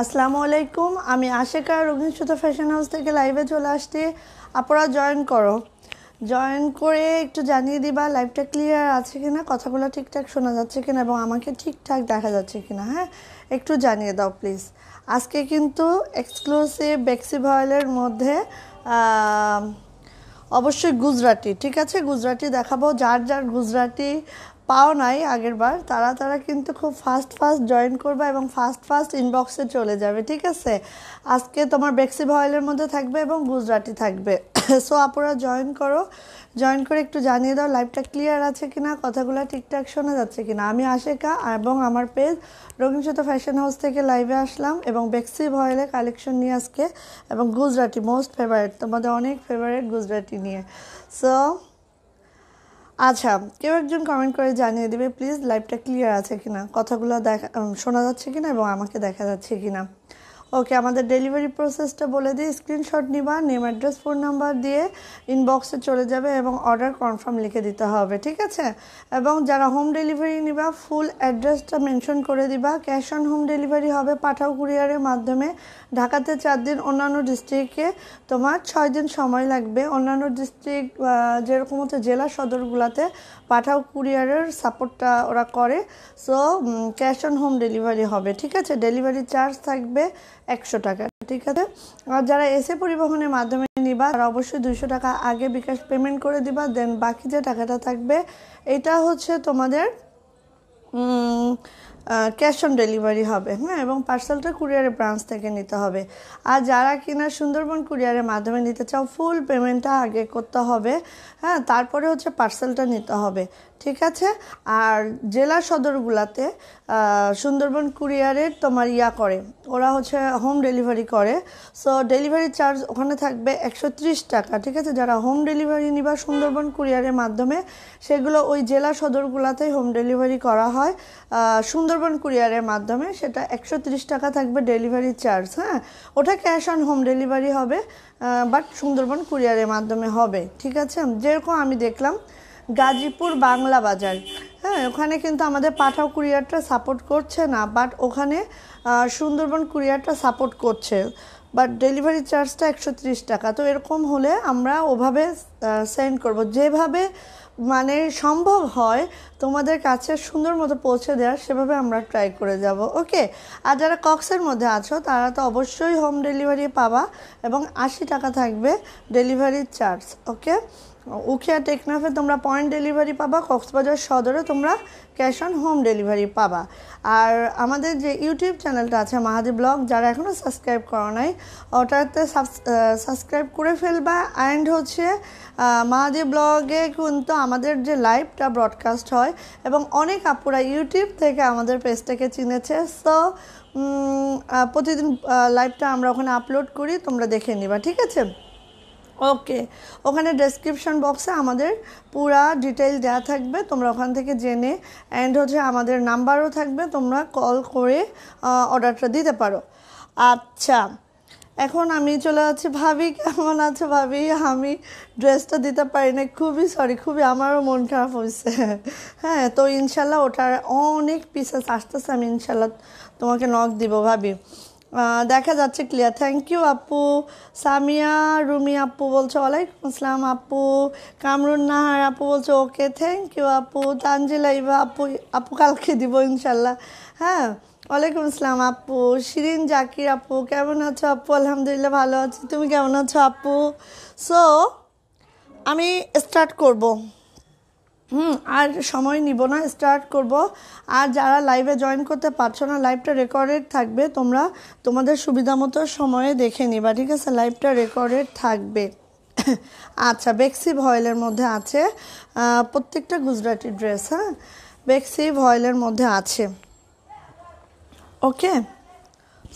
আসসালামুয়ালাইকুম আমি Ashika রঘুনসুতা fashion house থেকে লাইভে চলে আসছি আপনারা জয়েন করো জয়েন করে একটু জানিয়ে দিবা লাইভটা ক্লিয়ার আছে কিনা কথাগুলো ঠিকঠাক শোনা যাচ্ছে কিনা এবং আমাকে ঠিকঠাক দেখা যাচ্ছে কিনা হ্যাঁ একটু জানিয়ে দাও প্লিজ আজকে কিন্তু এক্সক্লুসিভ বেক্সি ভয়েলের মধ্যে অবশ্যই গুজরাটি ঠিক আছে গুজরাটি দেখাবো যার যার গুজরাটি पाओ नाई आगेर बार तारा तारा किन्तु खूब फास्ट फास्ट जॉइन करबा एवं फास्ट फास्ट इनबक्से चले जाबे ठीक आछे आज के तोमार बेक्सि भयेलेर मध्ये थाकबे एवं गुजराटी थाकबे सो आपनारा जॉइन करो जॉइन करे एकटु जानिये दाओ लाइवटा क्लियर आछे किना कथागुलो ठीकठाक शोना जाच्छे किना आमी आशिका एवं आमार पेज रघुनसुता फैशन हाउस थेके लाइवे आसलाम एवं बेक्सि भयेले कलेक्शन निये आजके एवं गुजराटी मोस्ट फेभारेट तोमादेर अनेक फेभारेट गुजराटी निये सो अच्छा क्यों एक जन कमेंट करे जानिए दिबे प्लिज लाइवटा क्लियर आछे किना कथागुलो देखा शोना जाच्छे किना एबं आमाके देखा जाच्छे किना ओके आमादेर डेलिवरी प्रोसेसटा बोले दिई स्क्रीनशट निबा नेम एड्रेस फोन नम्बर दिए इनबक्से चले जाबे एबं अर्डार कनफार्म लिखे दिते होबे ठीक आछे एबं जारा होम डेलिवरी निबा फुल एड्रेसटा मेनशन करे दिबा कैश अन होम डेलिवरी होबे पाठाओ कुरियारेर माध्यमे ढाकाते 4 दिन अन्यान्य डिस्ट्रिक्टे तोमार 6 दिन समय लागबे अन्यान्य डिस्ट्रिक्ट जेरकम होच्छे जिला सदरगुलाते पाठाओ कुरियारेर सापोर्टटा ओरा करे so cash on home delivery होबे ठीक आछे डेलिवरी चार्ज थाकबे 100 টাকা ঠিক আছে আর যারা এসএ পরিবহনের মাধ্যমে নিবা তারা অবশ্যই 200 টাকা আগে বিকাশ পেমেন্ট করে দিবা দেন বাকি যে টাকাটা থাকবে এটা হচ্ছে তোমাদের ক্যাশ অন ডেলিভারি হবে হ্যাঁ এবং পার্সেলটা কুরিয়ারে ব্রাঞ্চ থেকে নিতে হবে আর যারা কিনা সুন্দরবন কুরিয়ারের মাধ্যমে নিতে চাও ফুল পেমেন্টটা আগে করতে হবে হ্যাঁ তারপরে হচ্ছে পার্সেলটা নিতে হবে ঠিক আছে আর জেলা সদরগুলাতে সুন্দরবন কুরিয়ারে তোমার ইয়া করে ওরা হচ্ছে হোম ডেলিভারি করে সো ডেলিভারি চার্জ ওখানে থাকবে 130 টাকা ঠিক আছে যারা হোম ডেলিভারি নিবা সুন্দরবন কুরিয়ারের মাধ্যমে সেগুলো ওই জেলা সদরগুলাতেই হোম ডেলিভারি করা হয় সুন্দরবন কুরিয়ারের মাধ্যমে সেটা 130 টাকা থাকবে ডেলিভারি চার্জ হ্যাঁ ওটা ক্যাশ অন হোম ডেলিভারি হবে বাট সুন্দরবন কুরিয়ারের মাধ্যমে হবে ঠিক আছে যেরকম আমি দেখলাম गाजीपुर बांगला बाजार हाँ ओखाने किन्तु आमादेर पाठाओ कुरियारटा सपोर्ट करछे ना बाट ओखाने सुंदरबन कुरियारटा सपोर्ट करछे बाट डेलिवरी चार्जटा 130 टाका तो एरकम होले आमरा ओभाबे सेंड करब जेभाबे माने सम्भव हय तोमादेर काछे सुंदर मतो पौঁছে देওয়ার সেভাবে আমরা ট্রাই করে যাব ओके আর যারা কক্সের মধ্যে আছো তারা তো অবশ্যই হোম ডেলিভারি পাবা এবং 80 টাকা থাকবে ডেলিভারি চার্জ ओके उखिया टेकनाफे तुम्हारा पॉइंट डेलिवरी पाबा कक्सबाजार सदरे तुम्हारा कैश ऑन होम डेलिवरी पाबा और आमादेर जे यूट्यूब चैनलटा आछे महादी ब्लग जारा एखोनो सबसक्राइब करो नाई ओटाते सबसक्राइब करे फेलबा एंड होच्छे महादी ब्लगे किन्तु आमादेर जे लाइवटा ब्रडकास्ट हय एबं अनेक आपुरा यूट्यूब थेके आमादेर पेजटाके चिनेछे सो प्रतिदिन लाइवटा आमरा ओखाने आपलोड करी तोमरा देखे निबा ठीक आछे ओके ओखाने डेस्क्रिप्शन बक्से आमादेर पूरा डिटेल देया थाकबे तोमरा ओखान थेके जेने एंड होच्छे आमादेर नाम्बारও थाकबे तोमरा कल करे अर्डारटा दिते पारो अच्छा एखोन आमी चले आछि भाभी केमन आछो भाभी आमी ड्रेसटा दिते पारि ना खूबई सरि खूबई आमारो मन खाराप हयेछे हाँ तो इनशाल्लाह ओटार अनेक पिसेस आसतेछे आमी इनशाल्लाह तोमाके नक दिब भाभी देखा जाच्छे क्लियर थैंक यू आपू सामिया रुमी आपू बोलछो वालेकुम असलाम आपू कामरुन नाहार आपू बोलछो ओके थैंक यू आपू तांजिला इबा आपू आपू कालके दिबो इंशाल्लाह हाँ वालेकुम असलाम आपू शिरीन जाकिर आपू केमन आछो आपू आलহামদুলিল্লাহ ভালো আছি তুমি কেমন আছো আপু সো আমি স্টার্ট করব और समय निब ना स्टार्ट करब और जरा लाइव जॉइन करते पारछो ना लाइवटा रेकर्डेड थाकबे तोमरा तोमादेर सुविधा मतो समय देखे निबा ठीक आछे लाइवटा रेकर्डेड थाकबे अच्छा बेक्सि भयेलेर मध्य आछे प्रत्येकटा गुजराटी ड्रेस हाँ बेक्सि भयेलेर मध्य आछे ओके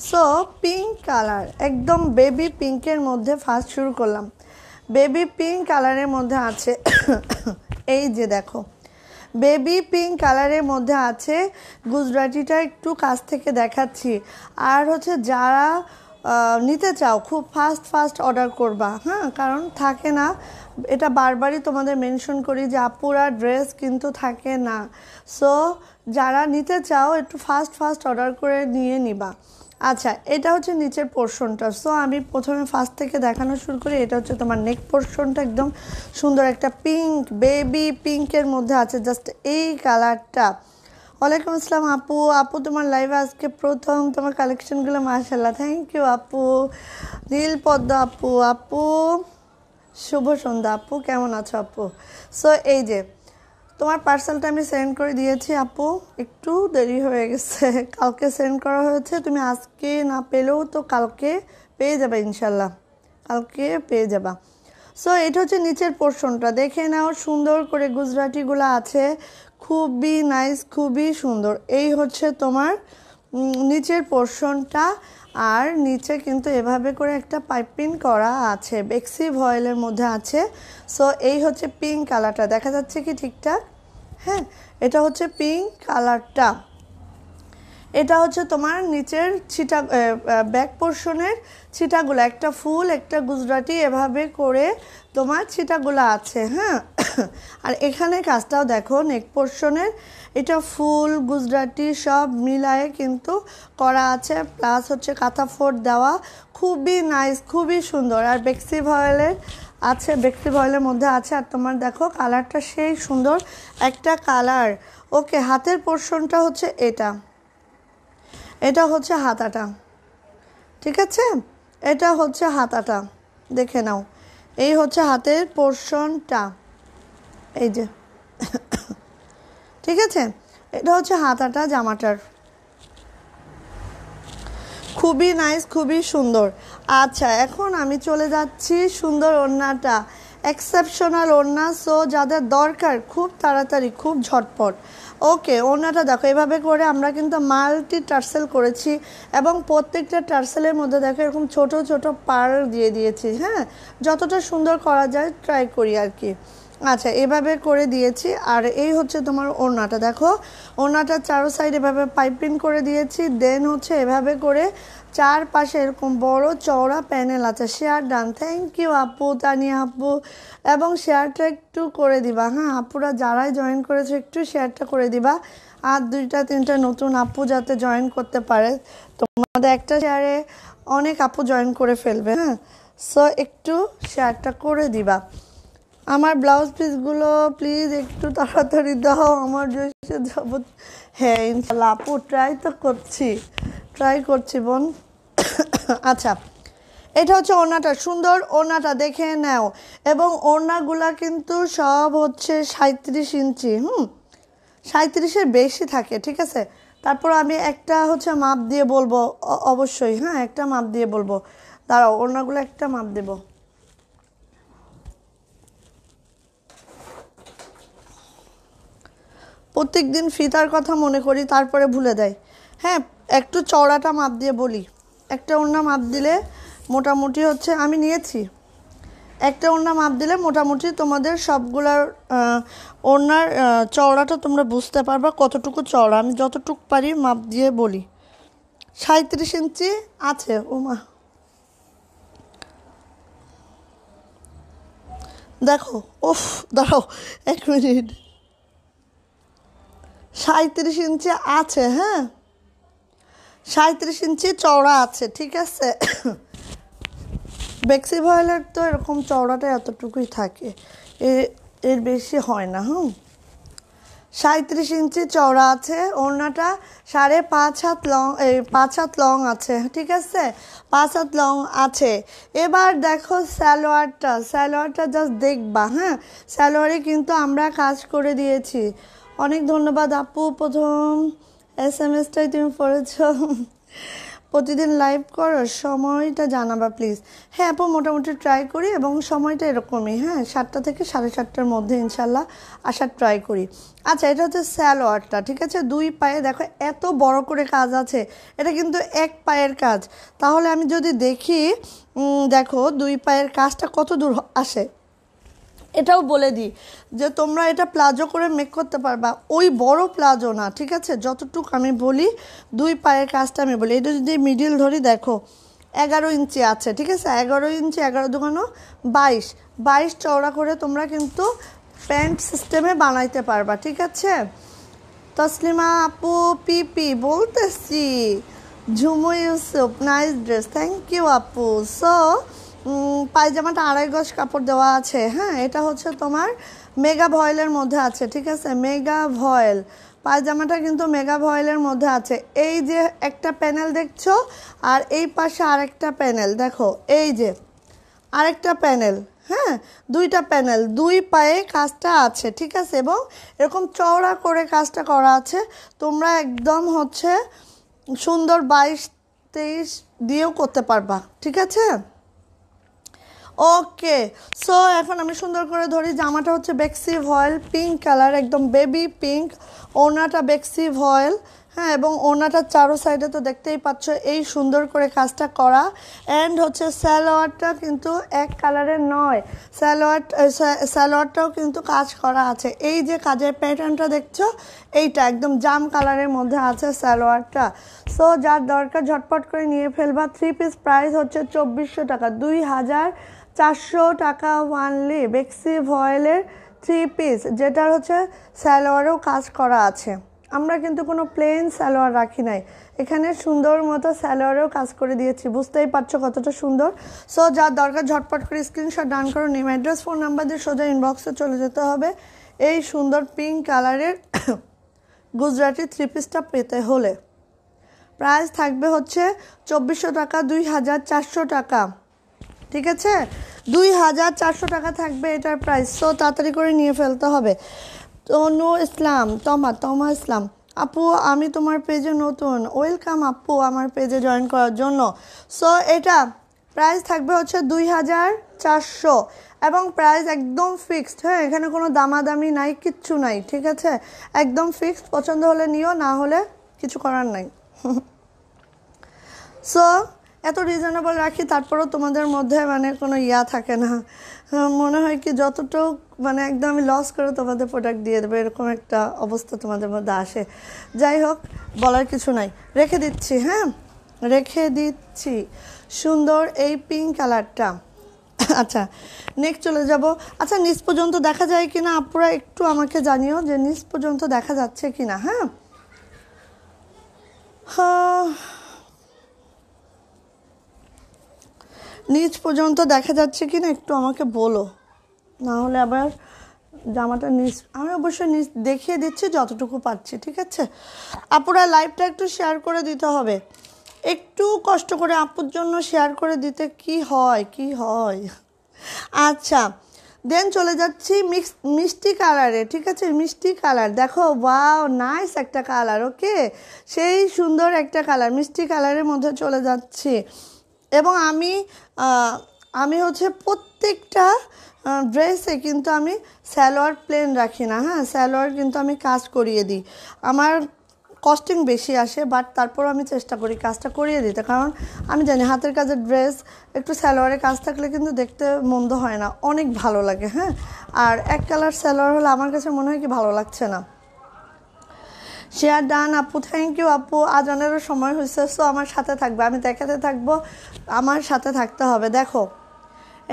सो पिंक कलर एकदम बेबी पिंकेर मध्य फार्स्ट शुरू करलाम बेबी पिंक कलरेर मध्य आछे এই যে দেখো বেবি পিঙ্ক কালারের মধ্যে আছে গুজরাটিটা একটু কাছ থেকে দেখাচ্ছি আর হচ্ছে যারা নিতে চাও খুব ফাস্ট ফাস্ট অর্ডার করবা হ্যাঁ কারণ থাকে না এটা বারবারই তোমাদের মেনশন করি যে আপুরা ড্রেস কিন্তু থাকে না সো যারা নিতে চাও একটু ফাস্ট ফাস্ট অর্ডার করে নিয়ে নিবা अच्छा এটা হচ্ছে নিচের পোরশনটা। সো আমি প্রথমে ফার্স্ট থেকে দেখানো শুরু করি। এটা হচ্ছে তোমার নেক পোরশনটা, একদম সুন্দর একটা পিঙ্ক বেবি পিঙ্কের মধ্যে আছে জাস্ট এই কালারটা। ওয়ালাইকুম আসসালাম আপু, আপু তোমার লাইভে আজকে প্রথম, তোমার কালেকশনগুলো মাশাআল্লাহ। থ্যাংক ইউ আপু। নীল পদ্মা আপু, আপু শুভ সন্ধ্যা আপু, কেমন আছো আপু? সো এই যে তোমার পার্সেলটা আমি সেন্ড করে দিয়েছি আপু, একটু দেরি হয়ে গেছে, কালকে সেন্ড করা হয়েছে। তুমি আজকে না পেলেও তো কালকে পেয়ে যাবে ইনশাল্লাহ, কালকে পেয়ে যাবা। সো এটা হচ্ছে নিচের পোর্শনটা, দেখে নাও সুন্দর করে গুজরাটিগুলো আছে, খুবই নাইস, খুবই সুন্দর। এই হচ্ছে তোমার নিচের পোর্শনটা, আর নিচে কিন্তু এভাবে করে একটা পাইপিং করা আছে, বেক্সি ভয়েলের মধ্যে আছে। সো এই হচ্ছে পিঙ্ক কালারটা, দেখা যাচ্ছে কি ঠিকঠাক? হ্যাঁ, এটা হচ্ছে পিঙ্ক কালারটা। এটা হচ্ছে তোমার নিচের ছিটা, ব্যাক পোর্শনের ছিটাগুলো, একটা ফুল একটা গুজরাটি এভাবে করে তোমার ছিটাগুলো আছে। হ্যাঁ, আর এখানে কাজটাও দেখো নেক পোর্শনের, এটা ফুল গুজরাটি সব মিলায়ে কিন্তু করা আছে, প্লাস হচ্ছে কাঁথা ফোর দেওয়া, খুবই নাইস, খুবই সুন্দর। আর বেক্সি ভয়েলের আছে, বেক্সি ভয়েলের মধ্যে আছে। আর তোমার দেখো কালারটা সেই সুন্দর একটা কালার। ওকে, হাতের পোর্শনটা হচ্ছে এটা, এটা হচ্ছে হাতাটা, ঠিক আছে? এটা হচ্ছে হাতাটা, দেখে নাও। এই হচ্ছে হাতের পোর্শনটা, এই যে, ঠিক আছে? এটা হচ্ছে হাতাটা জামাটার, খুবই নাইস, খুবই সুন্দর। আচ্ছা, এখন আমি চলে যাচ্ছি সুন্দর ওড়নাটা, এক্সেপশনাল ওড়না। সো যাদের দরকার খুব তাড়াতাড়ি, খুব ঝটপট। ওকে, ওড়নাটা দেখো এভাবে করে আমরা কিন্তু মাল্টি টার্সেল করেছি, এবং প্রত্যেকটা টার্সেলের মধ্যে দেখো এরকম ছোট ছোট পার দিয়ে দিয়েছি। হ্যাঁ, যতটা সুন্দর করা যায় ট্রাই করি আর কি। আচ্ছা, এভাবে করে দিয়েছি। আর এই হচ্ছে তোমার ওড়নাটা, দেখো ওড়নাটা চারো সাইড এভাবে পাইপিং করে দিয়েছি। দেন হচ্ছে এভাবে করে চারপাশে এরকম বড় চওড়া প্যানেল আছে। শেয়ার ডান, থ্যাংক ইউ আপু, তানিয়া আপু, এবং শেয়ারটা একটু করে দিবা। হ্যাঁ আপুরা যারাই জয়েন করেছে একটু শেয়ারটা করে দিবা, আর 2-3টা নতুন আপু যাতে জয়েন করতে পারে। তোমাদের একটা শেয়ারে অনেক আপু জয়েন করে ফেলবে। হ্যাঁ, সো একটু শেয়ারটা করে দিবা। আমার ব্লাউজ পিসগুলো প্লিজ একটু তাড়াতাড়ি দাও, আমার জয়েসে যাব। হ্যাঁ ইনশাল্লাহ আপু, ট্রাই তো করছি, ট্রাই করছি বোন। আচ্ছা, এটা হচ্ছে ওড়নাটা, সুন্দর ওড়নাটা দেখে নাও। এবং ওড়নাগুলা কিন্তু সব হচ্ছে 37 ইঞ্চি, 37-এর বেশি থাকে, ঠিক আছে? তারপর আমি একটা হচ্ছে মাপ দিয়ে বলবো অবশ্যই। হ্যাঁ, একটা মাপ দিয়ে বলবো, দাঁড়াও ওড়নাগুলো একটা মাপ দেবো। প্রত্যেক দিন ফিতার কথা মনে করি, তারপরে ভুলে দেয়। হ্যাঁ, একটু চওড়াটা মাপ দিয়ে বলি। একটা ওড়না মাপ দিলে মোটামুটি হচ্ছে, আমি নিয়েছি একটা ওড়না মাপ দিলে মোটামুটি তোমাদের সবগুলার ওড়নার চওড়াটা তোমরা বুঝতে পারবা কতটুকু চওড়া। আমি যতটুকু পারি মাপ দিয়ে বলি। 37 ইঞ্চি আছে। ওমা দেখো, ওফ দাঁড়াও 1 মিনিট, 37 ইঞ্চি আছে। হ্যাঁ, 37 ইঞ্চি চওড়া আছে, ঠিক আছে? বেক্সি ভয়েলের তো এরকম চওড়াটা এতটুকুই থাকে, এর বেশি হয় না। হুম, 37 ইঞ্চি চওড়া আছে। ওড়নাটা 5.5 হাত লং, 5 হাত লং আছে, ঠিক আছে? 5 হাত লং আছে। এবার দেখো সালোয়ারটা, সালোয়ারটা জাস্ট দেখবা। হ্যাঁ, সালোয়ারে কিন্তু আমরা কাজ করে দিয়েছি। অনেক ধন্যবাদ আপু, প্রথম SMS-টাই তুমি পড়েছ। প্রতিদিন লাইভ করো, সময়টা জানাবা প্লিজ। হ্যাঁ আপু, মোটামুটি ট্রাই করি, এবং সময়টা এরকমই। হ্যাঁ, 7টা থেকে 7:30টার মধ্যে ইনশাল্লাহ আসার ট্রাই করি। আচ্ছা, এটা হচ্ছে স্যালোয়ারটা, ঠিক আছে? 2 পায়ে দেখো এত বড় করে কাজ আছে, এটা কিন্তু 1 পায়ের কাজ। তাহলে আমি যদি দেখি, দেখো 2 পায়ের কাজটা কত দূর আসে। এটাও বলে দিই যে তোমরা এটা প্লাজো করে মেক করতে পারবা, ওই বড় প্লাজো না, ঠিক আছে? যতটুকু আমি বলি 2 পায়ের কাজটা আমি বলি। এটা যদি মিডিল ধরি, দেখো 11 ইঞ্চি আছে, ঠিক আছে? 11 ইঞ্চি, 11 দুগুণ 22 চওড়া করে তোমরা কিন্তু প্যান্ট সিস্টেমে বানাইতে পারবা, ঠিক আছে? তসলিমা আপু পিপি বলতেছি, झुमु यूज सोप नाइस ड्रेस थैंक यू आपू। सो पायजामाटा आढ़ाई गज कपड़ देवा आछे। हाँ एटा होच्छे तोमार मेगा भयेलर मध्य आछे। ठीक आछे मेगा भयेल पायजामाटा किन्तु मेगा भयेलर मध्य आछे। एई जे एकटा पैनल देखछो आर एई पाशे आरेकटा पैनल देखो एई जे आरेकटा पैनल। हाँ दुईटा पैनल दुई पाए काजटा आछे। ठीक आछे एबं एरकम चौड़ा करे काजटा करा आछे। तोमरा एकदम होच्छे सुंदर 22-23 दिए करते पारबा। ठीक आछे ओके। सो एखन आमी सुंदर करे धरी जामाटा होच्छे बेक्सी भयेल पिंक कलर एकदम बेबी पिंक ओनाटा बेक्सी भयेल। हाँ एबं ओनाटा चारो साइडे तो देखतेई पाच्छो एई सुंदर करे काजटा करा। एंड होच्छे सालोयारटा किन्तु एक कालारेर नय सालोयारटाओ किन्तु काज करा आछे। एई जे काजेर पैटार्नटा देखछो एइटा एकदम जाम कालारेर मध्ये आछे सालोयारटा। सो जार दरकार झटपट करे निये फेलबा। थ्री पिस प्राइस होच्छे 2400 टाका 2400 टाका ओनलि। बेक्सी भयेलेर थ्री पिस जेटार होच्छे सालोयारेও काज करा आछे। आमरा किन्तु कोनो प्लेन सालोयार राखी नाई एखाने सुंदर मतो सालोयारेও काज करे दिएछि। बुझतेई पारछो कतटा सुंदर। सो जार दरकार झटपट करे स्क्रीनशट डाउन करो नेम एड्रेस फोन नम्बर दिए सोजा इनबक्से चले जेते होबे। एई सुंदर पिंक कालारेर गुजराटी थ्री पिसटा पेते होले प्राइस थाकबे होच्छे 2400 टाका 2400 टाका। ठीक आछे 2400 टाका थाकबे एटार प्राइस। सो ताड़ाताड़ि करे निये फेलते होबे। तनु इस्लाम तमा तमा इस्लाम আপু আমি তোমার পেজে নতুন ওয়েলকাম আপু আমার পেজে জয়েন করার জন্য। সো এটা প্রাইস থাকবে হচ্ছে 2400 এবং প্রাইস একদম ফিক্সড। হ্যাঁ এখানে কোনো দামাদামি নাই কিচ্ছু নাই। ঠিক আছে একদম ফিক্সড পছন্দ হলে নিও না হলে কিছু করার নাই। সো এত রিজনেবল রাখি তারপরেও তোমাদের মধ্যে মানে কোনো ইয়া থাকে না মনে হয় কি যতটুকু মানে একদম লস করে তোমাদের প্রোডাক্ট দিয়ে দেব এরকম একটা অবস্থা তোমাদের মধ্যে আসে। যাই হোক বলার কিছু নাই রেখে দিচ্ছি। হ্যাঁ রেখে দিচ্ছি সুন্দর এই পিঙ্ক কালারটা। আচ্ছা নেক্সট চলে যাব। আচ্ছা নিচ পর্যন্ত দেখা যায় কিনা আপুরা একটু আমাকে জানিও যে নিচ পর্যন্ত দেখা যাচ্ছে কিনা। হ্যাঁ হ্যাঁ नीच पर्यन्त देखा जाच्छे कि ना एकटू आमाके बोलो ना होले आबार জামাটা নিচ আমি অবশ্য নিচ দেখিয়ে দিচ্ছি যতটুকু পাচ্ছি। ঠিক আছে আপুরা লাইভটা একটু শেয়ার করে দিতে হবে একটু কষ্ট করে আপুর জন্য শেয়ার করে দিতে কি হয়। আচ্ছা দেন চলে যাচ্ছি মিক্স মিষ্টি কালারে। ঠিক আছে মিষ্টি কালার দেখো ওয়াও নাইস একটা কালার। ওকে সেই সুন্দর একটা কালার মিষ্টি কালারের মধ্যে চলে যাচ্ছি এবং আমি হচ্ছে প্রত্যেকটা ড্রেসে কিন্তু আমি সালোয়ার প্লেন রাখি না। হ্যাঁ সালোয়ার কিন্তু আমি কাজ করিয়ে দিই আমার কস্টিং বেশি আসে বাট তারপর আমি চেষ্টা করি কাজটা করিয়ে দিতে কারণ আমি জানি হাতের কাজের ড্রেস একটু সালোয়ারে কাজ থাকলে কিন্তু দেখতে মন্দ হয় না অনেক ভালো লাগে। হ্যাঁ আর এক কালার সালোয়ার হলে আমার কাছে মনে হয় কি ভালো লাগছে না। शेयर डान आपू थैंक यू आपू आजानेरो समय होइछे। सो आमार साथे थाकबे आमी देखाते थाकबो आमार साथे थाकते होबे। देखो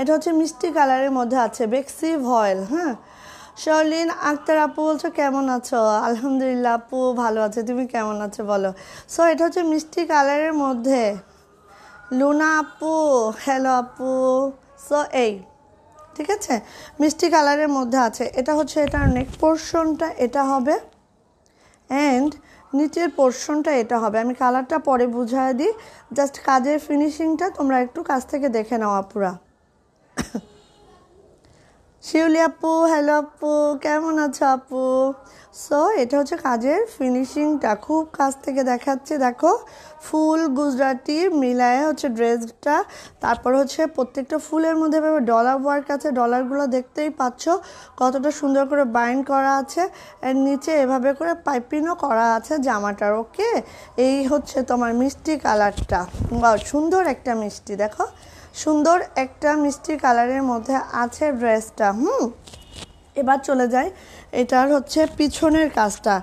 एटा होच्छे मिष्टी कालारेर मध्ये आछे बेक्सी भयेल। हाँ शर्लिन आक्तार आपू बोलछो केमन आछो आलহামদুলিল্লাহ আপু ভালো আছে তুমি কেমন আছো বলো। সো এটা হচ্ছে মিষ্টি কালারের মধ্যে লুনা আপু হ্যালো আপু। সো এই ঠিক আছে মিষ্টি কালারের মধ্যে আছে এটা হচ্ছে এটার নেক পোরশনটা এটা হবে एंड नीचे पोर्शनटा एटा होबे आमी कलरटा परे बुझाय दी जस्ट काजेर फिनिशिंगटा तोमरा एकटू काछ थेके देखे नाओ आपुरा। शिउली आपू हेलो आपू केमन आछो आपू। सो एटा होच्छे काजेर फिनिशिंगटा खूब काछ थेके देखाच्छि देखो फुल गुजराटी मिलाये होच्छे ड्रेसटा तारपर होच्छे प्रत्येकटा फुलेर मध्ये एभाबे डलार वार्क आछे डलारगुलो देखतेई पाच्छो कतटा सुंदर करे बाइंड करा आछे एर नीचे एभाबे करे पाइपिंगও करा आछे জামাটার। ओके এই হচ্ছে তোমার মিষ্টি কালারটা। ওয়াও সুন্দর একটা মিষ্টি দেখো সুন্দর একটা মিষ্টি কালারের মধ্যে আছে ড্রেসটা। এবার চলে যাই এটার হচ্ছে পিছনের কাজটা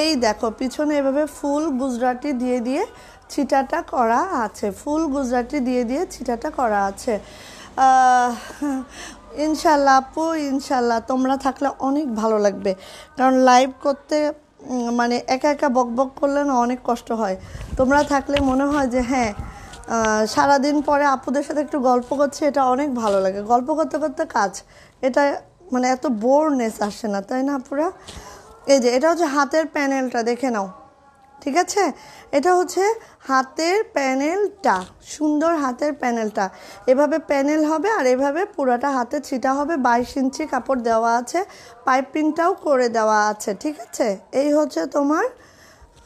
এই দেখো পিছনে এভাবে ফুল গুজরাটি দিয়ে দিয়ে ছিটাটা করা আছে ফুল গুজরাটি দিয়ে দিয়ে ছিটাটা করা আছে। ইনশাআল্লাহ আপু ইনশাআল্লাহ তোমরা থাকলে অনেক ভালো লাগবে কারণ লাইভ করতে মানে একা একা বকবক করলে না অনেক কষ্ট হয়। তোমরা থাকলে মনে হয় যে হ্যাঁ সারাদিন পরে আপুদের সাথে একটু গল্প করছে, এটা অনেক ভালো লাগে। গল্প করতে করতে কাজ, এটা মানে এত বোরনেস আসে না, তাই না আপুরা? এই যে এটা হচ্ছে হাতের প্যানেলটা, দেখে নাও, ঠিক আছে? এটা হচ্ছে হাতের প্যানেলটা, সুন্দর হাতের প্যানেলটা এভাবে প্যানেল হবে আর এভাবে পুরাটা হাতে ছিটা হবে। 22 ইঞ্চি কাপড় দেওয়া আছে, পাইপিংটাও করে দেওয়া আছে, ঠিক আছে? এই হচ্ছে তোমার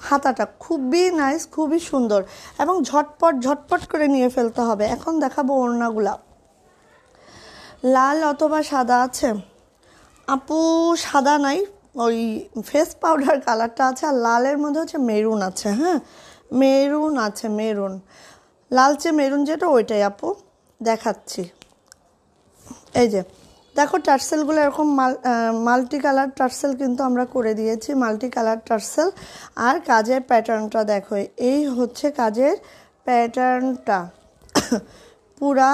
হাতাটা, খুবই নাইস, খুবই সুন্দর এবং ঝটপট ঝটপট করে নিয়ে ফেলতে হবে। এখন দেখাবো ওড়নাগুলা। লাল অথবা সাদা আছে আপু? সাদা নাই, ওই ফেস পাউডার কালারটা আছে, আর লালের মধ্যে হচ্ছে মেরুন আছে। হ্যাঁ মেরুন আছে, মেরুন, লালচে মেরুন যেটা, ওইটাই আপু দেখাচ্ছি। এই যে দেখো টার্সেলগুলো এরকম মাল্টি কালার টার্সেল কিন্তু আমরা করে দিয়েছি, মাল্টি কালার টার্সেল। আর কাজের প্যাটার্নটা দেখো, এই হচ্ছে কাজের প্যাটার্নটা। পুরা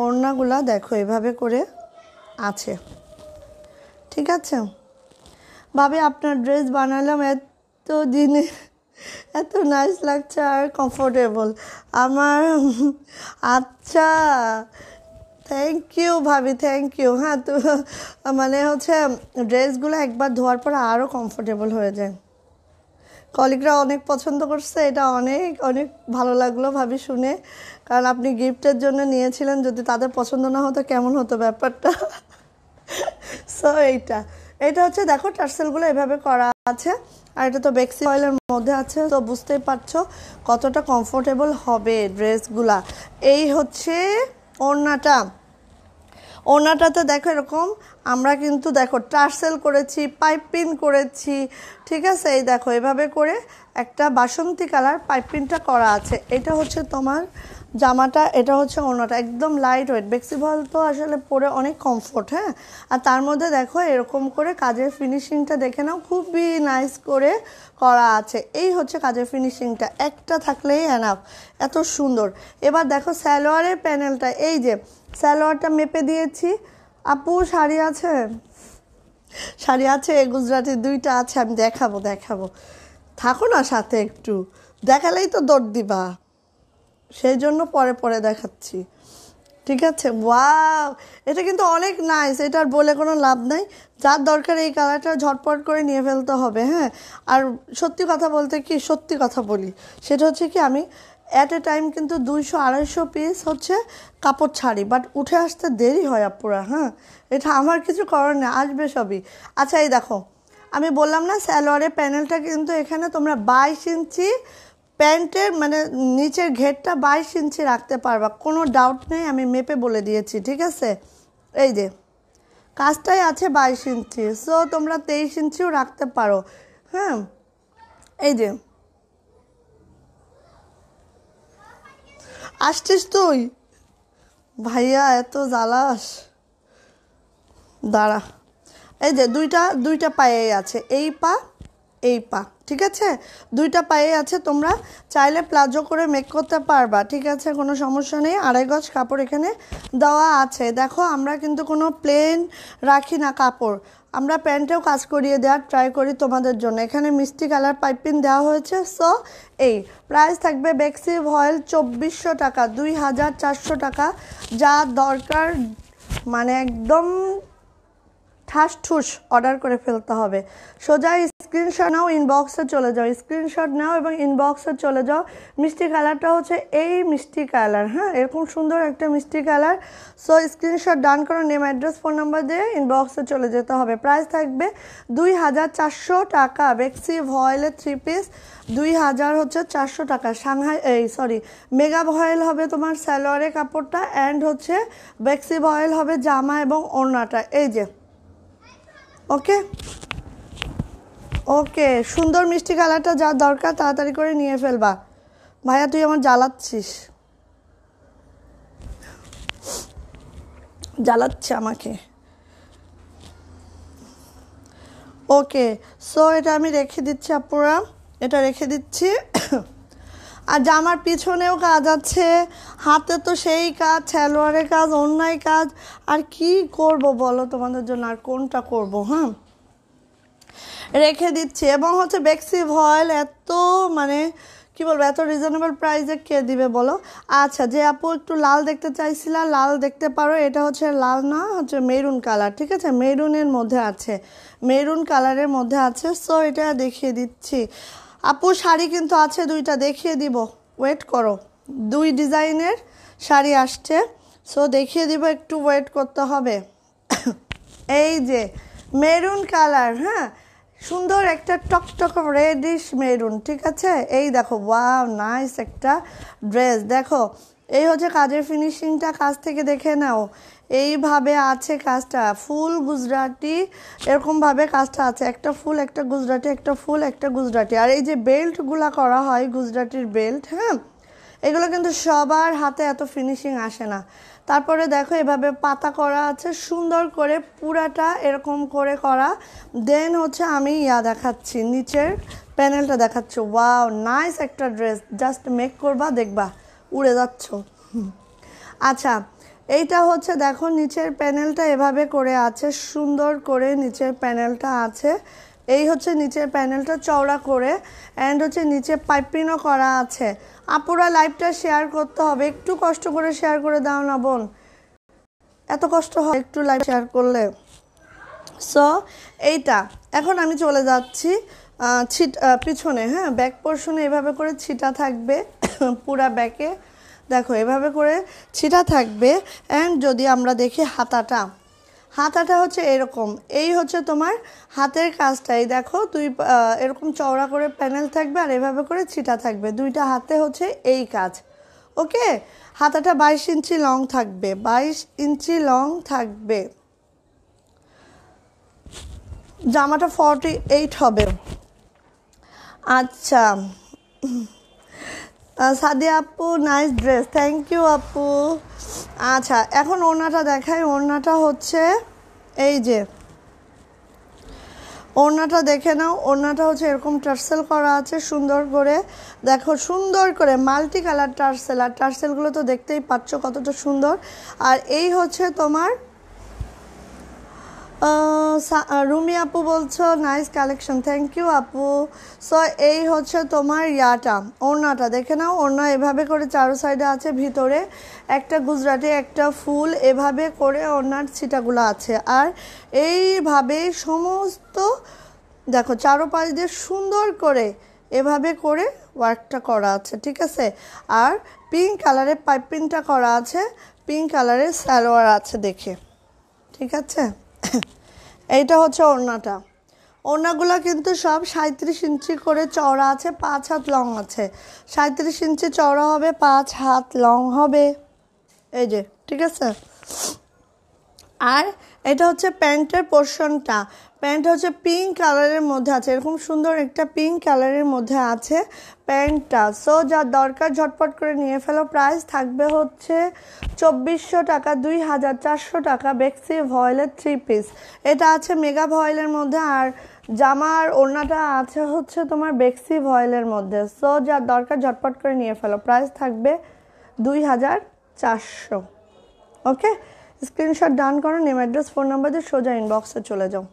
ওড়নাগুলা দেখো এভাবে করে আছে, ঠিক আছে? ভাবে আপনার ড্রেস বানালাম, এত দিনে এত নাইস লাগছে আর কমফোর্টেবল আমার। আচ্ছা থ্যাংক ইউ ভাবি, থ্যাংক ইউ। হ্যাঁ তো মানে হচ্ছে ড্রেসগুলো একবার ধোয়ার পর আরও কমফোর্টেবল হয়ে যায়। কলিগরা অনেক পছন্দ করছে, এটা অনেক অনেক ভালো লাগলো ভাবি শুনে, কারণ আপনি গিফটের জন্য নিয়েছিলেন। যদি তাদের পছন্দ না হতো কেমন হতো ব্যাপারটা। সো এইটা এটা হচ্ছে দেখো টার্সেলগুলো এভাবে করা আছে, আর এটা তো বেক্সি অয়েলের মধ্যে আছে, তো বুঝতেই পারছো কতটা কমফোর্টেবল হবে ড্রেসগুলা। এই হচ্ছে ওড়নাটা। ওড়নাটাতে দেখো এরকম আমরা কিন্তু দেখো টার্সেল করেছি, পাইপিন করেছি, ঠিক আছে? এই দেখো এভাবে করে একটা বাসন্তী কালার পাইপিনটা করা আছে। এটা হচ্ছে তোমার জামাটা, এটা হচ্ছে ওড়নাটা, একদম লাইট ওয়েট। বেক্সিবল তো আসলে পরে অনেক কমফোর্ট। হ্যাঁ আর তার মধ্যে দেখো এরকম করে কাজের ফিনিশিংটা দেখে নাও, খুবই নাইস করে করা আছে। এই হচ্ছে কাজের ফিনিশিংটা, একটা থাকলেই এনাফ, এত সুন্দর। এবার দেখো সালোয়ারের প্যানেলটা, এই যে সালোয়ারটা মেপে দিয়েছি। আপু শাড়ি আছে? শাড়ি আছে, গুজরাটি দুইটা আছে, আমি দেখাবো দেখাবো, থাকো না সাথে, একটু দেখালেই তো দৌড় দিবা, সেই জন্য পরে পরে দেখাচ্ছি, ঠিক আছে? ওয়াও এটা কিন্তু অনেক নাইস, এটার বলে কোনো লাভ নাই। যার দরকার এই কালারটা ঝটপট করে নিয়ে ফেলতে হবে। হ্যাঁ আর সত্যি কথা বলতে কি, সত্যি কথা বলি, সেটা হচ্ছে কি আমি অ্যাট এ টাইম কিন্তু 200-250 পিস হচ্ছে কাপড় ছাড়ি, বাট উঠে আসতে দেরি হয় আপুরা। হ্যাঁ এটা আমার কিছু করার না, আসবে সবই। আচ্ছা এই দেখো আমি বললাম না সালোয়ারের প্যানেলটা কিন্তু এখানে তোমরা 22 ইঞ্চি প্যান্টের মানে নিচের ঘেরটা 22 ইঞ্চি রাখতে পারবা, কোনো ডাউট নেই, আমি মেপে বলে দিয়েছি, ঠিক আছে? এই যে কাজটাই আছে 22 ইঞ্চি, সো তোমরা 23 ইঞ্চিও রাখতে পারো। হ্যাঁ এই যে আসছিস তুই ভাইয়া, এত জ্বালাস, দাঁড়া। এই যে দুইটা পায়ে আছে, এই পা এই পা, ঠিক আছে? দুইটা পায়ে আছে, তোমরা চাইলে প্লাজো করে মেক করতে পারবা, ঠিক আছে? কোনো সমস্যা নেই। 2.5 গজ কাপড় এখানে দেওয়া আছে। দেখো আমরা কিন্তু কোনো প্লেন রাখি না কাপড়, আমরা প্যান্টেও কাজ করিয়ে দেওয়ার ট্রাই করি তোমাদের জন্য। এখানে মিষ্টি কালার পাইপিন দেওয়া হয়েছে। সো এই প্রাইস থাকবে বেক্সি ভয়েল 2400 টাকা, 2400 টাকা। যা দরকার মানে একদম ঠাস ঠুস অর্ডার করে ফেলতে হবে। সোজা স্ক্রিনশট নাও, ইনবক্সে চলে যাও, স্ক্রিনশট নাও এবং ইনবক্সে চলে যাও। মিষ্টি কালারটা হচ্ছে এই মিষ্টি কালার। হ্যাঁ এরকম সুন্দর একটা মিষ্টি কালার। সো স্ক্রিনশট ডান করো, নেম অ্যাড্রেস ফোন নাম্বার দিয়ে ইনবক্সে চলে যেতে হবে। প্রাইস থাকবে 2400 টাকা, বেক্সি ভয়েলের 3 পিস 2000 হচ্ছে 400 টাকা। সাংহাই এই সরি মেগা ভয়েল হবে তোমার সালোয়ারের কাপড়টা, অ্যান্ড হচ্ছে বেক্সি ভয়েল হবে জামা এবং ওড়নাটা। এই যে ওকে ওকে সুন্দর মিষ্টি কালারটা, যা দরকার তাড়াতাড়ি করে নিয়ে ফেলবা। ভাইয়া তুই আমার জ্বালাচ্ছিস, জ্বালাচ্ছে আমাকে। ওকে সো এটা আমি রেখে দিচ্ছি আপুরা, এটা রেখে দিচ্ছি। আর জামার পিছনেও কাজ আছে, হাতে তো সেই কাজ, সালোয়ারের কাজ, অন্যায় কাজ, আর কি করব বলো তোমাদের জন্য, আর কোনটা করব? হ্যাঁ রেখে দিচ্ছি। এবং হচ্ছে বেক্সি ভয়েল এত মানে কি বলবো, এত রিজনেবল প্রাইসে কে দিবে বলো। আচ্ছা, যে আপু একটু লাল দেখতে চাইছিলা, লাল দেখতে পারো। এটা হচ্ছে লাল না, হচ্ছে মেরুন কালার, ঠিক আছে, মেরুনের মধ্যে আছে, মেরুন কালারের মধ্যে আছে। সো এটা দেখিয়ে দিচ্ছি আপু। শাড়ি কিন্তু আছে দুইটা, দেখিয়ে দিব, ওয়েট করো, দুই ডিজাইনের শাড়ি আসছে, সো দেখিয়ে দিব, একটু ওয়েট করতে হবে। এই যে মেরুন কালার, হ্যাঁ, সুন্দর একটা টকটক রেডিশ মেরুন, ঠিক আছে। এই দেখো, ওয়াও নাইস একটা ড্রেস। দেখো এই হচ্ছে কাজের ফিনিশিংটা, কাজ থেকে দেখে নাও, এইভাবে আছে কাজটা, ফুল গুজরাটি, এরকমভাবে কাজটা আছে, একটা ফুল একটা গুজরাটি, একটা ফুল একটা গুজরাটি। আর এই যে বেল্টগুলা করা হয় গুজরাটির বেল্ট, হ্যাঁ, এগুলো কিন্তু সবার হাতে এত ফিনিশিং আসে না। তারপরে দেখো এভাবে পাতা করা আছে সুন্দর করে, পুরাটা এরকম করে করা। দেন হচ্ছে আমি দেখাচ্ছি নিচের প্যানেলটা দেখাচ্ছি। ওয়াও নাইস একটা ড্রেস, জাস্ট মেক করবা, দেখবা উড়ে যাচ্ছ। আচ্ছা, এইটা হচ্ছে দেখো নিচের প্যানেলটা এভাবে করে আছে, সুন্দর করে নিচের প্যানেলটা আছে। এই হচ্ছে নিচের প্যানেলটা চওড়া করে, অ্যান্ড হচ্ছে নিচে পাইপিনও করা আছে। আপুরা লাইভটা শেয়ার করতে হবে, একটু কষ্ট করে শেয়ার করে দাও না বোন, এত কষ্ট হয় একটু লাইভ শেয়ার করলে। সো এইটা এখন আমি চলে যাচ্ছি পিছনে, হ্যাঁ, ব্যাক পোর্শনে এভাবে করে ছিটা থাকবে, পুরা ব্যাকে দেখো এভাবে করে ছিটা থাকবে। অ্যান্ড যদি আমরা দেখি হাতাটা, হাতাটা হচ্ছে এরকম, এই হচ্ছে তোমার হাতের কাজটাই দেখো, দুই এরকম চওড়া করে প্যানেল থাকবে আর এভাবে করে ছিটা থাকবে, দুইটা হাতে হচ্ছে এই কাজ। ওকে, হাতাটা 22 ইঞ্চি লং থাকবে, 22 ইঞ্চি লং থাকবে। জামাটা 48 হবে। আচ্ছা সাদিয়া আপু, নাইস ড্রেস, থ্যাংক ইউ আপু। আচ্ছা এখন ওড়নাটা দেখাই। ওড়নাটা হচ্ছে এই যে, ওড়নাটা দেখে নাও, ওড়নাটা হচ্ছে এরকম টার্সেল করা আছে সুন্দর করে, দেখো সুন্দর করে মাল্টি কালার টার্সেল, আর টার্সেলগুলো তো দেখতেই পাচ্ছ কতটা সুন্দর। আর এই হচ্ছে তোমার রুমি আপু বলছো নাইস কালেকশন, থ্যাংক ইউ আপু। সো এই হচ্ছে তোমার ওড়নাটা দেখে নাও, ওড়না এভাবে করে চারো সাইডে আছে, ভিতরে একটা গুজরাটে একটা ফুল, এভাবে করে ওড়নার ছিটাগুলো আছে। আর এইভাবে সমস্ত দেখো চারোপাশ দিয়ে সুন্দর করে এভাবে করে ওয়ার্কটা করা আছে, ঠিক আছে। আর পিঙ্ক কালারের পাইপিনটা করা আছে, পিঙ্ক কালারের সালোয়ার আছে দেখে, ঠিক আছে। এইটা হচ্ছে ওড়নাটা। ওড়নাগুলো কিন্তু সব 37 ইঞ্চি করে চওড়া আছে, 5 হাত লং আছে, 37 ইঞ্চি চওড়া হবে, 5 হাত লং হবে, এই যে, ঠিক আছে। আর এটা হচ্ছে প্যান্টের পোর্শনটা, প্যান্ট হচ্ছে পিঙ্ক কালারের মধ্যে আছে, এরকম সুন্দর একটা পিঙ্ক কালারের মধ্যে আছে প্যান্টটা। সো যার দরকার ঝটপট করে নিয়ে ফেলো। প্রাইস থাকবে হচ্ছে 2400 টাকা, 2400 টাকা, বেক্সি ভয়েলের 3 পিস। এটা আছে মেগা ভয়েলের মধ্যে, আর জামার ওড়নাটা আছে হচ্ছে তোমার বেক্সি ভয়েলের মধ্যে। সো যার দরকার ঝটপট করে নিয়ে ফেলো, প্রাইস থাকবে 2400। ওকে, স্ক্রিনশট ডান করো, নেম অ্যাড্রেস ফোন নাম্বার দিয়ে সোজা ইনবক্সে চলে যাও।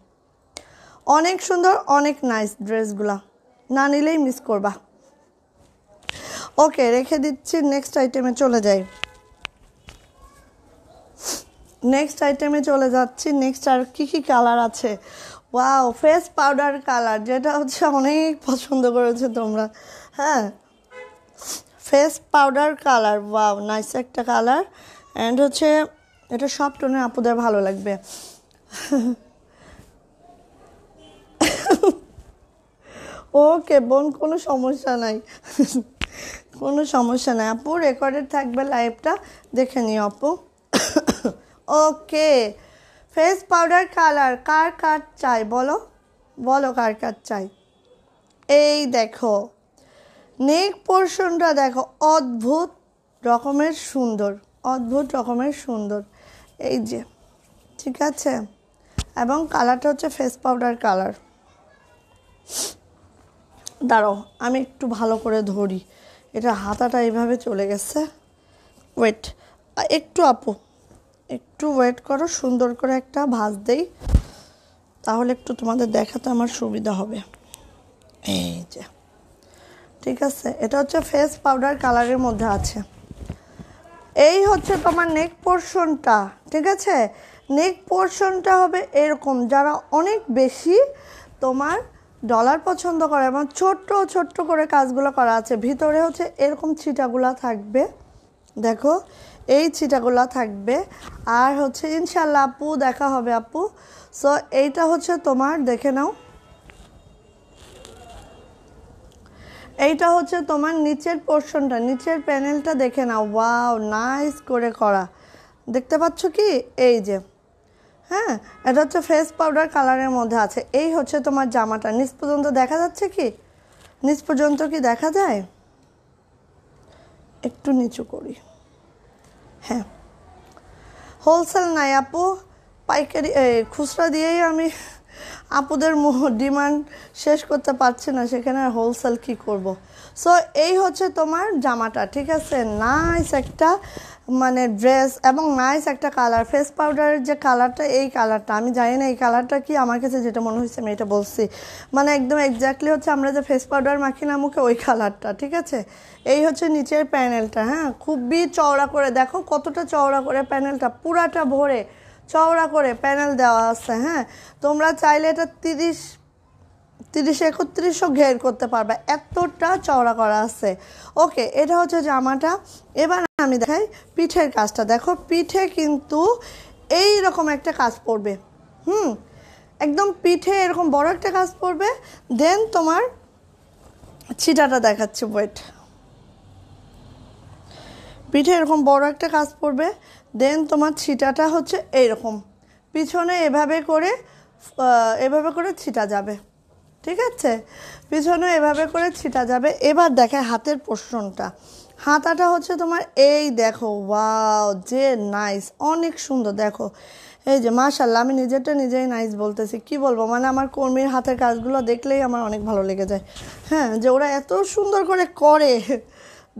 অনেক সুন্দর, অনেক নাইস ড্রেসগুলা, না নিলেই মিস করবা। ওকে, রেখে দিচ্ছি, নেক্সট আইটেমে চলে যাই। নেক্সট আইটেমে চলে যাচ্ছি। নেক্সট আর কী কী কালার আছে? ওয়াও, ফেস পাউডার কালার, যেটা হচ্ছে অনেক পছন্দ করেছে তোমরা, হ্যাঁ, face powder colour. Wow nice একটা কালার, অ্যান্ড হচ্ছে এটা সব টোনের আপুদের ভালো লাগবে। ওকে বোন, কোনো সমস্যা নাই, কোনো সমস্যা নাই আপু, রেকর্ডেড থাকবে, লাইভটা দেখে নিও আপু। ওকে, ফেস পাউডার কালার কার কার চাই বলো, বলো কার কার চাই। এই দেখো নেক পোর্শনটা দেখো, অদ্ভুত রকমের সুন্দর, অদ্ভুত রকমের সুন্দর, এই যে, ঠিক আছে। এবং কালারটা হচ্ছে ফেস পাউডার কালার। দাঁড়াও আমি একটু ভালো করে ধরি, এটা হাতাটা এইভাবে চলে গেছে, ওয়েট একটু আপু, একটু ওয়েট করো, সুন্দর করে একটা ভাঁজ দেই। তাহলে একটু তোমাদের দেখাতে আমার সুবিধা হবে। এই যে ঠিক আছে, এটা হচ্ছে ফেস পাউডার কালারের মধ্যে আছে। এই হচ্ছে তোমার নেক পোর্শনটা, ঠিক আছে। নেক পোর্শনটা হবে এরকম। যারা অনেক বেশি তোমার ডলার পছন্দ করে এবং ছোট্ট ছোট্ট করে কাজগুলো করা আছে, ভিতরে হচ্ছে এরকম ছিটাগুলা থাকবে, দেখো এই ছিটাগুলা থাকবে। আর হচ্ছে ইনশাল্লাহ আপু দেখা হবে আপু। সো এইটা হচ্ছে তোমার, দেখে নাও, এইটা হচ্ছে তোমার নিচের পোর্শনটা, নিচের প্যানেলটা দেখে নাও। ওয়াও, নাইস করে করা, দেখতে পাচ্ছ কি? এই যে, হ্যাঁ, এটা হচ্ছে ফেস পাউডার কালারের মধ্যে আছে। এই হচ্ছে তোমার জামাটা। নিচ পর্যন্ত দেখা যাচ্ছে কি? নিচ পর্যন্ত কি দেখা যায়? একটু নিচু করি। হ্যাঁ, হোলসেল নাই আপু, পাইকারি খুচরা দিয়েই আমি আপুদের ডিমান্ড শেষ করতে পারছি না, সেখানে হোলসেল কি করব। সো এই হচ্ছে তোমার জামাটা, ঠিক আছে। নাইস একটা মানে ড্রেস এবং নাইস একটা কালার। ফেস পাউডারের যে কালারটা, এই কালারটা আমি জানি না এই কালারটা কি, আমার কাছে যেটা মনে হয়েছে আমি এটা বলছি, মানে একদম এক্স্যাক্টলি হচ্ছে আমরা যে ফেস পাউডার মাখি না মুখে, ওই কালারটা, ঠিক আছে। এই হচ্ছে নিচের প্যানেলটা, হ্যাঁ, খুবই চওড়া করে, দেখো কতটা চওড়া করে প্যানেলটা, পুরাটা ভরে চওড়া করে প্যানেল দেওয়া আছে। হ্যাঁ, তোমরা চাইলে এটা 30-31 ঘের করতে পারবে, এতটা চওড়া করা আছে। ওকে, এটা হচ্ছে জামাটা। এবার আমি দেখাই পিঠের কাজটা। দেখো পিঠে কিন্তু এই রকম একটা কাজ পড়বে, একদম পিঠে এরকম বড় একটা কাজ পড়বে। দেন তোমার ছিটাটা দেখাচ্ছে, ওয়েট, পিঠে এরকম বড় একটা কাজ পড়বে। দেন তোমার ছিটাটা হচ্ছে এইরকম পিছনে এভাবে করে ছিটা যাবে, ঠিক আছে, পিছনে এভাবে করে ছিটা যাবে। এবার দেখে হাতের পোর্শনটা। হাতাটা হচ্ছে তোমার এই, দেখো, ওয়াও, যে নাইস, অনেক সুন্দর, দেখো এই যে, মাশাআল্লাহ। আমি নিজেরটা নিজেই নাইস বলতেছি, কি বলবো, মানে আমার কর্মীর হাতের কাজগুলো দেখলেই আমার অনেক ভালো লেগে যায়, হ্যাঁ, যে ওরা এত সুন্দর করে করে,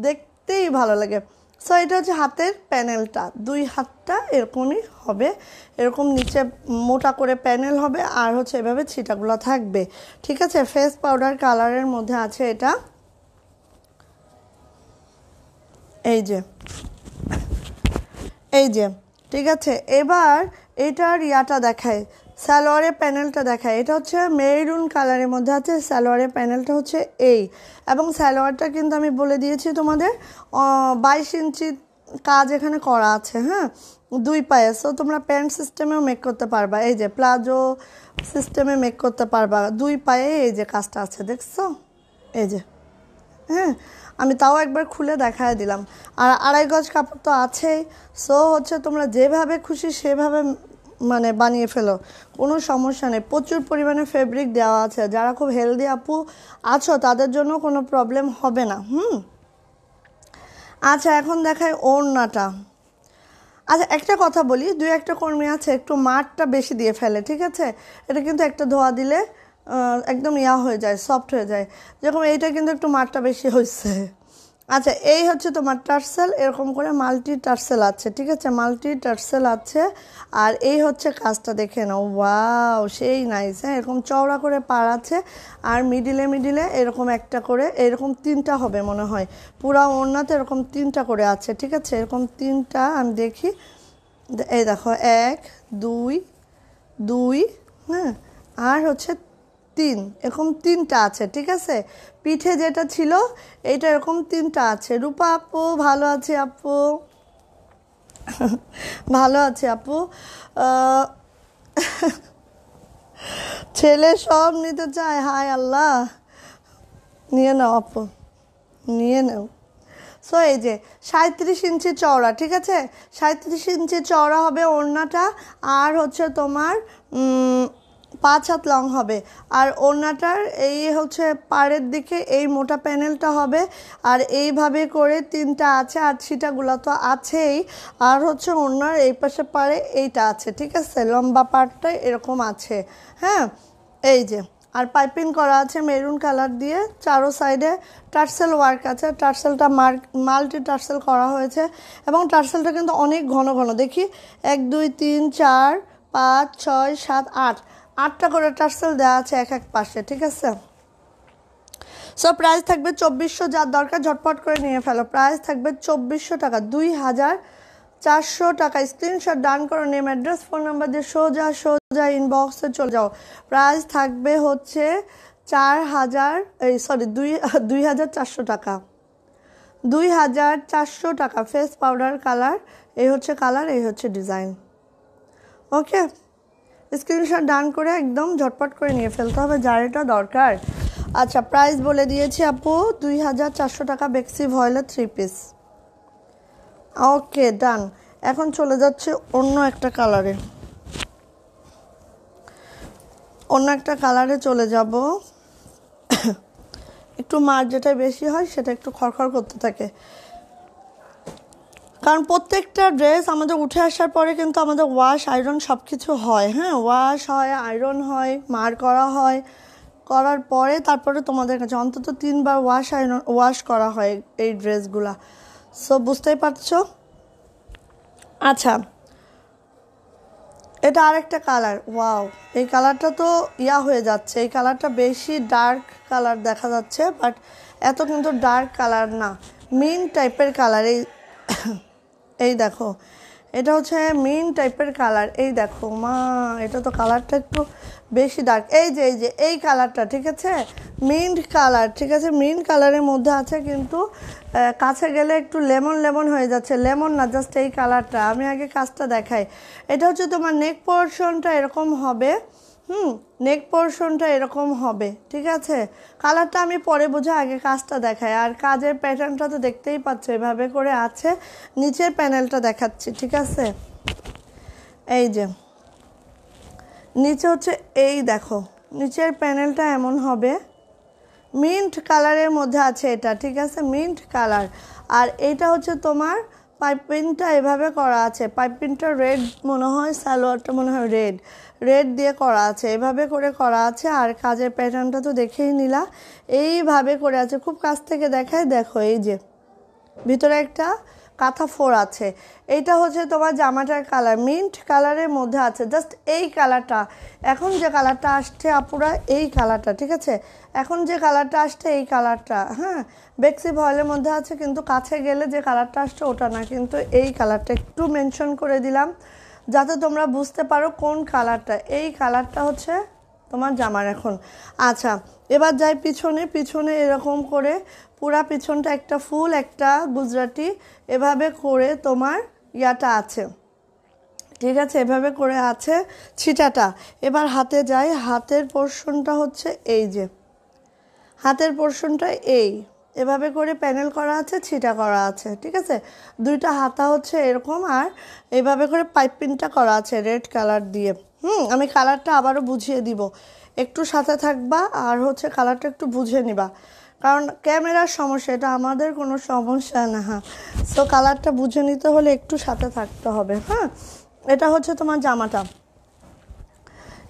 দেখতেই ভালো লাগে। সো এটা হচ্ছে হাতের প্যানেলটা, দুই হাতটা এরকমই হবে, এরকম নিচে মোটা করে প্যানেল হবে, আর হচ্ছে এভাবে ছিটাগুলো থাকবে, ঠিক আছে। ফেস পাউডার কালারের মধ্যে আছে এটা, এই যে, এই যে, ঠিক আছে। এবার এটার ইয়াটা দেখায়, সালোয়ারের প্যানেলটা দেখায়। এটা হচ্ছে মেরুন কালারের মধ্যে আছে, সালোয়ারের প্যানেলটা হচ্ছে এই, এবং সালোয়ারটা কিন্তু আমি বলে দিয়েছি তোমাদের 22 ইঞ্চি কাজ এখানে করা আছে, হ্যাঁ, দুই পায়ে। সো তোমরা প্যান্ট সিস্টেমেও মেক করতে পারবা, এই যে প্লাজো সিস্টেমে মেক করতে পারবা, দুই পায়ে এই যে কাজটা আছে, দেখছো, এই যে, হ্যাঁ, আমি তাও একবার খুলে দেখায় দিলাম। আর 2.5 গজ কাপড় তো আছেই। সো হচ্ছে তোমরা যেভাবে খুশি সেভাবে মানে বানিয়ে ফেলো, কোনো সমস্যা নেই। প্রচুর পরিমাণে ফেব্রিক দেওয়া আছে, যারা খুব হেলদি আপু আছো তাদের জন্য কোনো প্রবলেম হবে না। আচ্ছা, এখন দেখায় ওড়নাটা। আচ্ছা, একটা কথা বলি, দুই একটা কর্মী আছে একটু মাঠটা বেশি দিয়ে ফেলে, ঠিক আছে। এটা কিন্তু একটা ধোয়া দিলে একদম হয়ে যায়, সফট হয়ে যায়, যেরকম এইটা কিন্তু একটু মাঠটা বেশি হয়েছে। আচ্ছা, এই হচ্ছে তোমার টার্সেল, এরকম করে মাল্টি টার্সেল আছে, ঠিক আছে, মাল্টি টার্সেল আছে। আর এই হচ্ছে কাজটা, দেখে নাও, ওয়াও, সেই নাইস। হ্যাঁ, এরকম চওড়া করে পার আছে, আর মিডিলে এরকম একটা করে, এরকম 3টা হবে মনে হয়, পুরা ওড়নাতে এরকম 3টা করে আছে, ঠিক আছে, এরকম 3টা আমি দেখি, এই দেখো 1, 2, 2, হ্যাঁ, আর হচ্ছে 3, এরকম 3টা আছে, ঠিক আছে। পিঠে যেটা ছিল এইটা এরকম 3টা আছে। রূপা আপু ভালো আছে আপু, ভালো আছে আপু, ছেলে সব নিতে চায়, হায় আল্লাহ, নিয়ে নাও আপু, নিয়ে নাও। সো এই যে 37 ইঞ্চি চওড়া, ঠিক আছে, 37 ইঞ্চি চওড়া হবে ওড়নাটা, আর হচ্ছে তোমার 5 হাত লং হবে। আর ওড়নাটার এই হচ্ছে পাড়ের দিকে এই মোটা প্যানেলটা হবে, আর এইভাবে করে 3টা আছে, আর ছিটাগুলো তো আছেই, আর হচ্ছে ওড়নার এই পাশে পাড়ে এইটা আছে, ঠিক আছে, লম্বা পাড়টা এরকম আছে, হ্যাঁ, এই যে। আর পাইপিং করা আছে মেরুন কালার দিয়ে, চারো সাইডে টার্সেল ওয়ার্ক আছে, টার্সেলটা মাল্টি টার্সেল করা হয়েছে, এবং টার্সেলটা কিন্তু অনেক ঘন ঘন, দেখি 1, 2, 3, 4, 5, 6, 7, 8, आठटा करे টার্সেল দেওয়া আছে এক এক পাশে, ঠিক আছে। সো প্রাইস থাকবে 2400, যার দরকার ঝটপট করে নিয়ে ফেলো। প্রাইস থাকবে 2400 টাকা, 2400 টাকা। স্ক্রিনশট ডান করো, নেম অ্যাড্রেস ফোন নাম্বার দিয়ে সোজা সোজা ইনবক্সে চলে যাও। প্রাইস থাকবে হচ্ছে 2400 টাকা, 2400 টাকা। ফেস পাউডার কালার, এই হচ্ছে কালার, এই হচ্ছে ডিজাইন। ওকে, স্ক্রিনশট ডান করে একদম ঝটপট করে নিয়ে ফেলতে হবে যার এটা দরকার। আচ্ছা, প্রাইস বলে দিয়েছি আপু, 2400 টাকা, বেক্সি ভয়েলে 3 পিস। ওকে ডান। এখন চলে যাচ্ছে অন্য একটা কালারে, চলে যাব। একটু মার যেটা বেশি হয় সেটা একটু খড়খড় করতে থাকে, কারণ প্রত্যেকটা ড্রেস আমাদের উঠে আসার পরে কিন্তু আমাদের ওয়াশ আয়রন সব কিছু হয়। হ্যাঁ, ওয়াশ হয়, আয়রন হয়, মার করা হয়, করার পরে তারপরে তোমাদের কাছে অন্তত 3বার ওয়াশ করা হয় এই ড্রেসগুলা। সো বুঝতেই পারছো। আচ্ছা, এটা আরেকটা কালার। ওয়াও, এই কালারটা তো ইয়া হয়ে যাচ্ছে, এই কালারটা বেশি ডার্ক কালার দেখা যাচ্ছে, বাট এত কিন্তু ডার্ক কালার না, মিন টাইপের কালার। এই দেখো, এটা হচ্ছে মিন টাইপের কালার। এই দেখো মা, এটা তো কালারটা একটু বেশি ডার্ক। এই যে এই কালারটা, ঠিক আছে, মিন্ট কালার, ঠিক আছে। মিন্ট কালারের মধ্যে আছে কিন্তু কাছে গেলে একটু লেমন লেমন হয়ে যাচ্ছে। লেমন না, জাস্ট এই কালারটা। আমি আগে কাজটা দেখাই। এটা হচ্ছে তোমার নেক পোর্শনটা এরকম হবে, নেক পোর্শনটা এরকম হবে, ঠিক আছে। কালারটা আমি পরে বোঝা, আগে কাজটা দেখাই। আর কাজের প্যাটার্নটা তো দেখতেই পাচ্ছ, এভাবে করে আছে। নিচের প্যানেলটা দেখাচ্ছি, ঠিক আছে। এই যে নিচে হচ্ছে, এই দেখো নিচের প্যানেলটা এমন হবে, মিন্ট কালারের মধ্যে আছে এটা, ঠিক আছে, মিন্ট কালার। আর এটা হচ্ছে তোমার পাইপিনটা এভাবে করা আছে, পাইপিনটা রেড মনে হয়, সালোয়ারটা মনে হয় রেড দিয়ে করা আছে, এভাবে করে করা আছে। আর কাজের প্যাটার্নটা তো দেখেই নিলা, এইভাবে করে আছে। খুব কাছ থেকে দেখায়, দেখো এই যে ভিতরে একটা কাঁথা ফোর আছে। এইটা হচ্ছে তোমার জামাটার কালার, মিন্ট কালারের মধ্যে আছে, জাস্ট এই কালারটা। এখন যে কালারটা আসছে আপুরা, এই কালারটা, ঠিক আছে। হ্যাঁ, বেক্সি ভয়েলের মধ্যে আছে, কিন্তু কাছে গেলে যে কালারটা আসছে ওটা না, কিন্তু এই কালারটা একটু মেনশন করে দিলাম যাতে তোমরা বুঝতে পারো কোন কালারটা। এই কালারটা হচ্ছে তোমার জামার এখন। আচ্ছা, এবার যাই পিছনে। পিছনে এরকম করে পুরা পিছনটা একটা ফুল, একটা গুজরাটি, এভাবে করে তোমার ইয়াটা আছে, ঠিক আছে, এভাবে করে আছে ছিটাটা। এবার হাতে যাই, হাতের পোর্শনটা হচ্ছে এই যে, হাতের পোর্শনটা এই, এভাবে করে প্যানেল করা আছে, ছিটা করা আছে, ঠিক আছে। 2টা হাতা হচ্ছে এরকম, আর এভাবে করে পাইপিনটা করা আছে রেড কালার দিয়ে। আমি কালারটা আবারও বুঝিয়ে দিব, একটু সাথে থাকবা, আর হচ্ছে কালারটা একটু বুঝে নিবা, কারণ ক্যামেরার সমস্যা, এটা আমাদের কোনো সমস্যা না। সো কালারটা বুঝে নিতে হলে একটু সাথে থাকতে হবে। হ্যাঁ, এটা হচ্ছে তোমার জামাটা।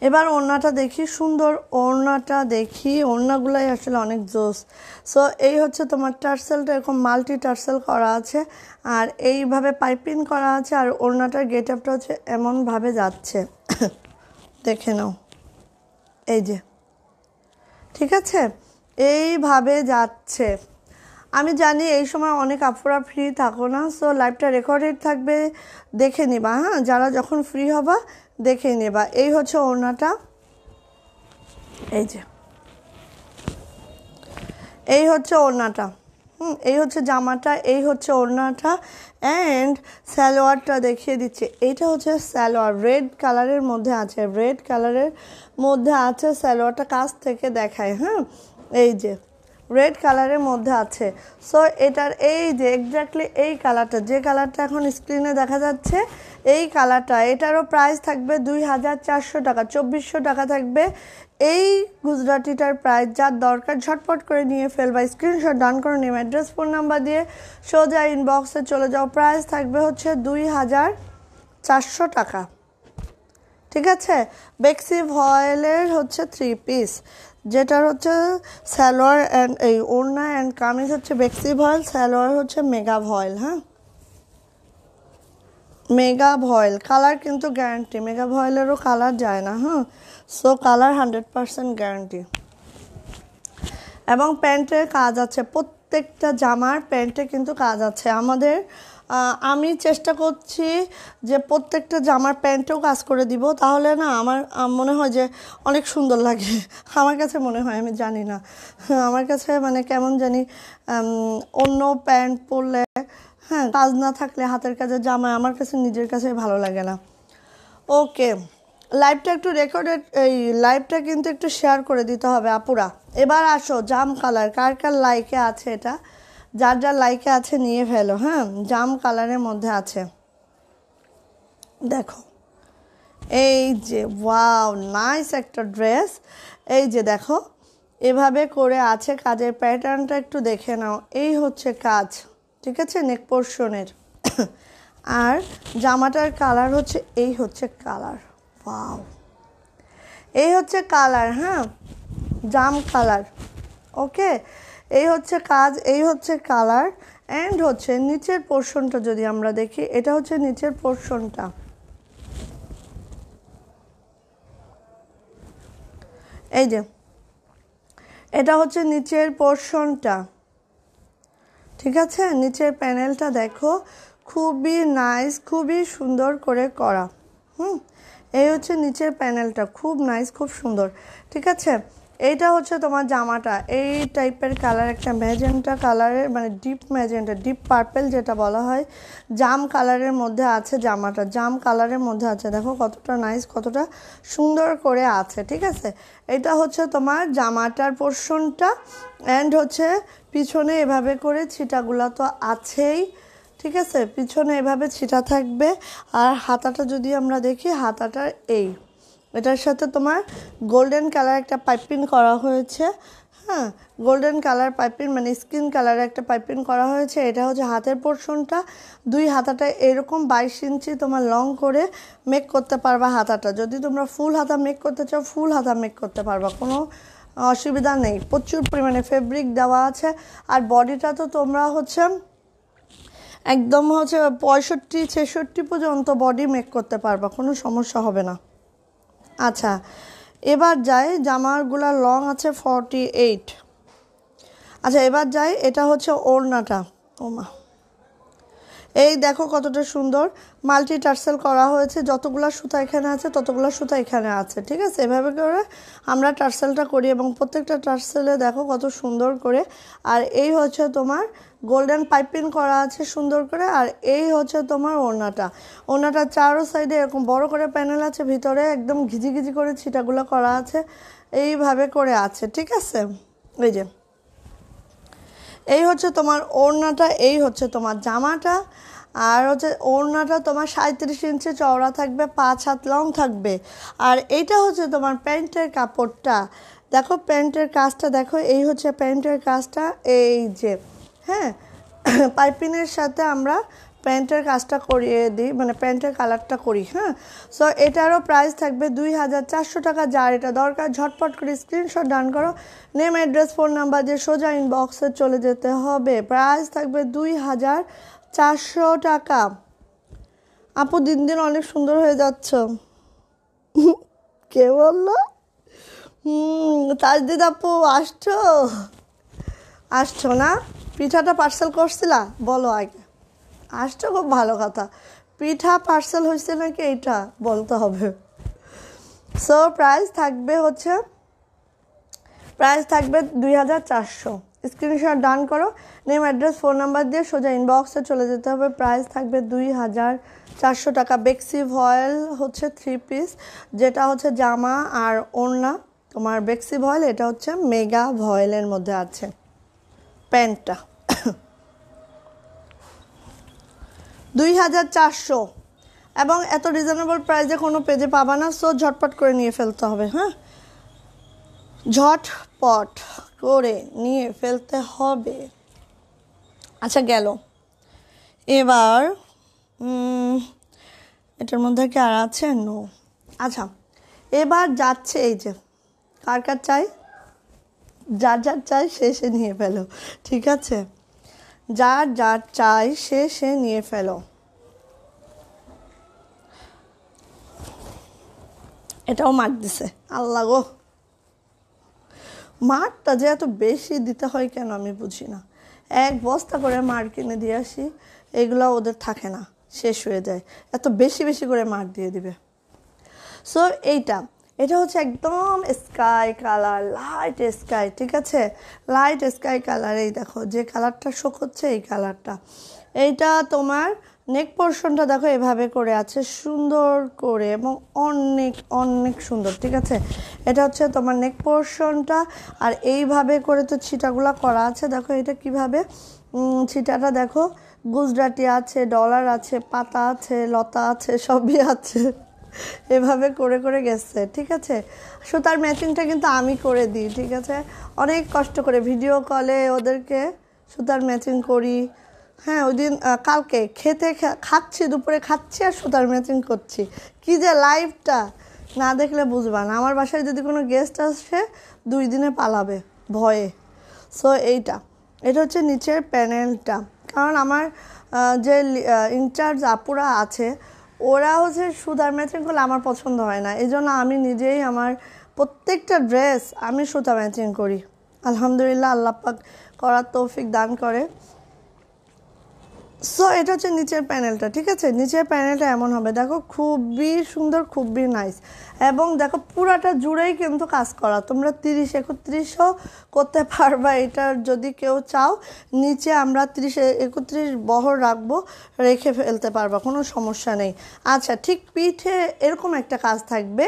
এবার ওড়নাটা দেখি, সুন্দর ওড়নাটা দেখি। ওড়নাগুলাই আসলে অনেক জোস। সো এই হচ্ছে তোমার টার্সেলটা, এরকম মাল্টি টার্সেল করা আছে, আর এইভাবে পাইপিং করা আছে। আর ওড়নাটার গেট আপটা হচ্ছে এমনভাবে যাচ্ছে, দেখে নাও, এই যে, ঠিক আছে, এইভাবে যাচ্ছে। আমি জানি এই সময় অনেক আপুরা ফ্রি থাকো না, সো লাইভটা রেকর্ডেড থাকবে, দেখে নেবা। হ্যাঁ, যারা যখন ফ্রি হবা দেখে নেবা। এই হচ্ছে ওড়নাটা, এই যে, এই হচ্ছে ওড়নাটা, এই হচ্ছে জামাটা, এই হচ্ছে ওড়নাটা। অ্যান্ড সালোয়ারটা দেখিয়ে দিচ্ছে। এইটা হচ্ছে সালোয়ার, রেড কালারের মধ্যে আছে, রেড কালারের মধ্যে আছে সালোয়ারটা, কাছ থেকে দেখায়। হ্যাঁ, এই যে রেড কালারের মধ্যে আছে। সো এটার এই যে এক্স্যাক্টলি এই কালারটা, যে কালারটা এখন স্ক্রিনে দেখা যাচ্ছে, এই কালারটা। এটারও প্রাইস থাকবে 2400 টাকা, 2400 টাকা থাকবে এই গুজরাটিটার প্রাইস। যার দরকার ঝটপট করে নিয়ে ফেলবা, স্ক্রিনশট ডান করে নিয়ে অ্যাড্রেস ফোন নাম্বার দিয়ে সোজা ইনবক্সে চলে যাও। প্রাইস থাকবে হচ্ছে 2400 টাকা, ঠিক আছে। বেক্সি ভয়েলের হচ্ছে 3 পিস, যেটার হচ্ছে সালোয়ার অ্যান্ড এই ওড়না অ্যান্ড কামিজ হচ্ছে বেক্সি ভয়েল, সালোয়ার হচ্ছে মেগা ভয়েল। হ্যাঁ, मेगा भयल कलर किन्तु ग्यारंटी मेगा भयलेरो कलर जाए ना। हाँ सो कलर 100% ग्यारंटी एवं पैंटर काज आछे प्रत्येकटा जामार पैंटे किन्तु काज आछे। आमादेर आमी चेष्टा करছি যে প্রত্যেকটা জামার প্যান্টেও কাজ করে দিব, তাহলে না আমার মনে হয় যে অনেক সুন্দর লাগে। আমার কাছে মনে হয়, আমি জানি না, আমার কাছে মানে কেমন জানি অন্য প্যান্ট পরলে হ্যাঁ কাজ না থাকলে হাতের কাজে জামা আমার কাছে নিজের কাছে ভালো লাগে না। ওকে লাইভটা একটু রেকর্ডেড, এই লাইভটা কিন্তু একটু শেয়ার করে দিতে হবে আপুরা। এবার আসো জাম কালার, কার কার লাইকে আছে এটা, जार जार लाइके आछे निये फेलो। हाँ जाम कलर मध्य आछे देखो एई जे वाओ नाइस एक ड्रेस एई जे देखो एभाबे करे आछे काजेर पैटार्नटा एकटू देखे नाओ। एई होच्छे काज ठीक आछे नेक पोर्शनेर आर जामाटार कलर होच्छे एई होच्छे कलर वाओ एई होच्छे कलर। हाँ जाम कलर ओके এই হচ্ছে কাজ, এই হচ্ছে কালার এন্ড হচ্ছে নিচের পোরশনটা যদি আমরা দেখি এটা হচ্ছে নিচের পোরশনটা। এই যে এটা হচ্ছে নিচের পোরশনটা ঠিক আছে। নিচের প্যানেলটা দেখো খুবই নাইস, খুবই সুন্দর করে করা। এই হচ্ছে নিচের প্যানেলটা খুব নাইস, খুব সুন্দর ঠিক আছে। এইটা হচ্ছে তোমার জামাটা, এই টাইপের কালার একটা ম্যাজেন্টা কালারের মানে ডিপ ম্যাজেন্টা ডিপ পার্পল যেটা বলা হয় জাম কালারের মধ্যে আছে জামাটা, জাম কালারের মধ্যে আছে। দেখো কতটা নাইস, কতটা সুন্দর করে আছে ঠিক আছে। এটা হচ্ছে তোমার জামাটার পোরশনটা অ্যান্ড হচ্ছে পিছনে এভাবে করে ছিটাগুলো তো আছেই ঠিক আছে, পিছনে এভাবে ছিটা থাকবে। আর হাতাটা যদি আমরা দেখি হাতাটার এই এটার সাথে তোমার গোল্ডেন কালার একটা পাইপিং করা হয়েছে। হ্যাঁ গোল্ডেন কালার পাইপিং মানে স্কিন কালার একটা পাইপিং করা হয়েছে। এটা হচ্ছে হাতের পোরশনটা, দুই হাতাটা এরকম 22 ইঞ্চি তোমার লং করে মেক করতে পারবা হাতাটা। যদি তোমরা ফুল হাতা মেক করতে চাও ফুল হাতা মেক করতে পারবা, কোনো অসুবিধা নেই। প্রচুর পরিমাণে ফেব্রিক দেওয়া আছে। আর বডিটা তো তোমরা হচ্ছে একদম হচ্ছে 65-66 পর্যন্ত বডি মেক করতে পারবা, কোনো সমস্যা হবে না। আচ্ছা এবার যাই, জামারগুলা লং আছে 48। আচ্ছা এবার যাই, এটা হচ্ছে ওড়নাটা। ওমা এই দেখো কতটা সুন্দর মাল্টি টার্সেল করা হয়েছে, যতগুলো সুতা এখানে আছে ততগুলো সুতা এখানে আছে ঠিক আছে। এভাবে করে আমরা টার্সেলটা করি এবং প্রত্যেকটা টার্সেলে দেখো কত সুন্দর করে। আর এই হচ্ছে তোমার গোল্ডেন পাইপিং করা আছে সুন্দর করে। আর এই হচ্ছে তোমার ওড়নাটা, ওড়নাটা চারো সাইডে এরকম বড় করে প্যানেল আছে, ভিতরে একদম ঘিজি ঘিজি করে ছিটাগুলো করা আছে, এইভাবে করে আছে ঠিক আছে। এই যে এই হচ্ছে তোমার ওড়নাটা, এই হচ্ছে তোমার জামাটা। আর হচ্ছে ওড়নাটা তোমার 37 ইঞ্চি চওড়া থাকবে, 5 হাত লং থাকবে। আর এইটা হচ্ছে তোমার প্যান্টের কাপড়টা, দেখো প্যান্টের কাজটা দেখো, এই হচ্ছে প্যান্টের কাজটা। এই যে হ্যাঁ পাইপিনের সাথে আমরা প্যান্টের কাজটা করিয়ে দিই মানে প্যান্টের কালারটা করি। হ্যাঁ সো এটারও প্রাইস থাকবে 2400 টাকা। যার এটা দরকার ঝটপট করে স্ক্রিনশট ডান করো, নেম অ্যাড্রেস ফোন নাম্বার দিয়ে সোজা ইনবক্সে চলে যেতে হবে। প্রাইস থাকবে 2400 টাকা। আপু দিন দিন অনেক সুন্দর হয়ে যাচ্ছ, কে বললো? তাজদিদ আপু আসছো আসছো না? পিঠাটা পার্সেল করছিলা বলো আগে, আসছো খুব ভালো কথা। পিঠা পার্সেল হয়েছে নাকি এইটা বলতে হবে। সো প্রাইস থাকবে হচ্ছে প্রাইস থাকবে 2400। স্ক্রিনশট ডান করো, নেম অ্যাড্রেস ফোন নাম্বার দিয়ে সোজা ইনবক্সে চলে যেতে হবে। প্রাইস থাকবে 2400 টাকা। বেক্সি ভয়েল হচ্ছে 3 পিস, যেটা হচ্ছে জামা আর ওড়না তোমার বেক্সি ভয়েল, এটা হচ্ছে মেগা ভয়েলের মধ্যে আছে প্যান্টটা। 2400 এবং এত রিজনেবল প্রাইসে কোনো পেজে পাবা না, সো ঝটপট করে নিয়ে ফেলতে হবে। হ্যাঁ ঝটপট করে নিয়ে ফেলতে হবে। আচ্ছা গেল, এবার এটার মধ্যে কি আর আছে? নো। আচ্ছা এবার যাচ্ছে, এই যে কার কার চাই, যার যার চাই সে নিয়ে ফেলো ঠিক আছে, যার যার চাই সে নিয়ে ফেলো। এটাও মার্ক দিছে। আল্লাহ গো, মার্কটা যে এত বেশি দিতে হয় কেন আমি বুঝি না। এক বস্তা করে মার্ক কিনে দিয়ে আসি, এগুলো ওদের থাকে না, শেষ হয়ে যায়, এত বেশি বেশি করে মার্ক দিয়ে দিবে। সো এটা হচ্ছে একদম স্কাই কালার, লাইট স্কাই, ঠিক আছে, লাইট স্কাই কালার। এই দেখো যে কালারটা শো করছে এই কালারটা, এইটা তোমার নেক পোর্শনটা দেখো এভাবে করে আছে সুন্দর করে এবং অনেক অনেক সুন্দর, ঠিক আছে। এটা হচ্ছে তোমার নেক পোর্শনটা, আর এইভাবে করে তো ছিটাগুলো করা আছে। দেখো এটা কিভাবে ছিটাটা, দেখো গুজরাটি আছে, ডলার আছে, পাতা আছে, লতা আছে, সবই আছে, এভাবে করে করে গেছে, ঠিক আছে। সুতার ম্যাচিংটা কিন্তু আমি করে দিই, ঠিক আছে, অনেক কষ্ট করে ভিডিও কলে ওদেরকে সুতার ম্যাচিং করি। হ্যাঁ, ওই দিন কালকে খেতে খাচ্ছি, দুপুরে খাচ্ছি আর সুতার ম্যাচিং করছি, কি যে লাইফটা, না দেখলে বুঝবা না। আমার বাসায় যদি কোনো গেস্ট আসে 2 দিনে পালাবে ভয়ে। সো এটা হচ্ছে নিচের প্যানেলটা, কারণ আমার যে ইনচার্জ আপুরা আছে ওরা হচ্ছে সুতার ম্যাচিং করলে আমার পছন্দ হয় না, এই জন্য আমি নিজেই আমার প্রত্যেকটা ড্রেস আমি সুতা ম্যাচিং করি। আলহামদুলিল্লাহ, আল্লাহ পাক করার তৌফিক দান করে। সো এটা হচ্ছে নিচের প্যানেলটা, ঠিক আছে। নিচের প্যানেলটা এমন হবে, দেখো খুবই সুন্দর, খুবই নাইস, এবং দেখো পুরাটা জুড়েই কিন্তু কাজ করা। তোমরা 30-31ও করতে পারবা এটা যদি কেউ চাও। নিচে আমরা 30-31 বহর রাখবো, রেখে ফেলতে পারবা, কোনো সমস্যা নেই। আচ্ছা, ঠিক পিঠে এরকম একটা কাজ থাকবে,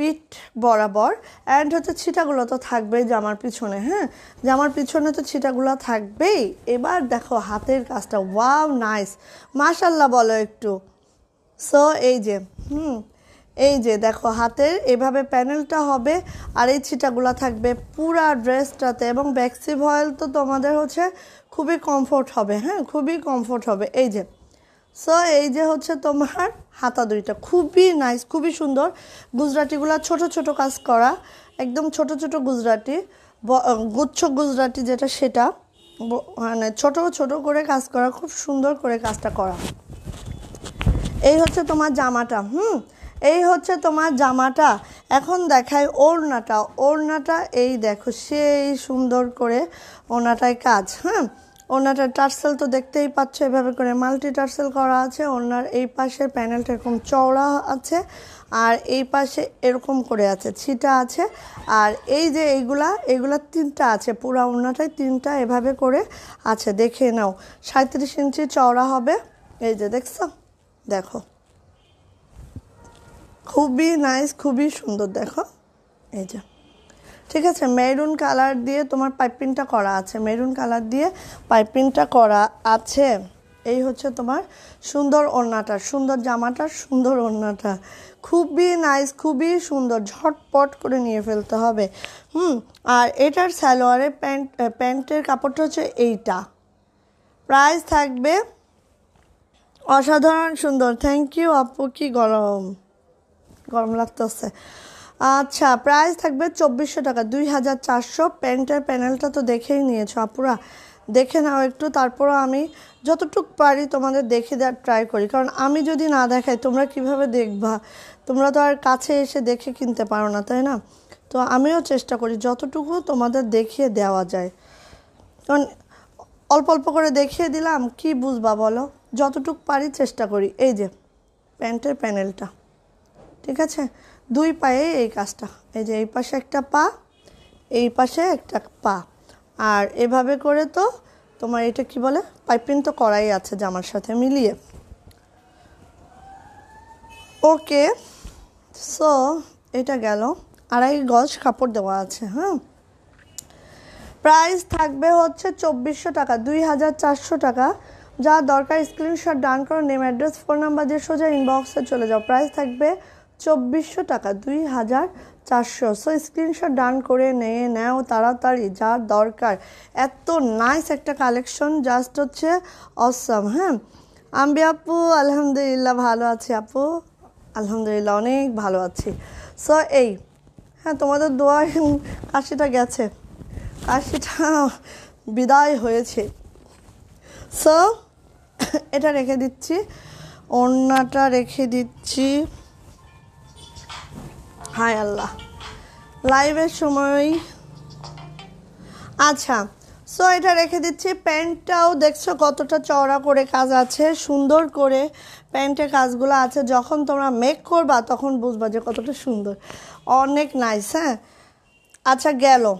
পিঠ বরাবর, অ্যান্ড হচ্ছে ছিটাগুলো তো থাকবেই জামার পিছনে। হ্যাঁ, জামার পিছনে তো ছিটাগুলো থাকবেই। এবার দেখো হাতের কাজটা, ওয়াও নাইস, মাশাল্লাহ বলো একটু। সো এই যে দেখো হাতের এভাবে প্যানেলটা হবে, আর এই ছিটাগুলো থাকবে পুরা ড্রেসটাতে, এবং ব্যাক্সি ভয়েল তো তোমাদের হচ্ছে খুবই কমফোর্ট হবে। হ্যাঁ, খুবই কমফোর্ট হবে। এই যে হচ্ছে তোমার হাতা দুইটা, খুবই নাইস, খুবই সুন্দর। গুজরাটিগুলো ছোট ছোট কাজ করা, একদম ছোট ছোট গুজরাটি, গুচ্ছ গুজরাটি যেটা, সেটা মানে ছোট ছোট করে কাজ করা, খুব সুন্দর করে কাজটা করা। এই হচ্ছে তোমার জামাটা। এখন দেখায় ওড়নাটা। এই দেখো সেই সুন্দর করে ওড়নাটায় কাজ। হ্যাঁ, ওনাটার টার্সেল তো দেখতেই পাচ্ছ, এভাবে করে মাল্টি টার্সেল করা আছে। ওনার এই পাশে প্যানেলটা এরকম চওড়া আছে, আর এই পাশে এরকম করে আছে, ছিটা আছে। আর এই যে এইগুলা 3টা আছে, পুরো ওনাটাই 3টা এভাবে করে আছে, দেখে নাও। 37 ইঞ্চি চওড়া হবে। এই যে দেখছো, দেখো খুবই নাইস, খুবই সুন্দর। দেখো এই যে, ঠিক আছে, মেরুন কালার দিয়ে তোমার পাইপিংটা করা আছে, এই হচ্ছে তোমার সুন্দর ওড়নাটা, সুন্দর জামাটা, সুন্দর ওড়নাটা, খুবই নাইস, খুবই সুন্দর। ঝটপট করে নিয়ে ফেলতে হবে। আর এটার সালোয়ারের প্যান্টের কাপড়টা হচ্ছে এইটা। প্রাইস থাকবে অসাধারণ সুন্দর। থ্যাংক ইউ আপু, কি গরম গরম লাগতেছে। আচ্ছা, প্রাইস থাকবে 2400 টাকা, 2400। প্যান্টের প্যানেলটা তো দেখেই নিয়েছো আপুরা, দেখে নাও একটু। তারপরও আমি যতটুকু পারি তোমাদের দেখে দেওয়ার ট্রাই করি, কারণ আমি যদি না দেখাই তোমরা কিভাবে দেখবা? তোমরা তো আর কাছে এসে দেখে কিনতে পারো না, তাই না? তো আমিও চেষ্টা করি যতটুকু তোমাদের দেখিয়ে দেওয়া যায়, কারণ অল্প অল্প করে দেখিয়ে দিলাম, কি বুঝবা বলো? যতটুকু পারি চেষ্টা করি। এই যে প্যান্টের প্যানেলটা, ঠিক আছে, 2 পায়ে এই কাজটা। এই যে এই পাশে একটা পা, এই পাশে একটা পা, আর এভাবে করে তো তোমার এটা কি বলে, পাইপিং তো করাই আছে জামার সাথে মিলিয়ে। ওকে, সো এটা গেল। 2.5 গজ কাপড় দেওয়া আছে। হ্যাঁ, প্রাইস থাকবে হচ্ছে 2400 টাকা, 2400 টাকা। যা দরকার স্ক্রিনশট ডান করো, নেম অ্যাড্রেস ফোন নাম্বার দিয়ে সোজা ইনবক্সে চলে যাও। প্রাইস থাকবে 2400 টাকা, 2400। সো স্ক্রিনশট ডান করে নিয়ে নাও তাড়াতাড়ি, যার দরকার। এত নাইস একটা কালেকশন, জাস্ট হচ্ছে অসাম। হ্যাঁ, আমি আপু আলহামদুলিল্লাহ ভালো আছি, আপু আলহামদুলিল্লাহ অনেক ভালো আছি। সো হ্যাঁ, তোমাদের দোয়া কাশিটা গেছে, কাশিটা বিদায় হয়েছে। সো এটা রেখে দিচ্ছি, ওড়নাটা রেখে দিচ্ছি। हाय अल्लाह लाइवर समय अच्छा सो ये रेखे दीची पैंटाओ देखो कतटा चौड़ा करे काज आछे सुंदर करे पैंटे काजगुलो आछे जखन तोमरा मेक करबा तखन बुझबा जे कतटा सुंदर अनेक नाइस हाँ अच्छा गेलो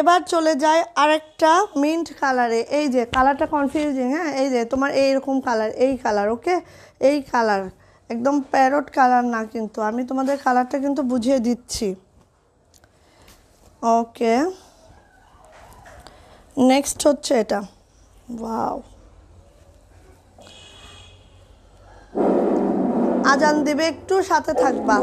एबार चले जाए आरेकटा मिंट कलरे एई जे कलरटा कन्फ्यूजिंग हाँ एई जे तोमार एई रकम कलर एई कलर ओके एई कलर एकदम पैरोट कलर ना किन्तु आमी तुम्हारे कलरटा किन्तु बुझिए दिच्छी ओके नेक्स्ट होच्छे एटा वाओ आजान दिबे एकटू साथे थाकबा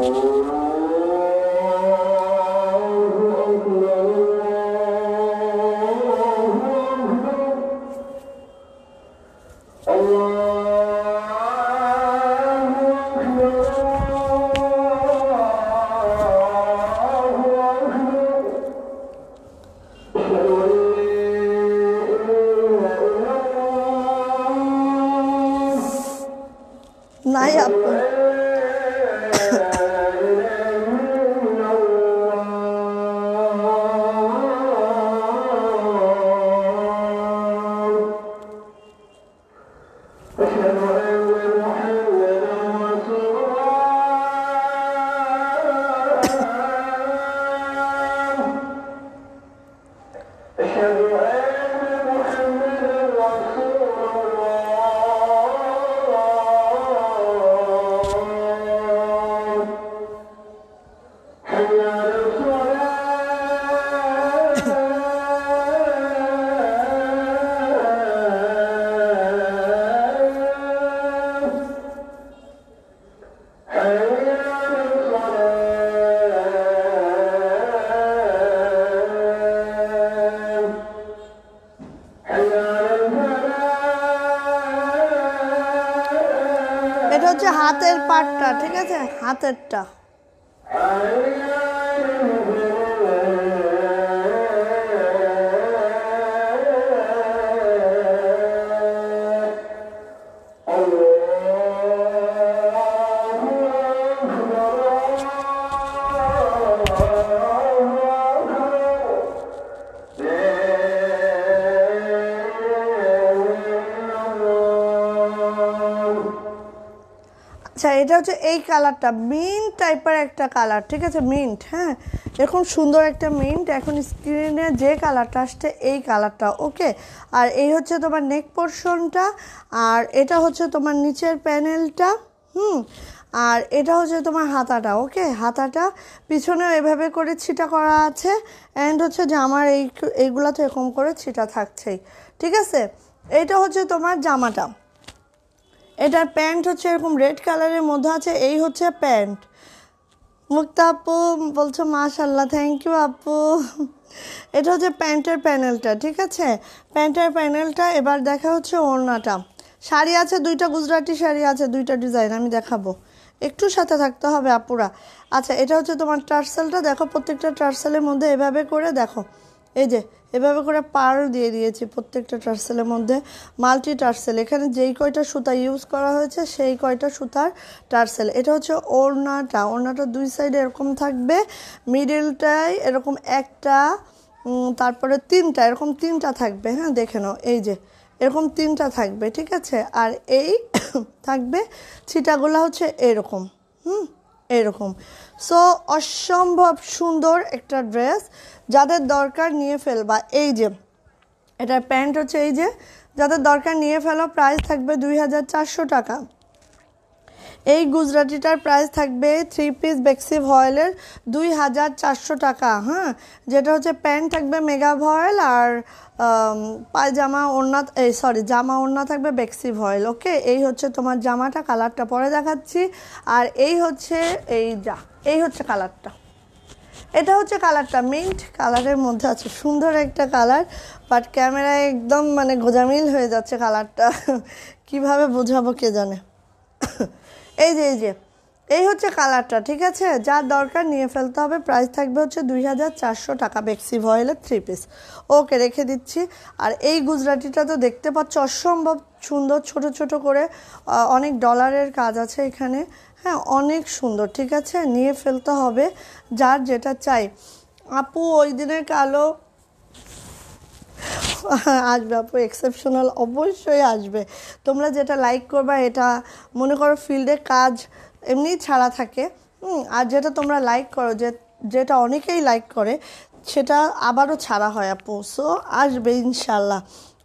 हाथेर पार्टा ठीक है हाथेरटा अच्छा ये जो ये कलर मिंट टाइपर एक कलर ठीक है मिंट हाँ एरकम सुंदर एक मिंट एखन स्क्रिने जे कलर आसछे ये कलर ओके और ये हे तुम्हार नेक पोर्शनटा और एटा हे तुम्हार नीचेर पैनेलटा और एटा हे तुम्हार हाताटा ओके हाताटा पिछने एभाबे करे छिटा करा आछे एंड हे जामार एगुला तो एरकम करे छिटा थाकछेई ठीक है एटा हे तुम्हार जामाटा एटार पैंट होच्छे एरकम रेड कलर मध्य आछे एई होच्छे पैंट मुक्ता आपू बोलछो माशाल्लाह थैंक यू आपू एटा होच्छे पैंटेर पैनेलटा ठीक आछे पैंटेर पैनेलटा एबार देखा होच्छे ओड़नाटा शाड़ी आछे दुइटा गुजराटी शाड़ी आछे दुइटा डिजाइन आमी देखाबो एकटू साथे थाकते होबे आपुरा अच्छा एटा होच्छे तोमार टार्सेलटा देखो प्रत्येकटा टार्सेलेर मध्य एभाबे करे देखो এই যে এভাবে করে পার্ল দিয়ে দিয়েছি প্রত্যেকটা টার্সেলের মধ্যে মাল্টি টার্সেল এখানে যেই কয়টা সুতা ইউজ করা হয়েছে সেই কয়টা সুতার টার্সেল এটা হচ্ছে ওড়নাটা ওড়নাটা দুই সাইডে এরকম থাকবে মিডলটায় এরকম একটা তারপরে তিনটা এরকম তিনটা থাকবে হ্যাঁ দেখে নাও এই যে এরকম তিনটা থাকবে ঠিক আছে আর এই থাকবে ছিটাগুলো হচ্ছে এরকম एरकम सो असम्भव सुंदर एक ड्रेस जादेर दरकार निये फेलबा एटार पैंट होच्छे जादेर दरकार निये फेलो प्राइस थाकबे 2400 टाका এই গুজরাটিটার প্রাইস থাকবে 3 পিস বেক্সি ভয়েলের 2400 টাকা হ্যাঁ যেটা হচ্ছে প্যান্ট থাকবে মেগা ভয়েল আর পায়জামা ওড়না এই সরি জামা ওড়না থাকবে বেক্সি ভয়েল ওকে এই হচ্ছে তোমার জামাটা কালারটা পরে দেখাচ্ছি আর এই হচ্ছে কালারটা এটা হচ্ছে কালারটা মিন্ট কালারের মধ্যে আছে সুন্দর একটা কালার বাট ক্যামেরায় একদম মানে গোজামিল হয়ে যাচ্ছে কালারটা কিভাবে বোঝাবো কে জানে हच्छे कलर ठीक है जार दरकार निये फेलते होबे प्राइस थाकबे हच्छे 2400 टाका बेक्सि भयेलेर 3 पिस ओके रेखे दिच्छी और गुजराटीटा तो देखते पाच्छो असम्भव সুন্দর ছোট ছোট করে অনেক ডলারের কাজ আছে এখানে। হ্যাঁ অনেক সুন্দর, ঠিক আছে, নিয়ে ফেলতে হবে যার যেটা চাই। আপু ওই দিনের কালো আসবে আপু, এক্সেপশনাল অবশ্যই আসবে। তোমরা যেটা লাইক করবা, এটা মনে করো ফিল্ডে কাজ এমনি ছাড়া থাকে, আর যেটা তোমরা লাইক করো, যেটা অনেকেই লাইক করে, সেটা আবারও ছাড়া হয় আপু। সো আসবে ইনশাল্লাহ।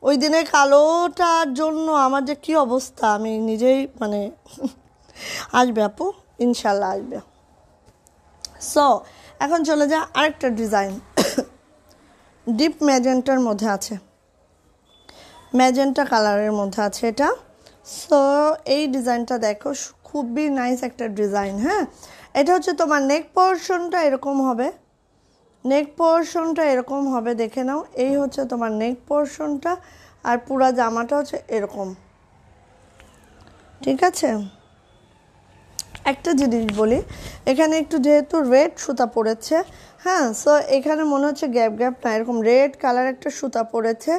ওই দিনে কালোটার জন্য আমার যে কী অবস্থা, আমি নিজেই মানে আসবে আপু, ইনশাল্লাহ আসবে। সো এখন চলে যা আরেকটা ডিজাইন, ডিপ ম্যাজেন্টার মধ্যে আছে, ম্যাজেন্টা কালারের মধ্যে আছে এটা। সো এই ডিজাইনটা দেখো, খুবই নাইস একটা ডিজাইন। হ্যাঁ এটা হচ্ছে তোমার নেক পোর্শনটা এরকম হবে, নেক পোর্শনটা এরকম হবে, দেখে নাও। এই হচ্ছে তোমার নেক পোর্শনটা, আর পুরা জামাটা হচ্ছে এরকম, ঠিক আছে। একটা জিনিস বলি, এখানে একটু যেহেতু রেড সুতা পড়েছে, হ্যাঁ সো এখানে মনে হচ্ছে গ্যাপ গ্যাপ না, এরকম রেড কালার একটা সুতা পড়েছে,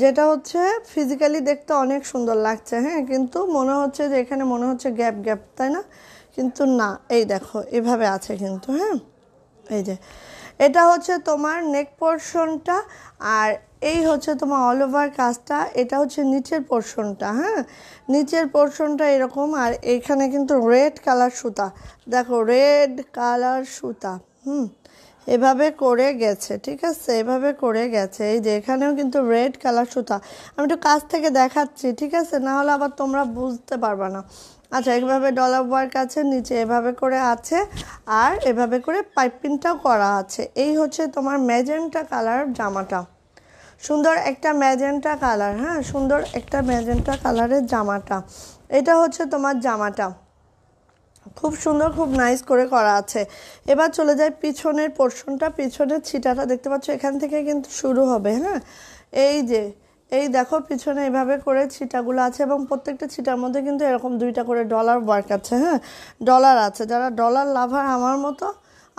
যেটা হচ্ছে ফিজিক্যালি দেখতে অনেক সুন্দর লাগছে। হ্যাঁ কিন্তু মনে হচ্ছে যে এখানে মনে হচ্ছে গ্যাপ গ্যাপ, তাই না? কিন্তু না, এই দেখো এভাবে আছে কিন্তু। হ্যাঁ এই যে এটা হচ্ছে তোমার নেক পোর্শনটা, আর এই হচ্ছে তোমার অল ওভার কাজটা, এটা হচ্ছে নিচের পোর্শনটা। হ্যাঁ নিচের পোর্শনটা এরকম, আর এখানে কিন্তু রেড কালার সুতা, দেখো রেড কালার সুতা এভাবে করে গেছে, ঠিক আছে, এভাবে করে গেছে। এই যে এখানেও কিন্তু রেড কালার সুতা, আমি একটু কাছ থেকে দেখাচ্ছি, ঠিক আছে, না হলে আবার তোমরা বুঝতে পারবে না। আচ্ছা এইভাবে ডলার ওয়ার্ক আছে, নিচে এভাবে করে আছে, আর এভাবে করে পাইপিংটাও করা আছে। এই হচ্ছে তোমার ম্যাজেন্টা কালার জামাটা, সুন্দর একটা ম্যাজেন্টা কালার। হ্যাঁ সুন্দর একটা ম্যাজেন্টা কালারের জামাটা, এটা হচ্ছে তোমার জামাটা, খুব সুন্দর, খুব নাইস করে করা আছে। এবার চলে যায় পিছনের পোর্শনটা, পিছনের ছিটাটা দেখতে পাচ্ছ, এখান থেকে কিন্তু শুরু হবে। হ্যাঁ এই যে এই দেখো পিছনে এভাবে করে ছিটাগুলো আছে, এবং প্রত্যেকটা ছিটার মধ্যে কিন্তু এরকম দুইটা করে ডলার ওয়ার্ক আছে। হ্যাঁ ডলার আছে, যারা ডলার লাভার আমার মতো,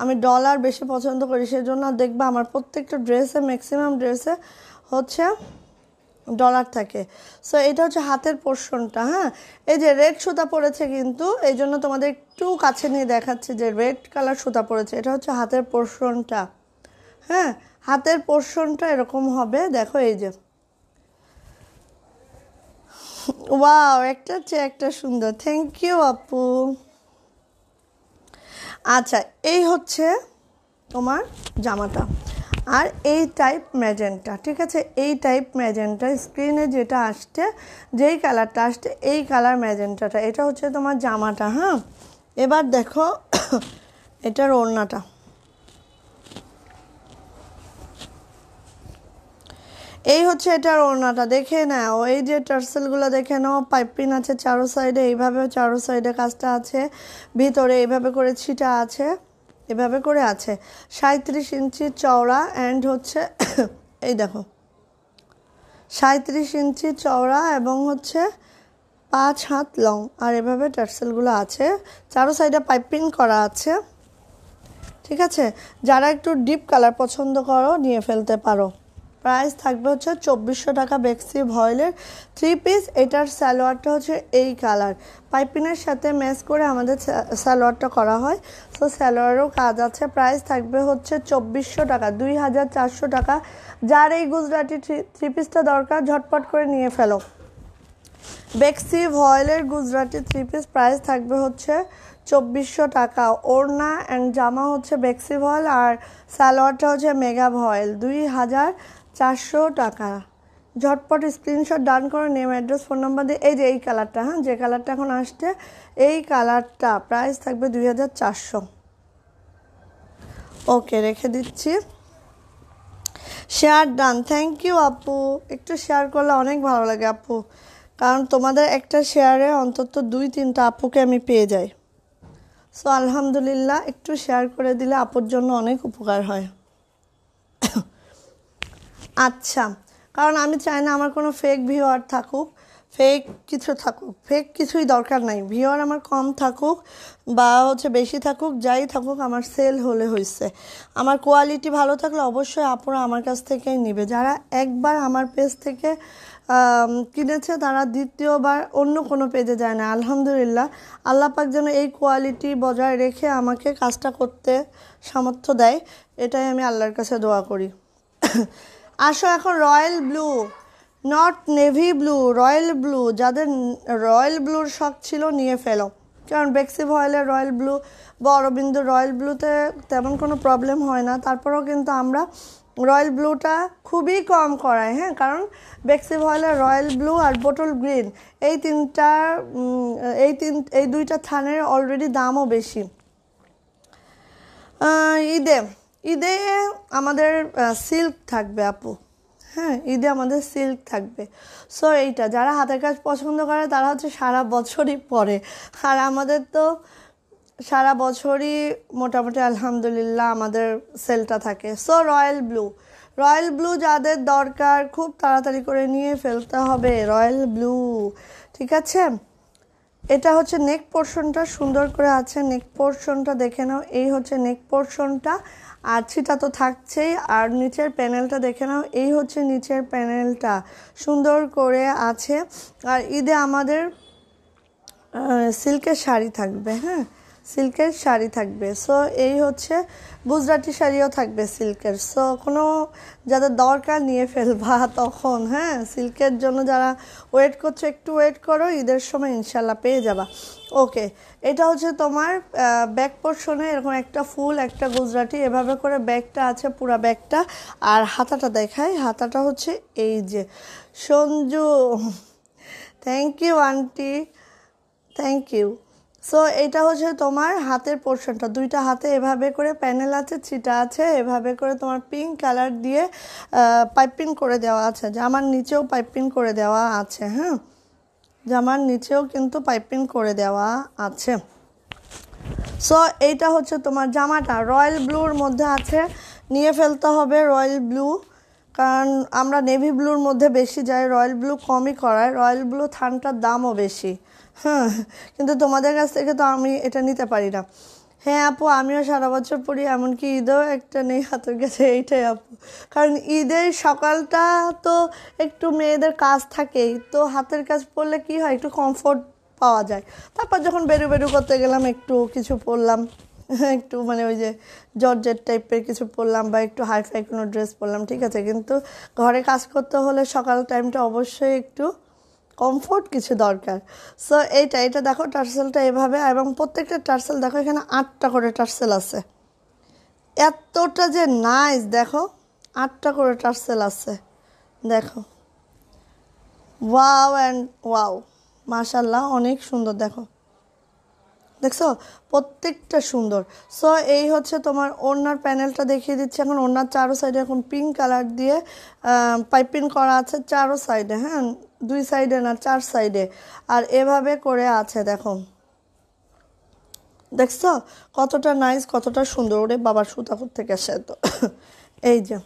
আমি ডলার বেশি পছন্দ করি, সেই জন্য দেখবা আমার প্রত্যেকটা ড্রেসে, ম্যাক্সিমাম ড্রেসে হচ্ছে ডলার থাকে। সো এটা হচ্ছে হাতের পোর্শনটা। হ্যাঁ এই যে রেড সুতা পড়েছে কিন্তু, এই জন্য তোমাদের একটু কাছে নিয়ে দেখাচ্ছি যে রেড কালার সুতা পড়েছে। এটা হচ্ছে হাতের পোর্শনটা, হ্যাঁ হাতের পোর্শনটা এরকম হবে, দেখো এই যে ওয়াও, একটা চেয়ে একটা সুন্দর, থ্যাংক ইউ আপু। আচ্ছা এই হচ্ছে তোমার জামাটা, আর এই টাইপ ম্যাজেন্টা, ঠিক আছে, এই টাইপ ম্যাজেন্টা স্ক্রিনে যেটা আসছে, যেই কালারটা আসছে, এই কালার ম্যাজেন্টাটা, এটা হচ্ছে তোমার জামাটা। হ্যাঁ এবার দেখো এটার ওড়নাটা, এই হচ্ছে এটার ওড়নাটা, দেখে নাও। এই যে টার্সেলগুলো দেখে নাও, পাইপিং আছে চারো সাইডে, এইভাবে চারো সাইডে কাজটা আছে, ভিতরে এইভাবে করে ছিটা আছে, এভাবে করে আছে। 37 ইঞ্চি চওড়া, অ্যান্ড হচ্ছে এই দেখো 37 ইঞ্চি চওড়া, এবং হচ্ছে 5 হাত লং, আর এভাবে টার্সেলগুলো আছে, চারো সাইডে পাইপিং করা আছে, ঠিক আছে। যারা একটু ডিপ কালার পছন্দ করো নিয়ে ফেলতে পারো। প্রাইস থাকবে হচ্ছে 2400 টাকা, বেক্সি ভয়েলের 3 পিস। এটার সালোয়ারটা হচ্ছে এই কালার, পাইপিনের সাথে ম্যাচ করে আমাদের সালোয়ারটা করা হয়, সো সালোয়ারেরও কাজ আছে। প্রাইস থাকবে হচ্ছে 2400 টাকা, 2400 টাকা। যার এই গুজরাটি থ্রি পিসটা দরকার, ঝটপট করে নিয়ে ফেলো। বেক্সি ভয়েলের গুজরাটি 3 পিস, প্রাইস থাকবে হচ্ছে 2400 টাকা। ওড়না অ্যান্ড জামা হচ্ছে বেক্সি ভয়েল, আর সালোয়ারটা হচ্ছে মেগা ভয়েল, 2400 টাকা। ঝটপট স্ক্রিনশট ডান করে নেম, অ্যাড্রেস, ফোন নাম্বার দিয়ে। এই যে এই কালারটা, হ্যাঁ যে কালারটা এখন আসছে, এই কালারটা, প্রাইস থাকবে 2400। ওকে রেখে দিচ্ছি। শেয়ার ডান, থ্যাংক ইউ আপু, একটু শেয়ার করলে অনেক ভালো লাগে আপু, কারণ তোমাদের একটা শেয়ারে অন্তত 2-3টা আপুকে আমি পেয়ে যাই। সো আলহামদুলিল্লাহ, একটু শেয়ার করে দিলে আপুর জন্য অনেক উপকার হয়। আচ্ছা, কারণ আমি চাই না আমার কোনো ফেক ভিউয়ার থাকুক, ফেক কিছু থাকুক, ফেক কিছুই দরকার নাই। ভিউয়ার আমার কম থাকুক বা হচ্ছে বেশি থাকুক, যাই থাকুক, আমার সেল হলে হয়েছে। আমার কোয়ালিটি ভালো থাকলে অবশ্যই আপনারা আমার কাছ থেকেই নেবে। যারা একবার আমার পেজ থেকে কিনেছে তারা দ্বিতীয়বার অন্য কোনো পেজে যায় না। আলহামদুলিল্লাহ, আল্লাহ পাক যেন এই কোয়ালিটি বজায় রেখে আমাকে কাজটা করতে সামর্থ্য দেয়, এটাই আমি আল্লাহর কাছে দোয়া করি। আসো এখন royal blue, not navy blue, royal blue. যাদের রয়্যাল ব্লুর শখ ছিল নিয়ে ফেলো, কারণ বেক্সি ভয়েলের রয়্যাল ব্লু বা অরবিন্দ রয়্যাল ব্লুতে তেমন কোনো প্রবলেম হয় না। তারপরেও কিন্তু আমরা রয়্যাল ব্লুটা খুবই কম করাই, হ্যাঁ, কারণ বেক্সি ভয়েলের রয়্যাল ব্লু আর বোটল গ্রিন এই দুইটা থানের অলরেডি দামও বেশি। ঈদে ঈদে আমাদের সিল্ক থাকবে আপু, হ্যাঁ, ঈদে আমাদের সিল্ক থাকবে। সো এইটা যারা হাতের কাজ পছন্দ করে তারা হচ্ছে সারা বছরই পরে, আর আমাদের তো সারা বছরই মোটামুটি আলহামদুলিল্লাহ আমাদের সেলটা থাকে। So royal blue, royal blue যাদের দরকার খুব তাড়াতাড়ি করে নিয়ে ফেলতে হবে রয়্যাল ব্লু, ঠিক আছে। এটা হচ্ছে নেক পোর্শনটা সুন্দর করে আছে, নেক পোর্শনটা দেখে নাও, এই হচ্ছে নেক পোর্শনটা, আর সেটা তো থাকছেই। আর নিচের প্যানেলটা দেখে নাও, এই হচ্ছে নিচের প্যানেলটা সুন্দর করে আছে। আর ঈদে আমাদের সিল্কের শাড়ি থাকবে, হ্যাঁ, সিল্কের শাড়ি থাকবে। সো এই হচ্ছে গুজরাটি শাড়িও থাকবে সিল্কের। সো কোনো যাদের দরকার নিয়ে ফেলবা তখন, হ্যাঁ, সিল্কের জন্য যারা ওয়েট করছো একটু ওয়েট করো, ঈদের সময় ইনশাল্লাহ পেয়ে যাবা। ওকে, এটা হচ্ছে তোমার ব্যাক পোর্শনে এরকম একটা ফুল, একটা গুজরাটি, এভাবে করে ব্যাগটা আছে পুরা ব্যাগটা। আর হাতাটা দেখায়, হাতাটা হচ্ছে এই যে Sanju, thank you aunty, thank you. So এটা হচ্ছে তোমার হাতের পোর্শনটা, দুইটা হাতে এভাবে করে প্যানেল আছে, ছিটা আছে, এভাবে করে তোমার পিঙ্ক কালার দিয়ে পাইপিং করে দেওয়া আছে। জামার নিচেও পাইপিং করে দেওয়া আছে, হ্যাঁ, জামার নিচেও কিন্তু পাইপিং করে দেওয়া আছে। সো এইটা হচ্ছে তোমার জামাটা রয়্যাল ব্লুর মধ্যে আছে, নিয়ে ফেলতে হবে রয়্যাল ব্লু, কারণ আমরা নেভি ব্লুর মধ্যে বেশি যাই, রয়্যাল ব্লু কমই করাই। রয়্যাল ব্লু থানটার দামও বেশি, হ্যাঁ, কিন্তু তোমাদের কাছ থেকে তো আমি এটা নিতে পারি না। হ্যাঁ আপু, আমিও সারা বছর পড়ি, এমনকি ঈদেও একটা নেই হাতের কাছে, এইটাই আপু। কারণ ঈদের সকালটা তো একটু মেয়েদের কাজ থাকেই, তো হাতের কাজ পড়লে কি হয় একটু কমফোর্ট পাওয়া যায়। তারপর যখন বেরু বেরু করতে গেলাম একটু কিছু পরলাম, একটু মানে ওই যে জর্জেট টাইপের কিছু পরলাম বা একটু হাইফাই কোনো ড্রেস পরলাম, ঠিক আছে, কিন্তু ঘরে কাজ করতে হলে সকাল টাইমটা অবশ্যই একটু কমফোর্ট কিছু দরকার। সো এইটা, এটা দেখো টার্সেলটা এভাবে, এবং প্রত্যেকটা টার্সেল দেখো এখানে 8টা করে টার্সেল আছে, এতটা যে নাইস, দেখো 8টা করে টার্সেল আছে, দেখো ওয়াও অ্যান্ড ওয়াও, মাশাআল্লাহ অনেক সুন্দর, দেখো দেখছো প্রত্যেকটা সুন্দর। সো এই হচ্ছে তোমার ওড়নার প্যানেলটা দেখিয়ে দিচ্ছি এখন। ওড়নার চারো সাইডে এখন পিঙ্ক কালার দিয়ে পাইপিং করা আছে চারো সাইডে, হ্যাঁ, দুই সাইডে না চার সাইডে, আর এভাবে করে আছে, দেখো দেখছো কতটা নাইস, কতটা সুন্দর। ওরে বাবার সুতা থেকে আসে তো, এই যে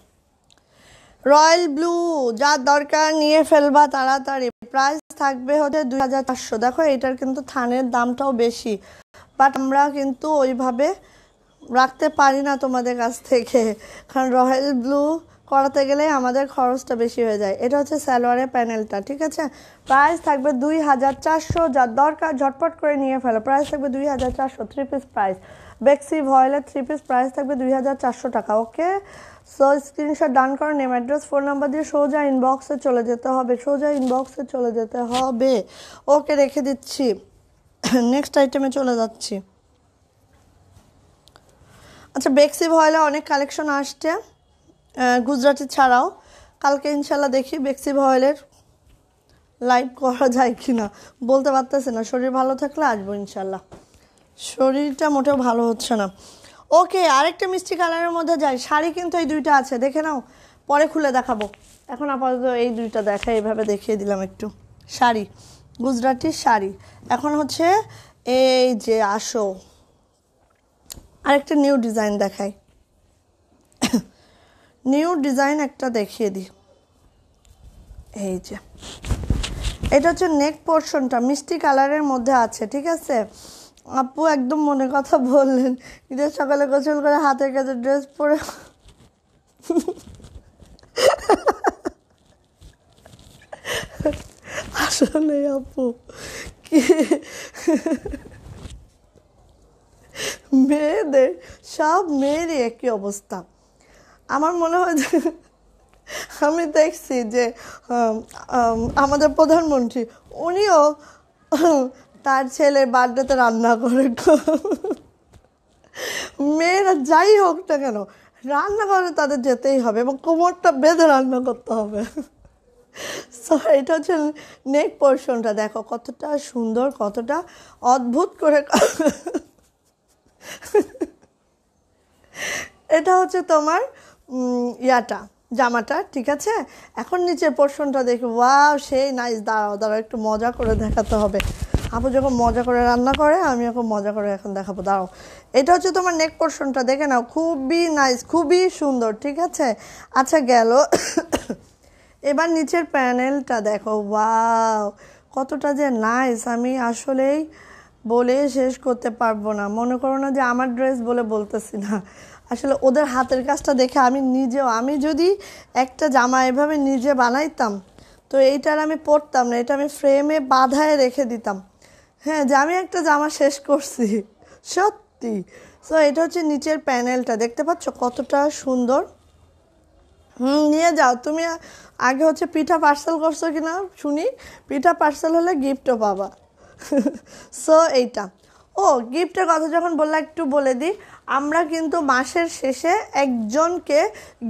রয়্যাল ব্লু যার দরকার নিয়ে ফেলবা তাড়াতাড়ি। প্রাইস থাকবে হচ্ছে 2400। দেখো এটার কিন্তু থানের দামটাও বেশি, বাট আমরা কিন্তু ওইভাবে রাখতে পারি না তোমাদের কাছ থেকে, কারণ রয়্যাল ব্লু করাতে গেলে আমাদের খরচটা বেশি হয়ে যায়। এটা হচ্ছে সালোয়ারের প্যানেলটা, ঠিক আছে। প্রাইস থাকবে 2400, যার দরকার ঝটপট করে নিয়ে ফেলো। প্রাইস থাকবে 2400, 3 পিস প্রাইস, বেক্সি ভয়েলের 3 পিস প্রাইস থাকবে 2400 টাকা। ওকে, সো স্ক্রিনশট ডান করে নেম, অ্যাড্রেস, ফোন নাম্বার দিয়ে সোজা ইনবক্সে চলে যেতে হবে, সোজা ইনবক্সে চলে যেতে হবে। ওকে, রেখে দিচ্ছি, নেক্সট আইটেমে চলে যাচ্ছি। আচ্ছা, বেক্সি ভয়েলে অনেক কালেকশন আসছে গুজরাটি ছাড়াও, কালকে ইনশাল্লাহ দেখি বেক্সি ভয়েলের লাইভ করা যায় কি না, বলতে পারতেছি না, শরীর ভালো থাকলে আসবো ইনশাল্লাহ, শরীরটা মোটেও ভালো হচ্ছে না। ওকে, আরেকটা মিষ্টি কালারের মধ্যে যায় শাড়ি, কিন্তু এই দুইটা আছে দেখে নাও, পরে খুলে দেখাবো, এখন আপাতত এই দুইটা দেখাই, এইভাবে দেখিয়ে দিলাম একটু। শাড়ি, গুজরাটি শাড়ি, এখন হচ্ছে এই যে আসো আরেকটা নিউ ডিজাইন দেখাই, নিউ ডিজাইন একটা দেখিয়ে দিই। এই যে এটা হচ্ছে নেক পোর্শনটা মিষ্টি কালারের মধ্যে আছে, ঠিক আছে আপু, একদম মনে কথা বললেন। ঈদের সকালে গোসল করে হাতের কাছে ড্রেস পরে, আসলে আপু কি মেয়েদের সব মেয়েরই একই অবস্থা। আমার মনে হয় আমি দেখছি যে আমাদের প্রধানমন্ত্রী উনিও তার ছেলের বার্থডেতে রান্না করে। মেয়েরা যাই হোক না কেন রান্নাঘরে তাদের যেতেই হবে এবং কোমরটা বেঁধে রান্না করতে হবে। সো এটা হচ্ছে নেক পোর্শনটা, দেখো কতটা সুন্দর, কতটা অদ্ভুত করে। এটা হচ্ছে তোমার ইয়াটা, জামাটা, ঠিক আছে। এখন নিচের পোর্শনটা দেখি, ওয়াও সেই নাইস। দাঁড়াও দাঁড়াও একটু মজা করে দেখাতে হবে। আপু যখন মজা করে রান্না করে, আমি এখন মজা করে এখন দেখাবো, দাঁড়াও। এটা হচ্ছে তোমার নেক পোর্শনটা, দেখে নাও, খুবই নাইস, খুবই সুন্দর, ঠিক আছে। আচ্ছা গেল, এবার নিচের প্যানেলটা দেখো, ওয়াও কতটা যে নাইস। আমি আসলেই বলে শেষ করতে পারবো না। মনে করো না যে আমার ড্রেস বলে বলতেছি না, আসলে ওদের হাতের কাজটা দেখে আমি নিজেও, আমি যদি একটা জামা এভাবে নিজে বানাইতাম তো এইটার আমি পরতাম না, এটা আমি ফ্রেমে বাঁধায় রেখে দিতাম, হ্যাঁ, যে আমি একটা জামা শেষ করছি সত্যি। সো এটা হচ্ছে নিচের প্যানেলটা, দেখতে পাচ্ছ কতটা সুন্দর। নিয়ে যাও তুমি। আগে হচ্ছে পিঠা পার্সেল করছো কিনা শুনি, পিঠা পার্সেল হলে গিফটও পাবা। সো এইটা। ও গিফটের কথা যখন বললে একটু বলে দিই, আমরা কিন্তু মাসের শেষে একজনকে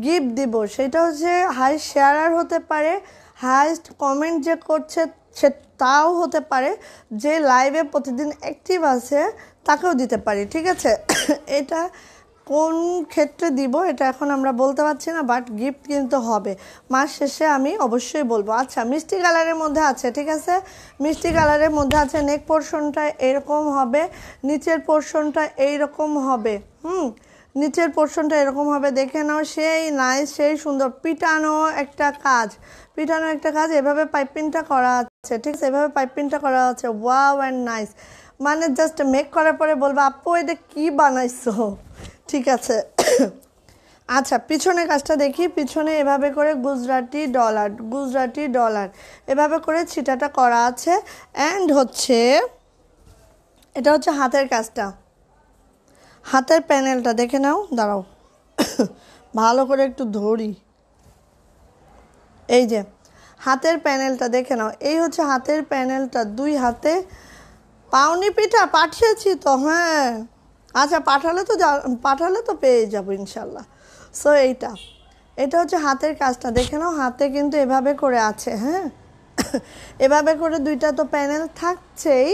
গিফট দিব। সেটা হচ্ছে হাইস্ট শেয়ারার হতে পারে, হাইস্ট কমেন্ট যে করছে সে তাও হতে পারে, যে লাইভে প্রতিদিন অ্যাক্টিভ আছে তাকেও দিতে পারি, ঠিক আছে। এটা কোন ক্ষেত্রে দিব এটা এখন আমরা বলতে পারছি না, বাট গিফট কিন্তু হবে, মাস শেষে আমি অবশ্যই বলবো। আচ্ছা মিষ্টি কালারের মধ্যে আছে, ঠিক আছে, মিষ্টি কালারের মধ্যে আছে। নেক পোর্শনটা এরকম হবে, নিচের পোর্শনটা এইরকম হবে, নিচের পোর্শনটা এরকম হবে, দেখে নাও সেই নাইস, সেই সুন্দর। পিটানো একটা কাজ, পিটানো একটা কাজ, এভাবে পাইপিংটা করা আছে, ঠিক আছে, এভাবে পাইপিংটা করা আছে। ওয়াও অ্যান্ড নাইস, মানে জাস্ট মেক করার পরে বলবো আপু এটা কী বানাইছো, ঠিক আছে। আচ্ছা পিছনে কাজটা দেখি, পিছনে এভাবে করে গুজরাটি ডলার, গুজরাটি ডলার এভাবে করে ছিটাটা করা আছে। অ্যান্ড হচ্ছে এটা হচ্ছে হাতের কাজটা, হাতের প্যানেলটা দেখে নাও, দাঁড়াও ভালো করে একটু ধরি, এই যে হাতের প্যানেলটা দেখে নাও, এই হচ্ছে হাতের প্যানেলটা। দুই হাতে পাউনি পিঠা পাঠিয়েছি তো, হ্যাঁ আচ্ছা পাঠালে তো, পাঠালে তো পেয়ে যাবো ইনশাল্লাহ। সো এইটা, এটা হচ্ছে হাতের কাজটা দেখে নাও, হাতে কিন্তু এভাবে করে আছে, হ্যাঁ এভাবে করে দুইটা তো প্যানেল থাকছেই,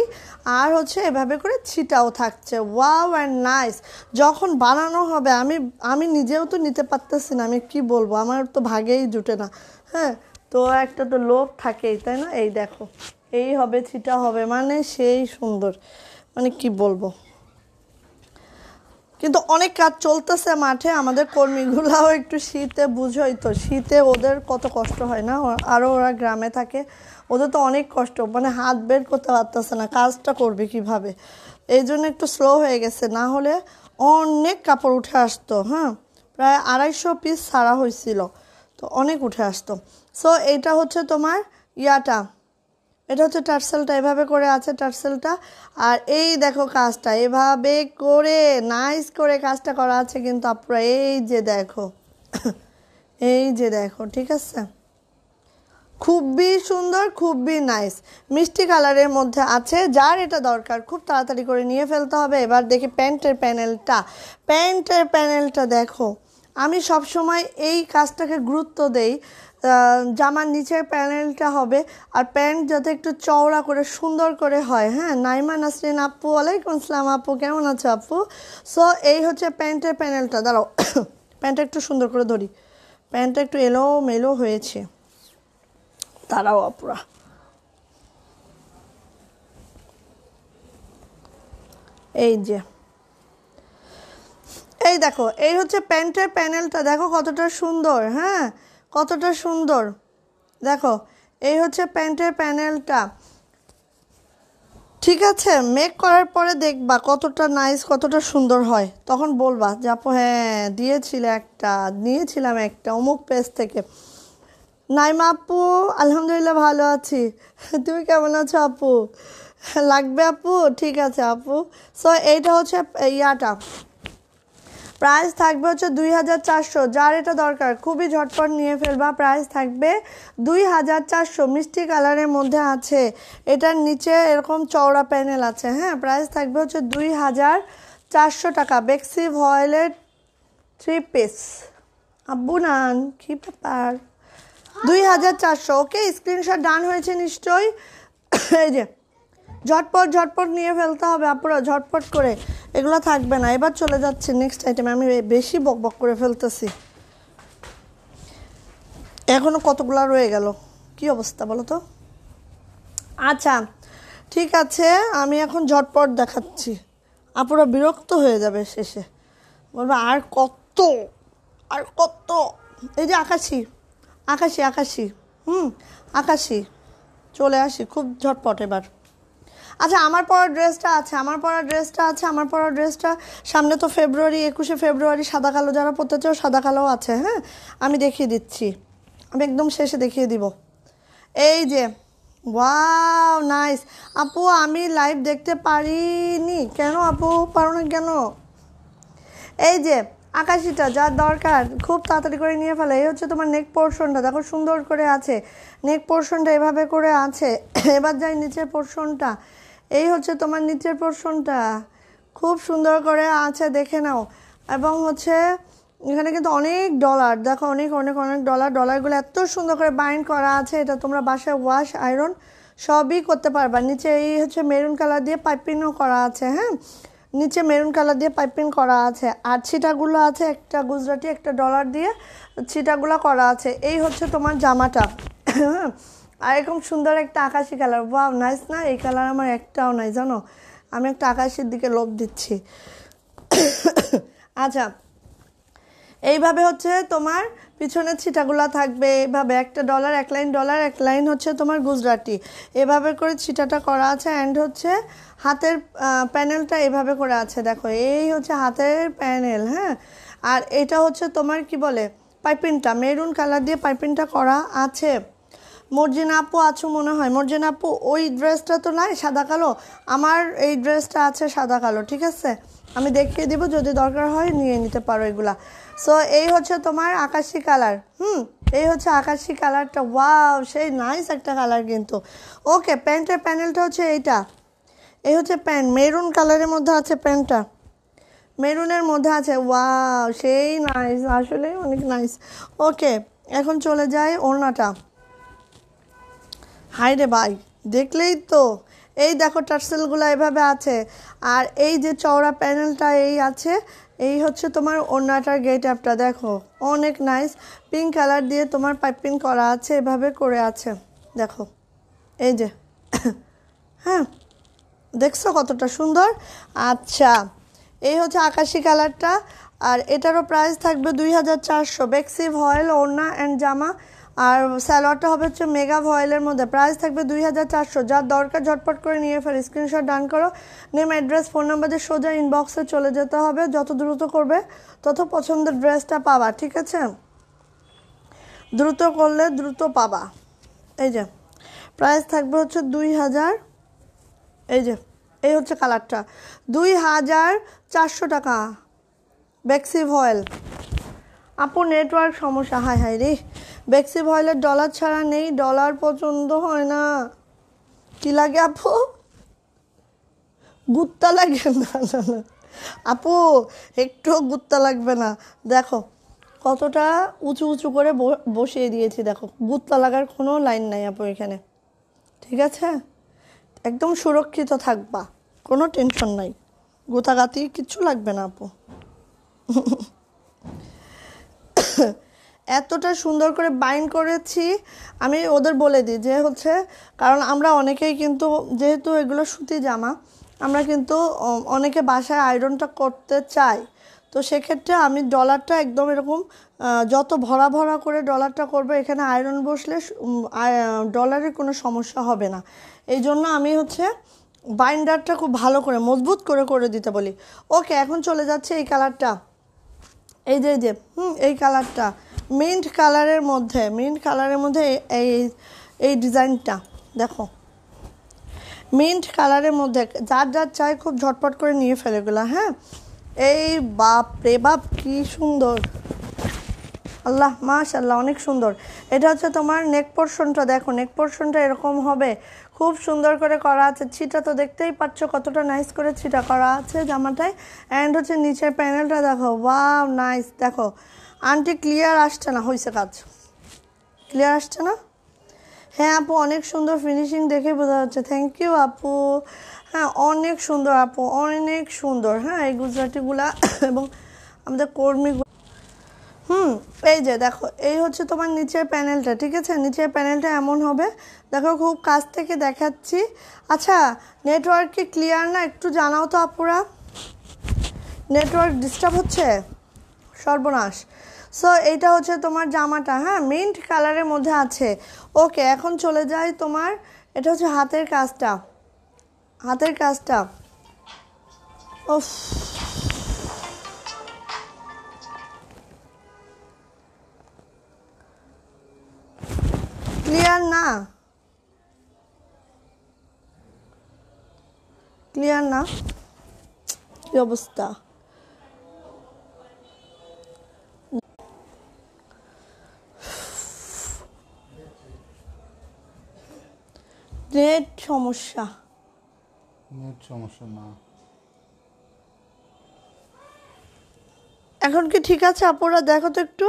আর হচ্ছে এভাবে করে ছিটাও থাকছে। Wow and nice. যখন বানানো হবে আমি নিজেও তো নিতে পারতেছি না, আমি কি বলবো, আমার তো ভাগেই জুটে না, হ্যাঁ তো একটা তো লোভ থাকেই তাই না। এই দেখো এই হবে, ছিটা হবে, মানে সেই সুন্দর, মানে কি বলবো। কিন্তু অনেক কাজ চলতেছে মাঠে, আমাদের কর্মীগুলাও একটু শীতে, বুঝোই তো শীতে ওদের কত কষ্ট হয় না, আরও ওরা গ্রামে থাকে, ওদের তো অনেক কষ্ট, মানে হাত বের করতে পারতেছে না, কাজটা করবে কিভাবে, এই জন্য একটু স্লো হয়ে গেছে, না হলে অনেক কাপড় উঠে আসতো, হ্যাঁ প্রায় 250 পিস ছাড়া হয়েছিল তো অনেক উঠে আসতো। সো এইটা হচ্ছে তোমার ইয়াটা, এটা হচ্ছে টার্সেলটা, এভাবে করে আছে টার্সেলটা। আর এই দেখো কাজটা এভাবে করে নাইস করে কাজটা করা আছে কিন্তু আপনারা, এই যে দেখো, এই যে দেখো, ঠিক আছে, খুবই সুন্দর, খুবই নাইস, মিষ্টি কালারের মধ্যে আছে। যার এটা দরকার খুব তাড়াতাড়ি করে নিয়ে ফেলতে হবে। এবার দেখি প্যান্টের প্যানেলটা, প্যান্টের প্যানেলটা দেখো। আমি সবসময় এই কাজটাকে গুরুত্ব দেই, জামার নিচের প্যানেলটা হবে আর প্যান্ট যাতে একটু চওড়া করে সুন্দর করে হয়, হ্যাঁ। নাইমা নাসরিন আপু, ওয়ালাইকুম আসসালাম আপু, কেমন আছো আপু? সো এই হচ্ছে প্যান্টের প্যানেলটা, দাঁড়াও প্যান্টটা একটু সুন্দর করে ধরি, প্যান্টটা একটু এলোমেলো হয়েছে, দাঁড়াও আপুরা। এই যে এই দেখো, এই হচ্ছে প্যান্টের প্যানেলটা, দেখো কতটা সুন্দর, হ্যাঁ কতটা সুন্দর, দেখো এই হচ্ছে প্যান্টের প্যানেলটা, ঠিক আছে। মেক করার পরে দেখবা কতটা নাইস, কতটা সুন্দর হয়, তখন বলবা যে আপু হ্যাঁ দিয়েছিলে একটা, নিয়েছিলাম একটা অমুক পেজ থেকে, नाइमा आपू अलहमदुलिल्लाह भालो आछी तुमी केमन आछो आपू लागबे आपू ठीक आछे आपू। सो एटा होच्छे याटा प्राइस थाकबे होच्छे 2400 जार एटा दरकार खूबই झटपट निये फेलबा। प्राइस थाकबे 2400 मिष्टी कालारेर मध्ये आछे एटार नीचे एरकम चौड़ा पैनेल आछे। हाँ प्राइस थाकबे होच्छे 2400 टाका। बेक्सि भयलेट 3 पिस अब्बू नान कि ब्यापार 2400 ओके स्क्रीनशॉट डान होयेछे निश्चय। এই যে झटपट झटपट निये फेलते होबे आपरा झटपट करे एगुलो थाकबे ना। एबार चले जाच्छे नेक्स्ट आइटेम। आमी बेशी बकबक करे फेलतेछि एखोनो कतगुला रये गेल कि अवस्था बोलो तो। अच्छा ठीक आछे आमी एखोन झटपट देखाच्छि आपरा बिरक्त हये जाबे शेषे बोलबे आर कत। এই যে আকাশী आकाशी आकाशी आकाशी चले आसि खूब झटपट एबार। अच्छा आमार परा ड्रेसटा आछे आमार परा ड्रेसटा आछे आमार परा ड्रेसटा सामने तो फेब्रुआरी 21 फेब्रुआरी सादा कलो जारा पड़ते चाओ सादा कलो आछे। हाँ आमी देखिए दिच्छी आमी एकदम शेषे देखिए दिब। एई जे वाओ नाइस आपू आमी लाइव देखते पारिनी केन आपू पारो ना केन। एई जे आकाशीटा जार दरकार खूब ताड़ाताड़ी करे निये फेलो। एई होच्छे तोमार नेक पोर्शनटा देखो सुंदर करे आछे नेक पोर्शनटा एभाबे करे आछे। एबार जाई नीचेर पोर्शनटा एई होच्छे तोमार नीचेर पोर्शनटा खूब सुंदर करे आछे देखे नाओ। एबं होच्छे एखाने किन्तु अनेक डलार देखो अनेक अनेक अनेक डलार डलारगुलो एत सुंदर करे बाइंड करा आछे एटा तोमरा बासाय वाश आयरन सबई करते पारबा। नीचे एई होच्छे मेरुन कालार दिये पाइपिंगও करा आछे। हाँ नीचे मेरुन कलर दिए पाइपिंग करा आछे आर छिटागुलो आछे एकटा गुजराटी एकटा डलार दिए छिटागुलो करा आछे। एई होच्छे तोमार जामाटा आर एरकम सुंदर एकटा आकाशी कलर वाओ नाइस ना। एई कलर आमार एकटाओ नाइ जानो आमी एकटा आकाशेर दिके लोभ दिচ্ছি। अच्छा এইভাবে হচ্ছে তোমার পিছনে ছিটাগুলা থাকবে এভাবে একটা ডলার এক লাইন হচ্ছে তোমার গুজরাটি এভাবে করে ছিটাটা করা আছে। এন্ড হচ্ছে হাতের প্যানেলটা এভাবে করে আছে দেখো এই হচ্ছে হাতের প্যানেল। হ্যাঁ আর এটা হচ্ছে তোমার কি বলে পাইপিনটা মেরুন কালার দিয়ে পাইপিনটা করা আছে। মর্জিনা আপু আছো মনে হয়। মর্জিনা আপু ওই ড্রেসটা তো নাই সাদা কালো আমার এই ড্রেসটা আছে সাদা কালো ঠিক আছে আমি দেখিয়ে দেব যদি দরকার হয় নিয়ে নিতে পারো এগুলা। সো এই হচ্ছে তোমার আকাশী কালার। এই হচ্ছে আকাশী কালারটা ওয়াও সেই নাইস একটা কালার কিন্তু। ওকে প্যান্টের প্যানেলটা হচ্ছে এইটা এই হচ্ছে প্যান্ট মেরুন কালারের মধ্যে আছে প্যান্টটা মেরুনের মধ্যে আছে ওয়াও সেই নাইস আসলে অনেক নাইস। ওকে এখন চলে যাই ওড়নাটা। হাই রে ভাই দেখলেই তো এই দেখো টার্সেলগুলো এভাবে আছে আর এই যে চওড়া প্যানেলটা এই আছে এই হচ্ছে তোমার ওড়নাটার গেটআপটা দেখো অনেক নাইস পিঙ্ক কালার দিয়ে তোমার পাইপিং করা আছে এভাবে করে আছে দেখো এই যে। হ্যাঁ দেখছো কতটা সুন্দর। আচ্ছা এই হচ্ছে আকাশী কালারটা আর এটারও প্রাইস থাকবে 2400 বেক্সি ভয়েল ওড়না এন্ড জামা আর সালোয়ারটা হবে হচ্ছে মেগা ভয়েলের মধ্যে। প্রাইস থাকবে 2400 যার দরকার ঝটপট করে নিয়ে ফেল স্ক্রিনশট ডান করো নেম অ্যাড্রেস ফোন নাম্বার দিয়ে সোজা ইনবক্সে চলে যেতে হবে যত দ্রুত করবে তত পছন্দের ড্রেসটা পাবা ঠিক আছে দ্রুত করলে দ্রুত পাবা। এই যে প্রাইস থাকবে হচ্ছে 2000 এই যে এই হচ্ছে কালারটা 2400 টাকা বেক্সি ভয়েল আপু নেটওয়ার্ক সমস্যা হাই হাই রে বেক্সি ভয়েলের ডলার ছাড়া নেই ডলার পছন্দ হয় না কি লাগে আপু গুত্তা লাগে না না আপু একটু গুত্তা লাগবে না দেখো কতটা উঁচু উঁচু করে বসিয়ে দিয়েছি দেখো গুত্তা লাগার কোনো লাইন নাই আপু এখানে ঠিক আছে একদম সুরক্ষিত থাকবা কোনো টেনশন নাই গোতাগাতি কিচ্ছু লাগবে না আপু। এতটা সুন্দর করে বাইন্ড করেছি আমি ওদের বলে দিই যে হচ্ছে কারণ আমরা অনেকেই কিন্তু যেহেতু এগুলো সুতি জামা আমরা কিন্তু অনেকে বাসায় আয়রনটা করতে চাই তো সেক্ষেত্রে আমি ডলারটা একদম এরকম যত ভরা ভরা করে ডলারটা করবে এখানে আয়রন বসলে ডলারের কোনো সমস্যা হবে না এই জন্য আমি হচ্ছে বাইন্ডারটা খুব ভালো করে মজবুত করে করে দিতে বলি। ওকে এখন চলে যাচ্ছে এই কালারটা এই যে এই কালারটা मिंट कलर मध्य डिजाइनटा देखो मिंट कलर मध्य जार जार चाय खूब झटपट कर नहीं फेलेगुला। हाँ ए बाप रे बाप कि सुंदर আল্লাহ মাশাআল্লাহ অনেক সুন্দর। এটা হচ্ছে তোমার নেক পোরশনটা দেখো, নেক পোরশনটা এরকম হবে, খুব সুন্দর করে করা আছে। ছিটা তো দেখতেই পাচ্ছ কতটা নাইস করে ছিটা করা আছে জামাটায়। এন্ড হচ্ছে নিচের প্যানেলটা দেখো, ওয়াও নাইস। দেখো আন্টি ক্লিয়ার আসছে না, হইছে কাজ ক্লিয়ার আসছে না? হ্যাঁ আপু অনেক সুন্দর ফিনিশিং দেখে বোঝা যাচ্ছে, থ্যাংক ইউ আপু। হ্যাঁ অনেক সুন্দর আপু, অনেক সুন্দর। হ্যাঁ এই গুজরাটিগুলা এবং আমাদের কর্মী এই যে দেখো এই হচ্ছে তোমার নিচের প্যানেলটা, ঠিক আছে? নিচের প্যানেলটা এমন হবে দেখো, খুব কাছ থেকে দেখাচ্ছি। আচ্ছা নেটওয়ার্ক কি ক্লিয়ার না একটু জানাও তো আপুরা, নেটওয়ার্ক ডিস্টার্ব হচ্ছে সর্বনাশ। সো এইটা হচ্ছে তোমার জামাটা, হ্যাঁ মিন্ট কালারের মধ্যে আছে। ওকে এখন চলে যাই তোমার, এটা হচ্ছে হাতের কাজটা, হাতের কাজটা ওফ क्लियर ना की अवस्था। नेट समस्या ना এখন কি ঠিক আছে আপুরা? দেখো তো একটু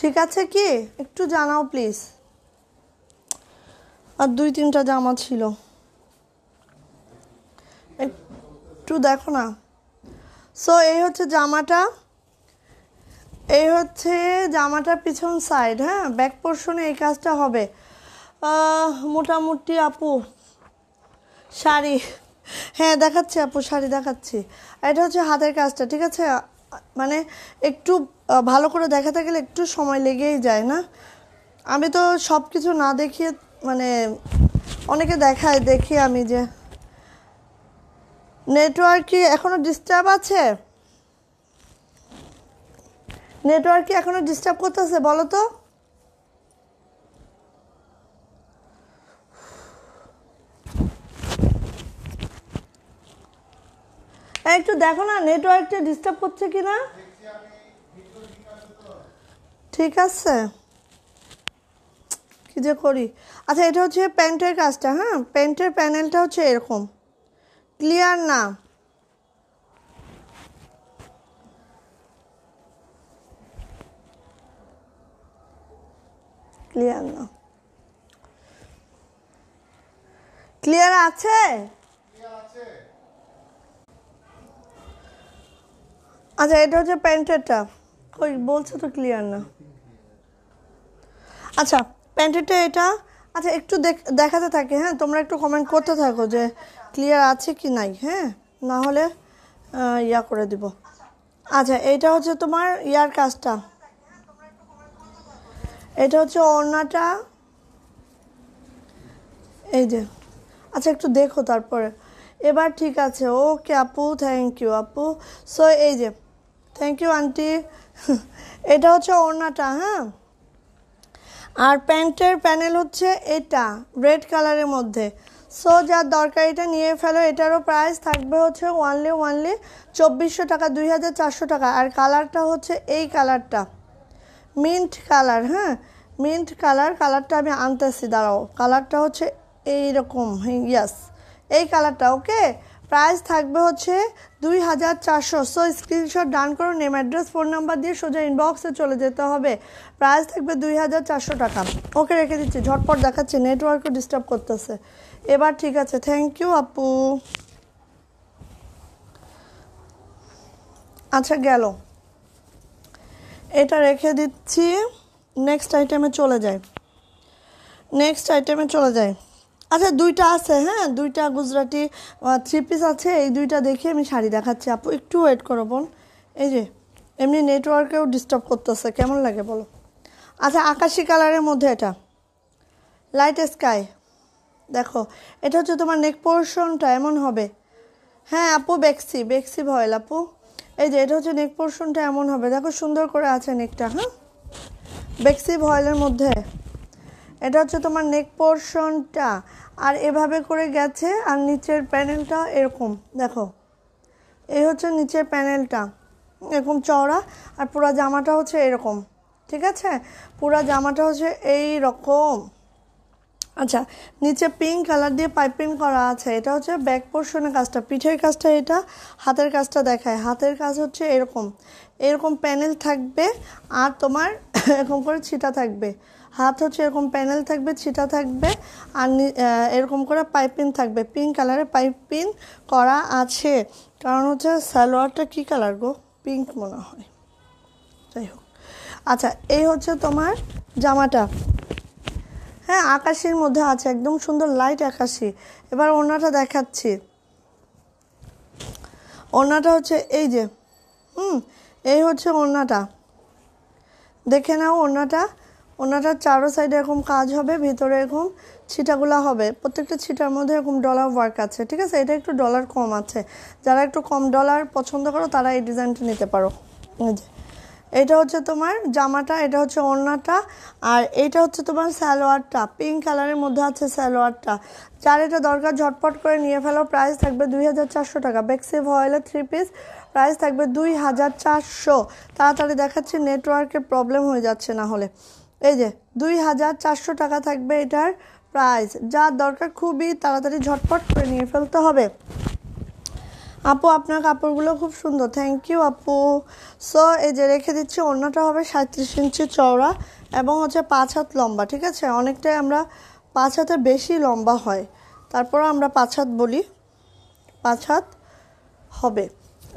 ঠিক আছে কি একটু জানাও প্লিজ। আর দুই তিনটা জামা ছিল একটু দেখো না। সো এই হচ্ছে জামাটা, এই হচ্ছে জামাটা পিছন সাইড। হ্যাঁ ব্যাক পোর্শনে এই কাজটা হবে। মোটামুটি আপু শাড়ি, হ্যাঁ দেখাচ্ছি আপু শাড়ি দেখাচ্ছি। এটা হচ্ছে হাতের কাজটা, ঠিক আছে? মানে একটু ভালো করে দেখাতে গেলে একটু সময় লেগেই যায় না? আমি তো সব কিছু না দেখিয়ে মানে অনেকে দেখায়, দেখি আমি যে নেটওয়ার্ক কি এখনও ডিস্টার্ব আছে? নেটওয়ার্ক কি এখনও ডিস্টার্ব করতেছে বলো তো? একটু দেখো না নেটওয়ার্কটা ডিস্টার্ব করছে কি না। ঠিক আছে কি যে করি। আচ্ছা এটা হচ্ছে প্যান্টের কাজটা, হ্যাঁ প্যান্টের প্যানেলটা হচ্ছে এরকম, ক্লিয়ার না? ক্লিয়ার না, ক্লিয়ার আছে? আচ্ছা এটা হচ্ছে প্যান্টেরটা, কই বলছো তো ক্লিয়ার না। আচ্ছা প্যান্টেরটা এটা, আচ্ছা একটু দেখাতে থাকে। হ্যাঁ তোমরা একটু কমেন্ট করতে থাকো যে ক্লিয়ার আছে কি নাই, হ্যাঁ না হলে ইয়া করে দিব। আচ্ছা এটা হচ্ছে তোমার ইয়ার কাজটা, এটা হচ্ছে ওড়নাটা এই যে। আচ্ছা একটু দেখো তারপরে, এবার ঠিক আছে। ওকে আপু থ্যাংক ইউ আপু। সো এই যে থ্যাংক ইউ আন্টি। এটা হচ্ছে ওড়নাটা, হ্যাঁ আর প্যান্টের প্যানেল হচ্ছে এটা রেড কালারের মধ্যে। সো যার দরকার এটা নিয়ে ফেলো। এটারও প্রাইস থাকবে হচ্ছে ওনলি 2400 টাকা, 2400 টাকা। আর কালারটা হচ্ছে এই কালারটা, মিন্ট কালার। হ্যাঁ মিন্ট কালার, কালারটা আমি আনতেছি দাঁড়াও। কালারটা হচ্ছে এইরকম, ইয়াস এই কালারটা। ওকে প্রাইস থাকবে হচ্ছে 2400। সো স্ক্রিনশট ডান করো, নেম অ্যাড্রেস ফোন নাম্বার দিয়ে সোজা ইনবক্সে চলে যেতে হবে। প্রাইস থাকবে 2400 টাকা। ওকে রেখে দিচ্ছি, ঝটপট দেখাচ্ছে নেটওয়ার্কও ডিস্টার্ব করতেছে। এবার ঠিক আছে, থ্যাংক ইউ আপু। আচ্ছা গেল, এটা রেখে দিচ্ছি। নেক্সট আইটেমে চলে যাই, নেক্সট আইটেমে চলে যাই। আচ্ছা দুইটা আছে, হ্যাঁ দুইটা গুজরাটি থ্রি পিস আছে। এই দুইটা দেখে আমি শাড়ি দেখাচ্ছি আপু, একটু ওয়েট করো বোন। এই যে এমনি নেটওয়ার্কেও ডিস্টার্ব করতেছে, কেমন লাগে বলো? আচ্ছা আকাশি কালারের মধ্যে এটা লাইট স্কাই দেখো। এটা হচ্ছে তোমার নেক পোর্শনটা এমন হবে। হ্যাঁ আপু বেক্সি বেক্সি ভয়েল আপু। এটা হচ্ছে নেক পোরশনটা এমন হবে, দেখো সুন্দর করে আছে নেকটা। হ্যাঁ, বেক্সি ভয়েলের মধ্যে এটা হচ্ছে তোমার নেক পোরশনটা, আর এভাবে করে গেছে। আর নিচের প্যানেলটা এরকম, দেখো এই হচ্ছে নিচের প্যানেলটা এরকম চওড়া, আর পুরা জামাটা হচ্ছে এরকম। ঠিক আছে, পুরা জামাটা হচ্ছে এই রকম। আচ্ছা, নিচে পিঙ্ক কালার দিয়ে পাইপিং করা আছে। এটা হচ্ছে ব্যাক পোর্শনের কাজটা, পিঠের কাজটা। এটা হাতের কাজটা দেখায়, হাতের কাজ হচ্ছে এরকম, এরকম প্যানেল থাকবে আর তোমার এরকম করে ছিটা থাকবে। হাত হচ্ছে এরকম প্যানেল থাকবে, ছিটা থাকবে, আর এরকম করে পাইপিং থাকবে। পিঙ্ক কালারে পাইপিং করা আছে, কারণ হচ্ছে সালোয়ারটা কী কালার গো, পিঙ্ক মনে হয়, যাই হোক। আচ্ছা, এই হচ্ছে তোমার জামাটা। হ্যাঁ, আকাশির মধ্যে আছে, একদম সুন্দর লাইট আকাশি। এবার ওড়নাটা দেখাচ্ছি। ওড়নাটা হচ্ছে এই যে, এই হচ্ছে ওড়নাটা, দেখে নাও ওড়নাটা। ওড়নাটার চারো সাইডে এরকম কাজ হবে, ভিতরে এরকম ছিটাগুলো হবে, প্রত্যেকটা ছিটার মধ্যে এরকম ডলার ওয়ার্ক আছে। ঠিক আছে, এটা একটু ডলার কম আছে, যারা একটু কম ডলার পছন্দ করো তারা এই ডিজাইনটা নিতে পারো। এই যে, এটা হচ্ছে তোমার জামাটা, এটা হচ্ছে ওড়নাটা, আর এটা হচ্ছে তোমার সালোয়ারটা। পিঙ্ক কালারের মধ্যে আছে সালোয়ারটা। যার এটা দরকার ঝটপট করে নিয়ে ফেলো। প্রাইস থাকবে 2400 টাকা। বেক্সি ভয়েলের 3 পিস, প্রাইস থাকবে 2400। তাড়াতাড়ি দেখাচ্ছি, নেটওয়ার্কের প্রবলেম হয়ে যাচ্ছে না হলে। এই যে 2400 টাকা থাকবে এটার প্রাইস। যার দরকার খুবই তাড়াতাড়ি ঝটপট করে নিয়ে ফেলতে হবে। আপু, আপনার কাপড়গুলো খুব সুন্দর, থ্যাংক ইউ আপু। সো এই যে রেখে দিচ্ছি। ওড়নাটা হবে 37 ইঞ্চি চওড়া এবং হচ্ছে 5 হাত লম্বা। ঠিক আছে, অনেকটাই আমরা 5 হাতে বেশি লম্বা হয়, তারপরও আমরা 5 হাত বলি, 5 হাত হবে।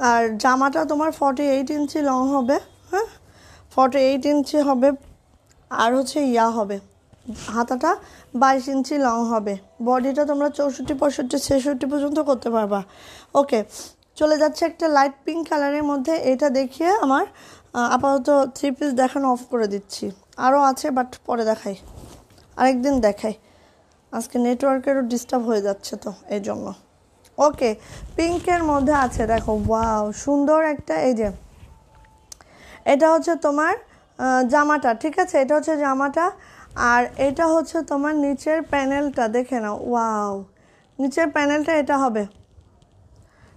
আর জামাটা তোমার 48 ইঞ্চি লং হবে। হ্যাঁ, 48 ইঞ্চি হবে। আর হচ্ছে হবে হাতাটা 22 ইঞ্চি লং হবে। বডিটা তোমরা 64, 65, 66 পর্যন্ত করতে পারবা। ওকে, চলে যাচ্ছে একটা লাইট পিঙ্ক কালারের মধ্যে। এটা দেখিয়ে আমার আপাতত 3 পিস দেখানো অফ করে দিচ্ছি। আরও আছে, বাট পরে দেখাই, আরেকদিন দেখাই। আজকে নেটওয়ার্কেরও ডিস্টার্ব হয়ে যাচ্ছে তো এই জন্য। ওকে, পিঙ্কের মধ্যে আছে, দেখো ওয়াও সুন্দর একটা। এই যে এটা হচ্ছে তোমার জামাটা। ঠিক আছে, এটা হচ্ছে জামাটা, আর এটা হচ্ছে তোমার নিচের প্যানেলটা, দেখে নাও। ওয়াও, নিচের প্যানেলটা এটা হবে।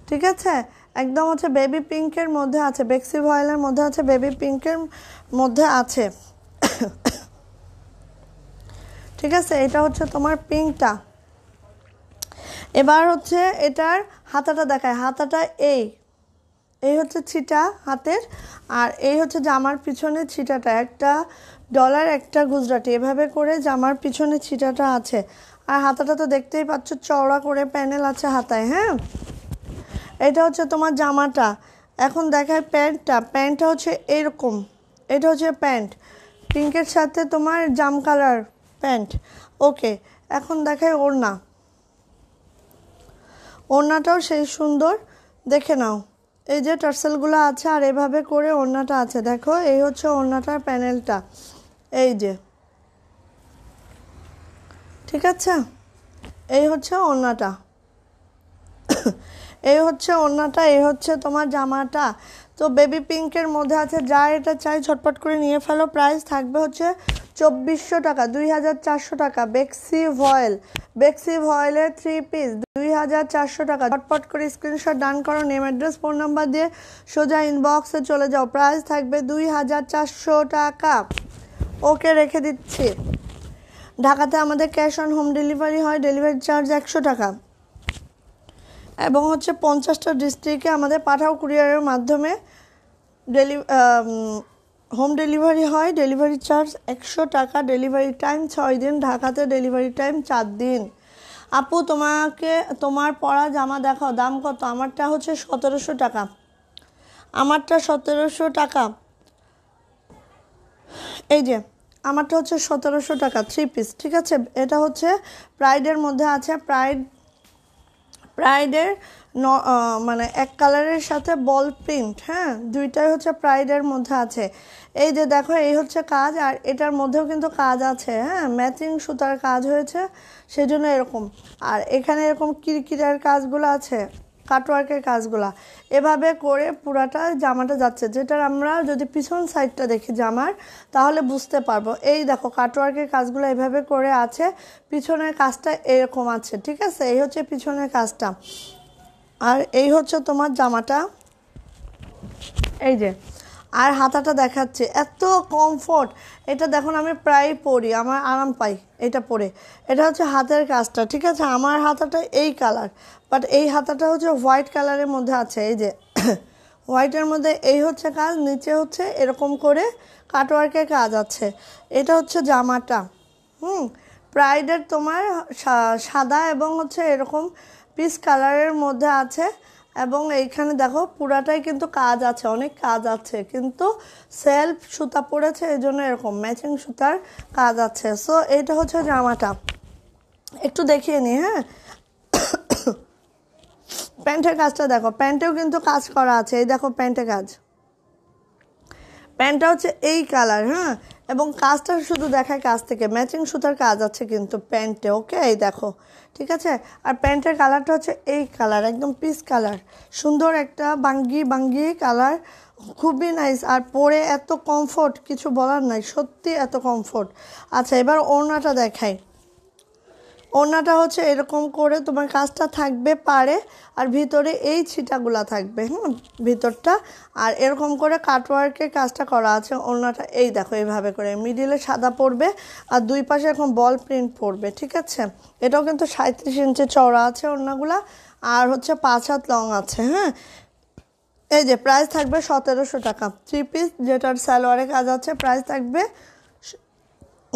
ঠিক আছে, একদম হচ্ছে বেবি পিঙ্কের মধ্যে আছে, বেক্সি ভয়েলের মধ্যে আছে, বেবি পিঙ্কের মধ্যে আছে। ঠিক আছে, এটা হচ্ছে তোমার পিঙ্কটা। এবার হচ্ছে এটার হাতাটা দেখায়। হাতাটা এই, এই হচ্ছে ছিটা হাতের, আর এই হচ্ছে জামার পিছনে ছিটাটা, একটা ডলার একটা গুজরাটি, এভাবে করে জামার পিছনে ছিটাটা আছে। আর হাতাটা তো দেখতেই পাচ্ছ, চওড়া করে প্যানেল আছে হাতায়। হ্যাঁ, এটা হচ্ছে তোমার জামাটা। এখন দেখায় প্যান্টটা। প্যান্টটা হচ্ছে এরকম, এটা হচ্ছে প্যান্ট, পিঙ্কের সাথে তোমার জাম কালার প্যান্ট। ওকে, এখন দেখায় ওড়না। ওড়নাটাও সেই সুন্দর, দেখে নাও। এই যে টার্সেলগুলো আছে, আর এভাবে করে ওড়নাটা আছে, দেখো। এই হচ্ছে ওড়নাটার প্যানেলটা, এই যে। ঠিক আছে, এই হচ্ছে ওড়নাটা, এই হচ্ছে ওড়নাটা, এই হচ্ছে তোমার জামাটা। তো বেবি পিঙ্কের মধ্যে আছে, যা এটা চাই ঝটপট করে নিয়ে ফেলো। প্রাইস থাকবে হচ্ছে 2400 টাকা, 2400 টাকা। বেক্সি ভয়েল, বেক্সি ভয়েলের 3 পিস, 2400 টাকা। ঝটপট করে স্ক্রিনশট ডান করো, নেম অ্যাড্রেস ফোন নাম্বার দিয়ে সোজা ইনবক্সে চলে যাও। প্রাইস থাকবে 2400 টাকা। ওকে, রেখে দিচ্ছি। ঢাকাতে আমাদের ক্যাশ অন হোম ডেলিভারি হয়, ডেলিভারি চার্জ 100 টাকা, এবং হচ্ছে 50টা ডিস্ট্রিক্টে আমাদের পাঠাও কুরিয়ারের মাধ্যমে হোম ডেলিভারি হয়, ডেলিভারি চার্জ 100 টাকা। ডেলিভারি টাইম 6 দিন, ঢাকাতে ডেলিভারি টাইম 4 দিন। আপু, তোমার পরা জামা দেখাও, দাম কত? আমারটা হচ্ছে 1700 টাকা, আমারটা 1700 টাকা। এই যে আমারটা হচ্ছে 1700 টাকা, 3 পিস। ঠিক আছে, এটা হচ্ছে প্রাইডের মধ্যে আছে, প্রাইডের মানে এক কালারের সাথে বল প্রিন্ট। হ্যাঁ, দুইটাই হচ্ছে প্রাইডের মধ্যে আছে। এই যে দেখো, এই হচ্ছে কাজ, আর এটার মধ্যেও কিন্তু কাজ আছে। হ্যাঁ, ম্যাচিং সুতার কাজ হয়েছে, সেজন্য এরকম। আর এখানে এরকম কিরকিরার কাজগুলো আছে, কাটওয়ার্কের কাজগুলা এভাবে করে পুরাটা জামাটা যাচ্ছে। যেটা আমরা যদি পিছন সাইডটা দেখি জামার তাহলে বুঝতে পারবো। এই দেখো কাটওয়ার্কের কাজগুলো এভাবে করে আছে, পিছনের কাজটা এরকম আছে। ঠিক আছে, এই হচ্ছে পিছনের কাজটা। আর এই হচ্ছে তোমার জামাটা, এই যে। আর হাতাটা দেখাচ্ছে, এত কমফোর্ট। এটা দেখুন আমি প্রায় পরি, আমার আরাম পাই এটা পরে। এটা হচ্ছে হাতের কাজটা। ঠিক আছে, আমার হাতাটা এই কালার, বাট এই হাতাটা হচ্ছে হোয়াইট কালারের মধ্যে আছে। এই যে হোয়াইটের মধ্যে এই হচ্ছে কাজ, নিচে হচ্ছে এরকম করে কাটওয়ার্কের কাজ আছে। এটা হচ্ছে জামাটা, প্রাইডের তোমার সাদা এবং হচ্ছে এরকম পিস কালারের মধ্যে আছে। এবং এইখানে দেখো পুরাটাই কিন্তু কাজ আছে, অনেক কাজ আছে, কিন্তু সেলফ সুতা পড়েছে, এই জন্য এরকম ম্যাচিং সুতার কাজ আছে। সো এটা হচ্ছে জামাটা, একটু দেখিয়ে নিই। হ্যাঁ, প্যান্টের কাজটা দেখো, প্যান্টেও কিন্তু কাজ করা আছে। এই দেখো প্যান্টের কাজ, প্যান্টটা হচ্ছে এই কালার। হ্যাঁ, এবং কাজটা শুধু দেখায় কাজ থেকে, ম্যাচিং সুতার কাজ আছে কিন্তু প্যান্টে। ওকে, এই দেখো। ঠিক আছে, আর প্যান্টের কালারটা হচ্ছে এই কালার, একদম পিস কালার, সুন্দর একটা বাঙ্গি বাঙ্গি কালার, খুবই নাইস। আর পরে এত কমফোর্ট, কিছু বলার নাই, সত্যি এত কমফোর্ট। আচ্ছা, এবার ওড়নাটা দেখাই। ওড়নাটা হচ্ছে এরকম করে তোমার কাজটা থাকবে পারে, আর ভিতরে এই ছিটাগুলা থাকবে। হ্যাঁ, ভিতরটা আর এরকম করে কাটওয়ার্কের কাজটা করা আছে। ওড়নাটা এই দেখো এইভাবে করে, মিডিলে সাদা পড়বে আর দুই পাশে এরকম বল প্রিন্ট পড়বে। ঠিক আছে, এটাও কিন্তু 37 ইঞ্চি চওড়া আছে ওড়নাগুলা, আর হচ্ছে 5 হাত লং আছে। হ্যাঁ, এই যে প্রাইস থাকবে 1700 টাকা। 3 পিস, যেটার সালোয়ারে কাজ আছে, প্রাইস থাকবে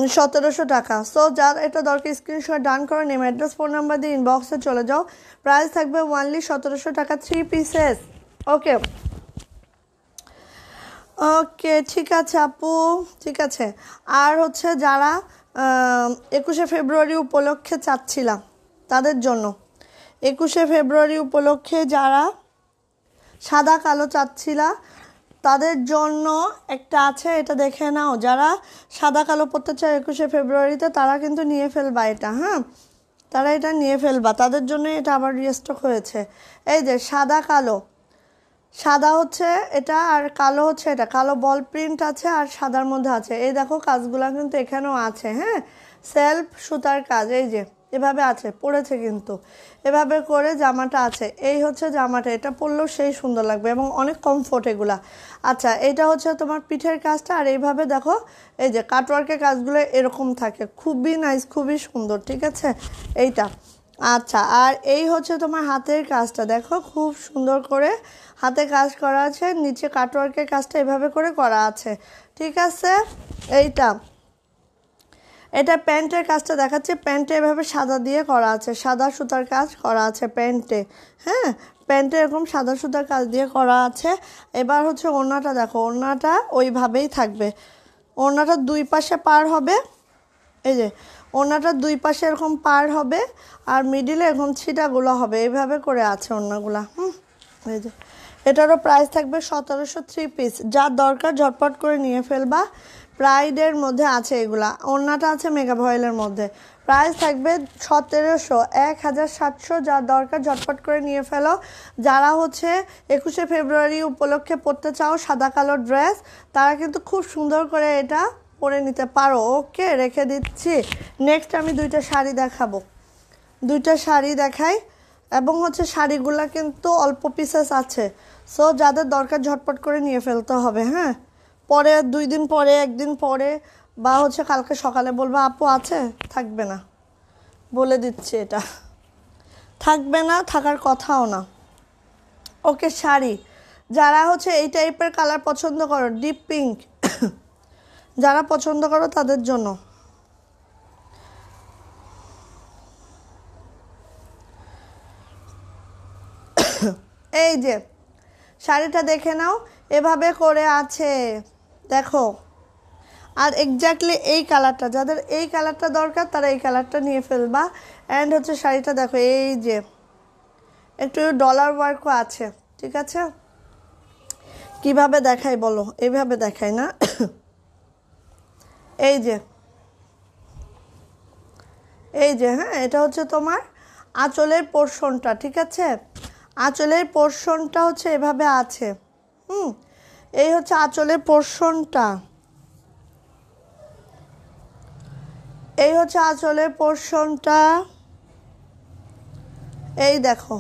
1700 টাকা। সো যার এটা দরকার স্ক্রিনশট ডান করে নেম, অ্যাড্রেস, ফোন নাম্বার দিয়ে ইনবক্সে চলে যাও। প্রাইস থাকবে ওনলি 1700 টাকা, 3 পিসেস। ওকে ওকে, ঠিক আছে আপু, ঠিক আছে। আর হচ্ছে যারা 21শে ফেব্রুয়ারি উপলক্ষে চাচ্ছিলাম তাদের জন্য, 21শে ফেব্রুয়ারি উপলক্ষে যারা সাদা কালো চাচ্ছিলা তাদের জন্য একটা আছে, এটা দেখে নাও। যারা সাদা কালো পরতে চায় 21শে ফেব্রুয়ারিতে, তারা কিন্তু নিয়ে ফেলবা এটা। হ্যাঁ, তারা এটা নিয়ে ফেলবা, তাদের জন্য এটা আবার রিস্টক হয়েছে। এই যে সাদা কালো, সাদা হচ্ছে এটা আর কালো হচ্ছে এটা, কালো বল প্রিন্ট আছে আর সাদার মধ্যে আছে। এই দেখো কাজগুলো কিন্তু এখানেও আছে। হ্যাঁ, সেলফ সুতার কাজ, এই যে এভাবে আছে, পড়েছে কিন্তু এভাবে করে জামাটা আছে। এই হচ্ছে জামাটা, এটা পরলেও সেই সুন্দর লাগবে এবং অনেক কমফোর্ট এগুলা। আচ্ছা, এটা হচ্ছে তোমার পিঠের কাজটা, আর এইভাবে দেখো এই যে কাটওয়ার্কের কাজগুলো এরকম থাকে, খুবই নাইস, খুবই সুন্দর। ঠিক আছে, এইটা। আচ্ছা, আর এই হচ্ছে তোমার হাতের কাজটা, দেখো খুব সুন্দর করে হাতে কাজ করা আছে, নিচে কাটওয়ার্কের কাজটা এভাবে করে করা আছে। ঠিক আছে, এইটা। এটা প্যান্টের কাজটা দেখাচ্ছে, প্যান্টে এভাবে সাদা দিয়ে করা আছে, সাদা সুতার কাজ করা আছে প্যান্টে। হ্যাঁ, প্যান্টে এরকম সাদা সুতার কাজ দিয়ে করা আছে। এবার হচ্ছে ওড়নাটা দেখো, ওড়নাটা ওইভাবেই থাকবে। ওড়নাটা দুই পাশে পার হবে, এই যে ওড়নাটা দুই পাশে এরকম পার হবে, আর মিডিলে এরকম ছিটাগুলো হবে, এইভাবে করে আছে ওড়নাগুলা। এই যে এটারও প্রাইস থাকবে 1700, 3 পিস। যার দরকার ঝটপট করে নিয়ে ফেলবা, প্রাইডের মধ্যে আছে এগুলা। ওড়নাটা আছে মেগা ভয়েলের মধ্যে, প্রাইস থাকবে 1700, 1700। যার দরকার ঝটপট করে নিয়ে ফেলো। যারা হচ্ছে 21শে ফেব্রুয়ারি উপলক্ষে পরতে চাও সাদা কালো ড্রেস, তারা কিন্তু খুব সুন্দর করে এটা পরে নিতে পারো। ওকে, রেখে দিচ্ছি। নেক্সট আমি দুইটা শাড়ি দেখাবো, দুইটা শাড়ি দেখাই। এবং হচ্ছে শাড়িগুলা কিন্তু অল্প পিসেস আছে, সো যাদের দরকার ঝটপট করে নিয়ে ফেলতে হবে। হ্যাঁ, পরে 2 দিন পরে, 1 দিন পরে, বা হচ্ছে কালকে সকালে বলবো আপু আছে, থাকবে না, বলে দিচ্ছি এটা থাকবে না, থাকার কথাও না। ওকে, শাড়ি যারা হচ্ছে এই টাইপের কালার পছন্দ করো, ডিপ পিঙ্ক যারা পছন্দ করো তাদের জন্য। এই যে শাড়িটা দেখে নাও, এভাবে করে আছে দেখো। আর এক্স্যাক্টলি এই কালারটা, যাদের এই কালারটা দরকার তারা এই কালারটা নিয়ে ফেলবা। অ্যান্ড হচ্ছে শাড়িটা দেখো, এই যে একটু ডলার ওয়ার্কও আছে। ঠিক আছে, কিভাবে দেখাই বলো, এইভাবে দেখাই না। এই যে, এই যে। হ্যাঁ, এটা হচ্ছে তোমার আঁচলের পোর্শনটা। ঠিক আছে, আঁচলের পোর্শনটা হচ্ছে এভাবে আছে। এই হচ্ছে আঁচলের পোর্শনটা, এই হচ্ছে আঁচলের পোর্শনটা, এই দেখো।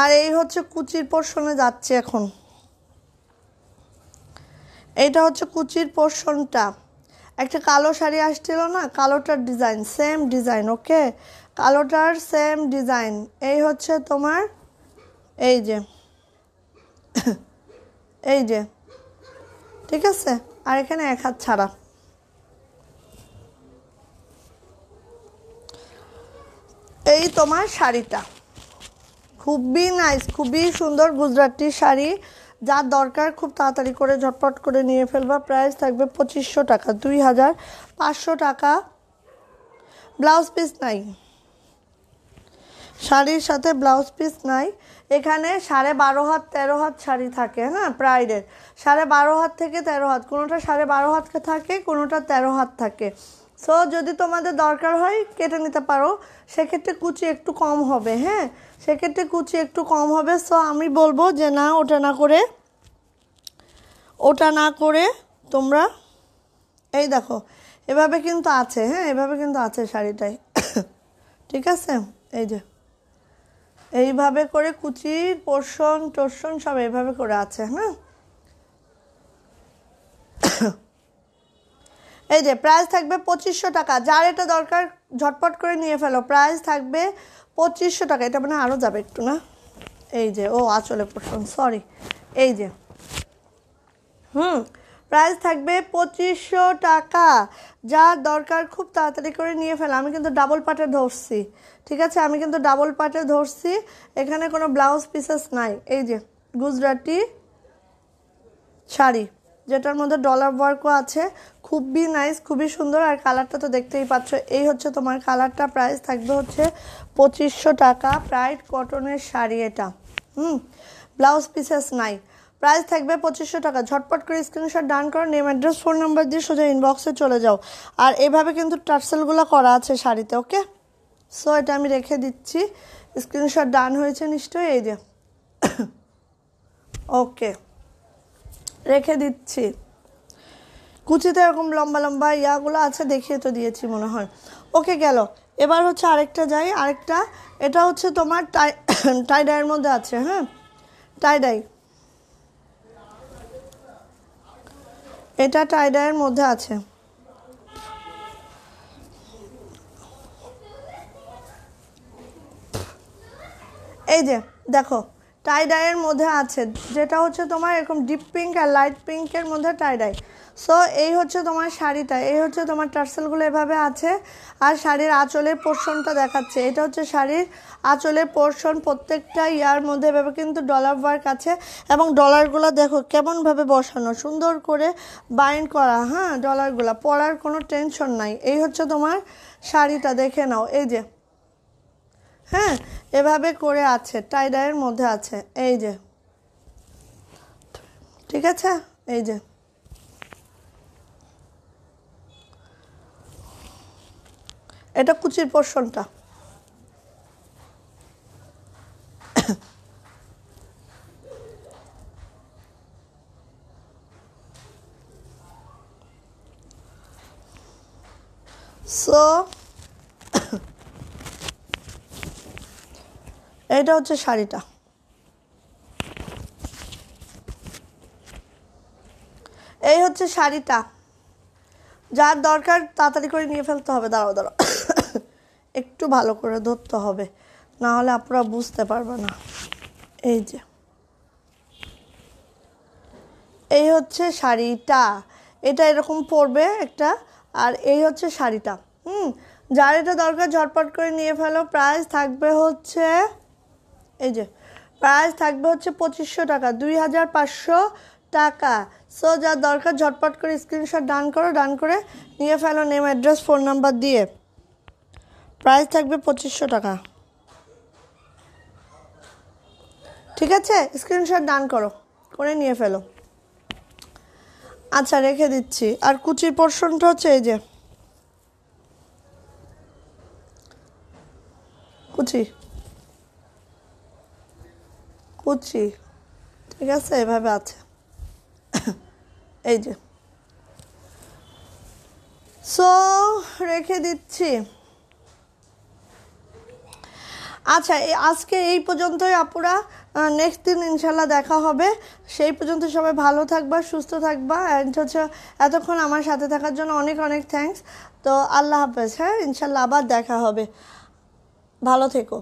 আর এই হচ্ছে কুচির পোর্শনে যাচ্ছে এখন, এটা হচ্ছে কুচির পোর্শনটা। একটা কালো শাড়ি আসছিল না, কালোটার ডিজাইন সেম ডিজাইন, ওকে, কালোটার সেম ডিজাইন। এই হচ্ছে তোমার এই যে, এই যে, ঠিক আছে। আর এখানে এক হাত ছাড়া। এই তোমার শাড়িটা খুবই নাইস, খুবই সুন্দর গুজরাটি শাড়ি। যার দরকার খুব তাড়াতাড়ি করে ঝটপট করে নিয়ে ফেলবা। প্রাইস থাকবে 2500 টাকা, 2500 টাকা। ব্লাউজ পিস নাই, শাড়ির সাথে ব্লাউজ পিস নাই। এখানে 12.5 হাত 13 হাত শাড়ি থাকে, হ্যাঁ, প্রাইডের 12.5 হাত থেকে 13 হাত, কোনোটা 12.5 হাত থাকে, কোনোটা 13 হাত থাকে। সো যদি তোমাদের দরকার হয় কেটে নিতে পারো, সেক্ষেত্রে কুচি একটু কম হবে, হ্যাঁ, সেক্ষেত্রে কুচি একটু কম হবে। সো আমি বলবো যে না, ওটা না করে তোমরা এই দেখো, এভাবে কিন্তু আছে, হ্যাঁ, এভাবে কিন্তু আছে শাড়িটাই, ঠিক আছে। এই যে এইভাবে করে কুচির পোর্শন টোর্শন সব এইভাবে করে আছে, হ্যাঁ। এই যে প্রাইস থাকবে 2500 টাকা। যার এটা দরকার ঝটপট করে নিয়ে ফেলো। প্রাইস থাকবে 2500 টাকা। এটা মানে আরও যাবে একটু, না? এই যে, ও আঁচলে পোর্শন, সরি, এই যে, প্রাইস থাকবে 2500 টাকা। যার দরকার খুব তাড়াতাড়ি করে নিয়ে ফেলো। আমি কিন্তু ডাবল পাটে ধরছি, ঠিক আছে, আমি কিন্তু ডাবল পাটে ধরছি। এখানে কোনো ব্লাউজ পিসেস নাই। এই যে গুজরাটি শাড়ি, যেটার মধ্যে ডলার ওয়ার্কও আছে, খুবই নাইস, খুবই সুন্দর। আর কালারটা তো দেখতেই পাচ্ছ, এই হচ্ছে তোমার কালারটা। প্রাইস থাকবে হচ্ছে 2500 টাকা। প্রাইড কটনের শাড়ি এটা, ব্লাউজ পিসেস নাই। প্রাইস থাকবে 2500 টাকা। ঝটপট করে স্ক্রিনশট ডান করো, নেম অ্যাড্রেস ফোন নাম্বার দিয়ে সোজা ইনবক্সে চলে যাও। আর এভাবে কিন্তু টার্সেলগুলো করা আছে শাড়িতে, ওকে। সো এটা আমি রেখে দিচ্ছি, স্ক্রিনশট ডান হয়েছে নিশ্চয়ই, এই যে, ওকে, রেখে দিচ্ছি। কুচিতে এরকম লম্বা লম্বা ইয়াগুলো আছে, দেখিয়ে তো দিয়েছি মনে হয়, ওকে, গেল। এবার হচ্ছে আরেকটা যাই, আরেকটা, এটা হচ্ছে তোমার টাইডাইয়ের মধ্যে আছে, হ্যাঁ, টাইডাই, এটা টাইডাইয়ের মধ্যে আছে। এই যে দেখো, টাইডাইয়ের মধ্যে আছে, যেটা হচ্ছে তোমার এরকম ডিপ পিঙ্ক আর লাইট পিঙ্কের মধ্যে টাইডাই। সো এই হচ্ছে তোমার শাড়িটা, এই হচ্ছে তোমার টার্সেলগুলো এভাবে আছে। আর শাড়ির আঁচলের পোর্শনটা দেখাচ্ছে, এটা হচ্ছে শাড়ির আঁচলের পোর্শন। প্রত্যেকটা ইয়ার মধ্যে এভাবে কিন্তু ডলার ওয়ার্ক আছে, এবং ডলারগুলো দেখো কেমনভাবে বসানো, সুন্দর করে বাইন্ড করা, হ্যাঁ, ডলারগুলো পরার কোনো টেনশন নাই। এই হচ্ছে তোমার শাড়িটা, দেখে নাও, এই যে, হ্যাঁ, এভাবে করে আছে, টাইডাইয়ের মধ্যে আছে, এই যে, ঠিক আছে। এই যে এটা কুচির পোর্শনটা, সো এটা হচ্ছে শাড়িটা। এই হচ্ছে শাড়িটা, যার দরকার তাড়াতাড়ি করে নিয়ে ফেলতে হবে। দাঁড়াও একটু ভালো করে ধরতে হবে, না হলে আপনারা বুঝতে পারবে না। এই যে, এই হচ্ছে শাড়িটা, এটা এরকম পরবে একটা। আর এই হচ্ছে শাড়িটা, যার এটা দরকার ঝটপট করে নিয়ে ফেলো। প্রাইস থাকবে হচ্ছে, এই যে, প্রাইস থাকবে হচ্ছে 2500 টাকা, 2500 টাকা। সো যার দরকার ঝটপট করে স্ক্রিনশট ডান করো, ডান করে নিয়ে ফেলো, নেম অ্যাড্রেস ফোন নাম্বার দিয়ে। প্রাইস থাকবে 2500 টাকা, ঠিক আছে। স্ক্রিনশট ডান করো, করে নিয়ে ফেলো। আচ্ছা, রেখে দিচ্ছি। আর কুচির পোর্শনটা হচ্ছে এই যে, কুচি ঠিক আছে এভাবে আছে এই যে সো রেখে দিচ্ছি। আচ্ছা আজকে এই পর্যন্তই আপুরা, নেক্সট দিন ইনশাল্লাহ দেখা হবে। সেই পর্যন্ত সবাই ভালো থাকবা, সুস্থ থাকবা, অ্যান্ড হচ্ছে এতক্ষণ আমার সাথে থাকার জন্য অনেক অনেক থ্যাঙ্কস। তো আল্লাহ হাফেজ, হ্যাঁ ইনশাল্লাহ আবার দেখা হবে, ভালো থেকো।